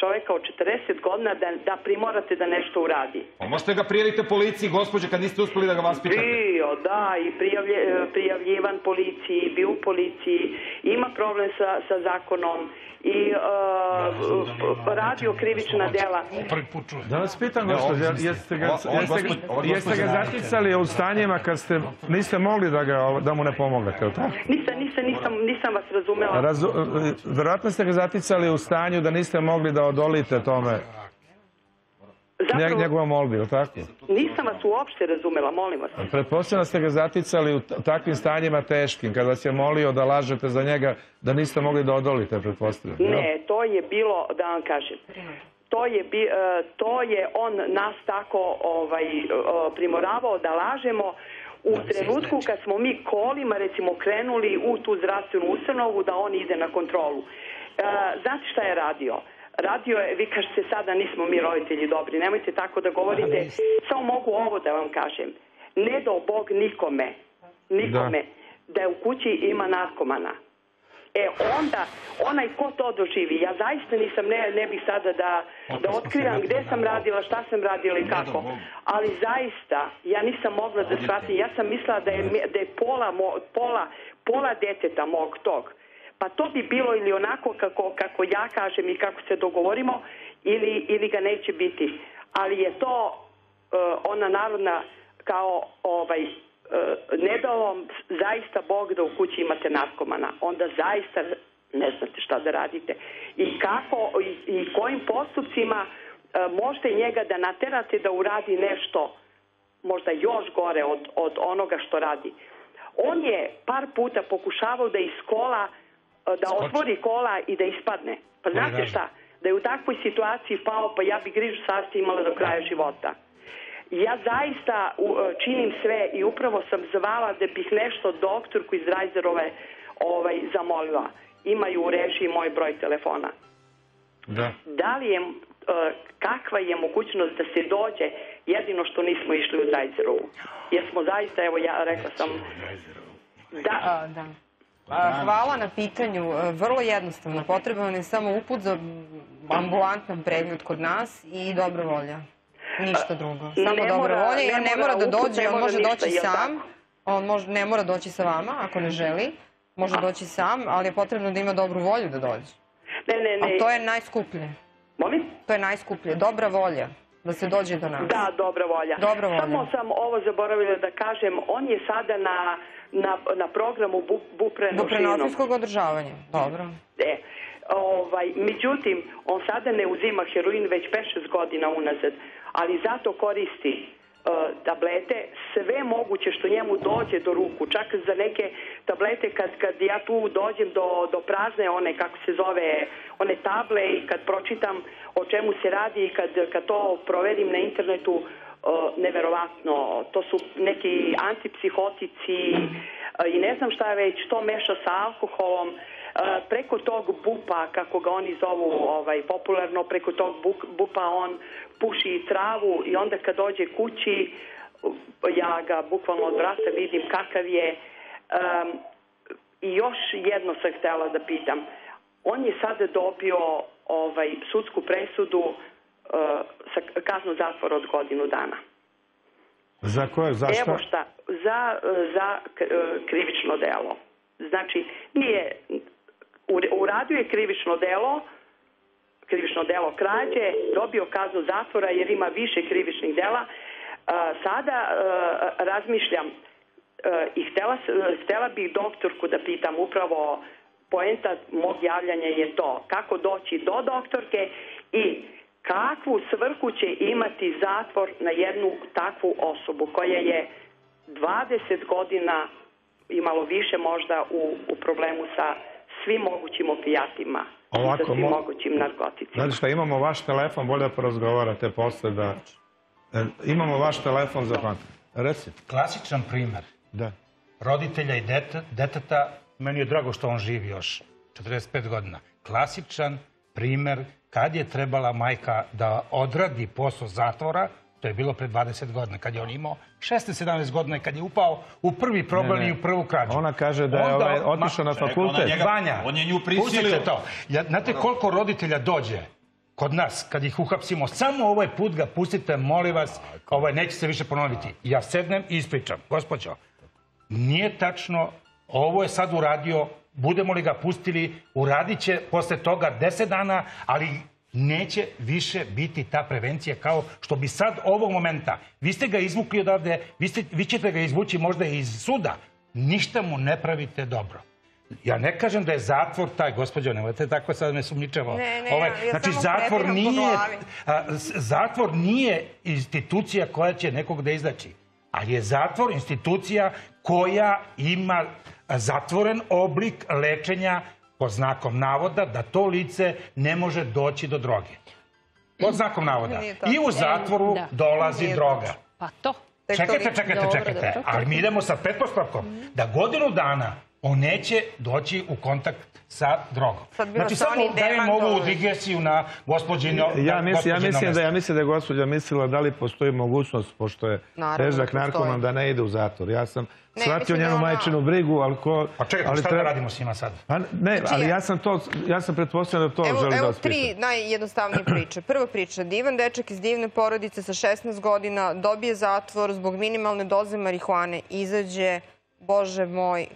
čoveka od 40 godina da primorate da nešto uradi? Možete ga prijaviti policiji, gospođo, kad niste uspeli da ga vaspitate. Bio, da, i prijavljivan policiji, bio u policiji, ima problem sa zakonom, i radio krivična dela. Da vas pitam, jeste ga zaticali u stanjima kad ste niste mogli da mu ne pomognete, je li tako? Nisam vas razumela. Verovatno ste ga zaticali u stanju da niste mogli da odolite tome njegova molbi, je li tako? Nisam vas uopšte razumela, molim vas. Pretpostavljam ste ga zaticali u takvim stanjima teškim, kada vas je molio da lažete za njega, da niste mogli da odolite, pretpostavljam. Ne, to je bilo, da vam kažem, to je on nas tako primoravao da lažemo u trenutku kad smo mi kolima, recimo, krenuli u tu zdravstvenu ustanovu da on ide na kontrolu. Znate šta je radio? radio je, vi kažete sada nismo mi roditelji dobri, nemojte tako da govorite, samo mogu ovo da vam kažem. Ne do Bog nikome, da u kući ima narkomana. E onda, onaj ko to doživi, ja zaista nisam, ne bih sada da otkrivam gde sam radila, šta sam radila i kako, ali zaista ja nisam mogla da shvatim, ja sam mislila da je pola deteta mog tog. Pa to bi bilo ili onako kako ja kažem i kako se dogovorimo, ili ga neće biti. Ali je to ona narodna kao ne da vam zaista Bog da u kući imate narkomana, onda zaista ne znate šta da radite. I kako i kojim postupcima možete njega da naterate da uradi nešto možda još gore od onoga što radi. On je par puta pokušavao da iz kola, da otvori kola i da ispadne. Pa znate šta? Da je u takvoj situaciji pao, pa ja bi grižu savesti imala do kraja života. Ja zaista činim sve i upravo sam zvala da bih nešto doktorku iz Drajzerove zamolila. Imaju u režiji moj broj telefona. Da li je, kakva je mogućnost da se dođe, jedino što nismo išli u Drajzerovu. Jer smo zaista, evo ja rekla sam... Da, da. Hvala na pitanju. Vrlo jednostavno. Potreban je samo uput za ambulantan pregled kod nas i dobra volja. Ništa drugo. Samo dobra volja. I on ne mora da dođe, on može doći sam. On ne mora doći sa vama ako ne želi. Može doći sam, ali je potrebno da ima dobru volju da dođe. A to je najskuplje. Molim? To je najskuplje. Dobra volja. Da se dođe do nas. Da, dobra volja. Samo sam ovo zaboravila da kažem. On je sada na programu buprenorfinskog održavanja. Dobro. Međutim, on sada ne uzima heroin već 5-6 godina unazad, ali zato koristi tablete, sve moguće što njemu dođe do ruku, čak za neke tablete kad ja tu dođem do prazne one, kako se zove, one table i kad pročitam o čemu se radi i kad to proverim na internetu, neverovatno, to su neki antipsihotici i ne znam šta je već, to meša sa alkoholom, preko tog bupa, kako ga oni zovu popularno, preko tog bupa on puši i travu i onda kad dođe kući, ja ga bukvalno od vrata vidim kakav je. I još jedno sam htjela da pitam, on je sada dobio sudsku presudu sa kaznu zatvora od godinu dana. Za koje? Za šta? Evo šta, za krivično delo. Znači, nije, uradio je krivično delo krađe, dobio kaznu zatvora jer ima više krivičnih dela. Sada razmišljam i htela bih doktorku da pitam, upravo poenta mog javljanja je to, kako doći do doktorke i kakvu svrhu će imati zatvor na jednu takvu osobu koja je 20 godina i malo više možda u problemu sa svim mogućim opijatima i sa svim mogućim narkoticima. Znači šta, imamo vaš telefon, bolje da porazgovarate posle da... Imamo vaš telefon za kontakt. Reci. Klasičan primer roditelja i deteta, meni je drago što on živi još 45 godina. Klasičan primer kad je trebala majka da odradi posao zatvora, to je bilo pre 20 godina, kad je on imao 16-17 godina i kad je upao u prvi problem i u prvu krađu. Ona kaže da je otišao na fakultet. Vanja, pustite to. Znate koliko roditelja dođe kod nas, kad ih uhapsimo, samo ovaj put ga pustite, molim vas, neće se više ponoviti. Ja sednem i ispričam. Gospođo, nije tačno, ovo je sad uradio, budemo li ga pustili, uradit će posle toga 10 dana, ali... neće više biti ta prevencija kao što bi sad ovog momenta. Vi ste ga izvukli odavde, vi ćete ga izvući možda iz suda. Ništa mu ne pravite dobro. Ja ne kažem da je zatvor taj, gospođo, nemojte tako sad me sumničevo. Znači, zatvor nije institucija koja će nekog da izdaći. Ali je zatvor institucija koja ima zatvoren oblik lečenja pod znakom navoda da to lice ne može doći do droge. Pod znakom navoda. I u zatvoru dolazi droga. Čekajte, ali mi idemo sa pretpostavkom da godinu dana on neće doći u kontakt sa drogom. Znači, samo dajem ovu digresiju na gospođinu. Ja mislim da je gospođa mislila da li postoji mogućnost, pošto je težak narkoman, da ne ide u zatvor. Ja sam shvatio njenu majčinu brigu, ali ko... Pa čekaj, šta da radimo s njima sad? Ne, ali ja sam pretpostavljena da to želim da ospitam. Evo tri najjednostavnije priče. Prva priča, divan dečak iz divne porodice sa 16 godina dobije zatvor zbog minimalne doze marihuane. Izađe, Bože moj,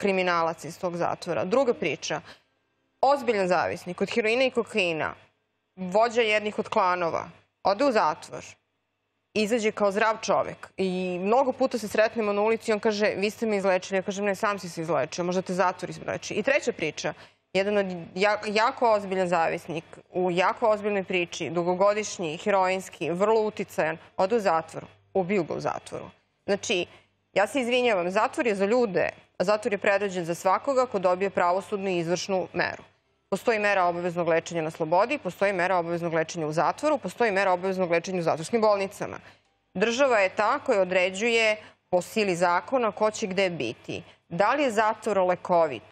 kriminalac iz tog zatvora. Druga priča, ozbiljan zavisnik od heroina i kokaina, vođa jednih od klanova, ode u zatvor, izađe kao zdrav čovek i mnogo puta se sretnemo na ulici i on kaže, vi ste me izlečili, ja kažem, ne, sam si se izlečio, možda te zatvor izleči. I treća priča, jedan od jako ozbiljan zavisnik, u jako ozbiljnoj priči, dugogodišnji, heroinski, vrlo uticajan, ode u zatvor, ubiju ga u zatvoru. Znači, ja se izvinjavam, zatvor je za ljude, a zatvor je predviđen za svakoga ko dobije pravosudnu i izvršnu meru. Postoji mera obaveznog lečenja na slobodi, postoji mera obaveznog lečenja u zatvoru, postoji mera obaveznog lečenja u zatvorskim bolnicama. Država je ta koja određuje po sili zakona ko će gde biti. Da li je zatvor lekovit?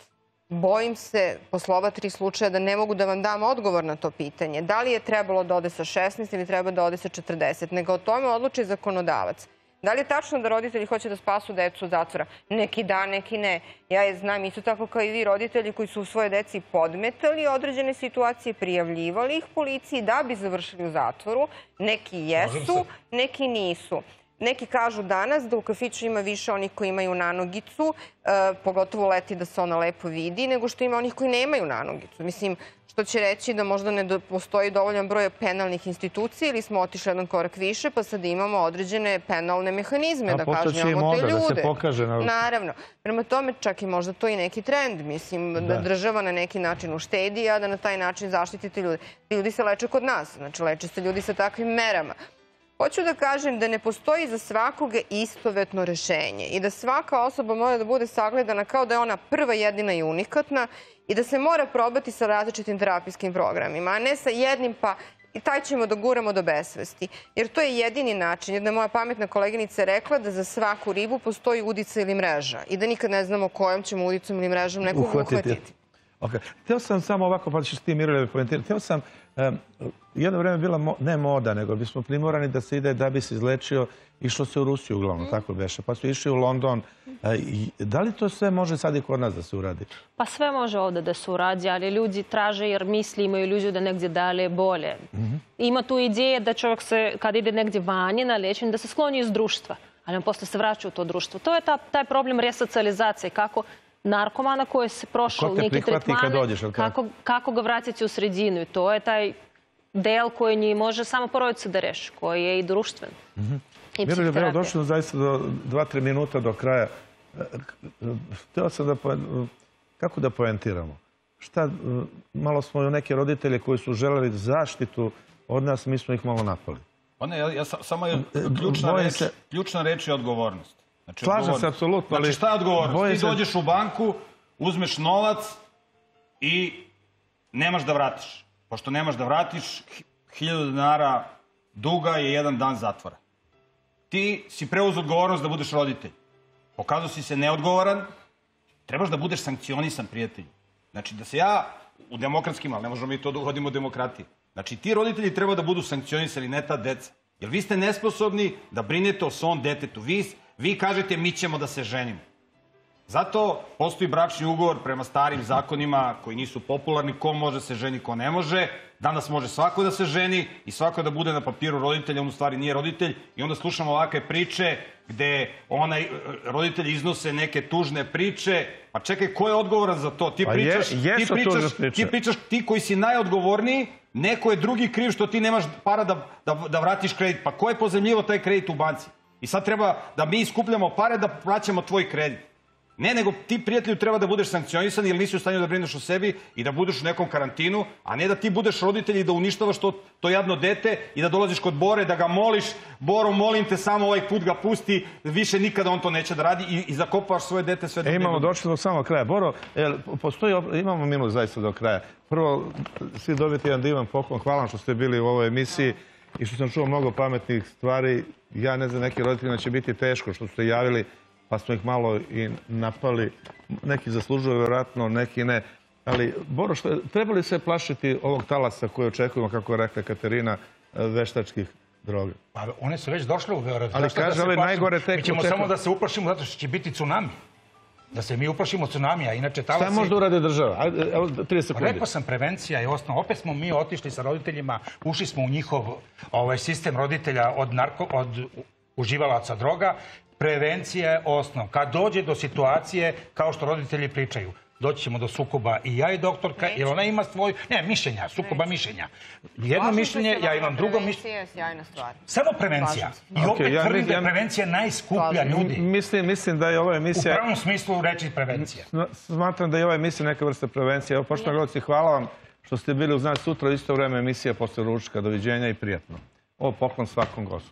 Bojim se, posle ova tri slučaja, da ne mogu da vam dam odgovor na to pitanje. Da li je trebalo da ode sa 16 ili treba da ode sa 40? Nego o tome odluči zakonodavac. Da li je tačno da roditelji hoće da spasu decu od zatvora? Neki da, neki ne. Ja je znam isto tako kao i vi roditelji koji su u svoje deci podmetali određene situacije, prijavljivali ih policiji da bi završili u zatvoru. Neki jesu, neki nisu. Neki kažu danas da u kafiću ima više onih koji imaju nanogicu, pogotovo leti da se ona lepo vidi, nego što ima onih koji nemaju nanogicu. Mislim, što će reći da možda ne postoji dovoljan broj penalnih institucija ili smo otišli jedan korak više, pa sad imamo određene penalne mehanizme da kažnjavamo te ljude. Naravno. Prema tome čak i možda to i neki trend. Mislim, da država na neki način uštedi, a da na taj način zaštiti te ljude. Ti ljudi se leče kod nas. Znači, leče se ljudi sa takvim merama. Hoću da kažem da ne postoji za svakoga istovetno rešenje i da svaka osoba mora da bude sagledana kao da je ona prva, jedina i unikatna i da se mora probati sa različitim terapijskim programima, a ne sa jednim pa i taj ćemo da guramo do besvesti. Jer to je jedini način. Jedna moja pametna koleginica je rekla da za svaku ribu postoji udica ili mreža i da nikad ne znamo kojom ćemo udicom ili mrežom nekog uhvatiti. Hteo sam samo ovako, pa ćeš ti Miroljub komentirati, hteo sam, jedno vreme bila ne moda, nego bismo primorani da se ide da bi se izlečio, išlo se u Rusiju uglavnom, tako beše, pa su išli u London. Da li to sve može sad i kod nas da se uradi? Pa sve može ovde da se uradi, ali ljudi traže jer misli imaju ljudi da negdje dalje bolje. Ima tu ideje da čovjek se, kad ide negdje vanje na lečenje, da se skloni iz društva, ali on posle se vraća u to društvo. To je taj problem resocializacije, kako narkomana koji se prošao neki tretmane, kako ga vratiti u sredinu. I to je taj del koji nije može samo porodica da reši, koji je i društven. Miroljub, evo došli zaista do 2-3 minuta do kraja. Hteo sam da kako da poentiramo? Malo smo i neke roditelje koji su želeli zaštitu od nas, mi smo ih malo napali. Samo je ključna reč je odgovornost. Slažem se, apsolutno. Znači, šta je odgovornost? Ti dođeš u banku, uzmeš novac i nemaš da vratiš. Pošto nemaš da vratiš, 1000 dinara duga je 1 dan zatvora. Ti si preuzeo odgovornost da budeš roditelj. Pokazao si se neodgovoran, trebaš da budeš sankcionisan, prijatelj. Znači, da se ja u demokratskim, ali ne možemo mi to da uhodimo u demokratiji. Znači, ti roditelji treba da budu sankcionisani, ne ta deca. Jer vi ste nesposobni da brinete o svom detetu. Vi kažete mi ćemo da se ženimo. Zato postoji bračni ugovor prema starim zakonima koji nisu popularni, ko može se ženi, ko ne može. Danas može svako da se ženi i svako da bude na papiru roditelj, on u stvari nije roditelj. I onda slušamo ovakve priče gde roditelji iznose neke tužne priče. Pa čekaj, ko je odgovoran za to? Ti pričaš, ti koji si najodgovorniji, neko je drugi kriv što ti nemaš para da vratiš kredit. Pa ko je pozajmljivao taj kredit u banci? I sad treba da mi iskupljamo pare da vraćamo tvoj kredit. Ne, nego ti, prijatelju, treba da budeš sankcionisan jer nisi u stanju da brineš o sebi i da budeš u nekom karantinu, a ne da ti budeš roditelj i da uništavaš to jadno dete i da dolaziš kod Bore, da ga moliš, Boro, molim te, samo ovaj put ga pusti, više nikada on to neće da radi i zakopaš svoje dete sve do njega. Imamo, došli do samog kraja. Boro, imamo minut zaista do kraja. Prvo, svi dobiti jedan divan poklon. Hvala vam što ste bili u ovoj emisiji i što sam čuo mnogo pametnih stvari. Ja ne znam, neki roditeljima će biti teško što ste javili pa smo ih malo i napali. Neki zaslužuju, vjerojatno, neki ne. Ali, Boro, treba li se plašiti ovog talasa koji očekujemo, kako je rekla Katarina, veštačkih droga? Pa, one su već došle u Beograd. Ali, kaže, ali najgore tek... Mi ćemo samo da se uplašimo zato što će biti tsunami. Da se mi uplašimo tsunamija, inače talasi... Šta možda urade država? 30 sekundi. Rekao sam, prevencija je osnova. Opet smo mi otišli sa roditeljima, ušli smo u njihov sistem roditelja od uživalaca droga. Prevencija je osnov. Kad dođe do situacije, kao što roditelji pričaju, doći ćemo do sukoba i ja i doktorka, jer ona ima svoje... Ne, mišljenja, sukoba mišljenja. Jedno mišljenje, ja imam drugo mišljenje. Prevencija je sjajna stvar. Samo prevencija. I opet tvrdim da je prevencija najskuplja, ljudi. Mislim da je ova emisija... U pravom smislu reči prevencija. Smatram da je ova emisija neka vrsta prevencija. Evo, poštovani gledaoci, hvala vam što ste bili uz nas sutra. Isto vreme emisija posle ručka. Doviđenja i prijatno. Ovo poklon svakom gostu.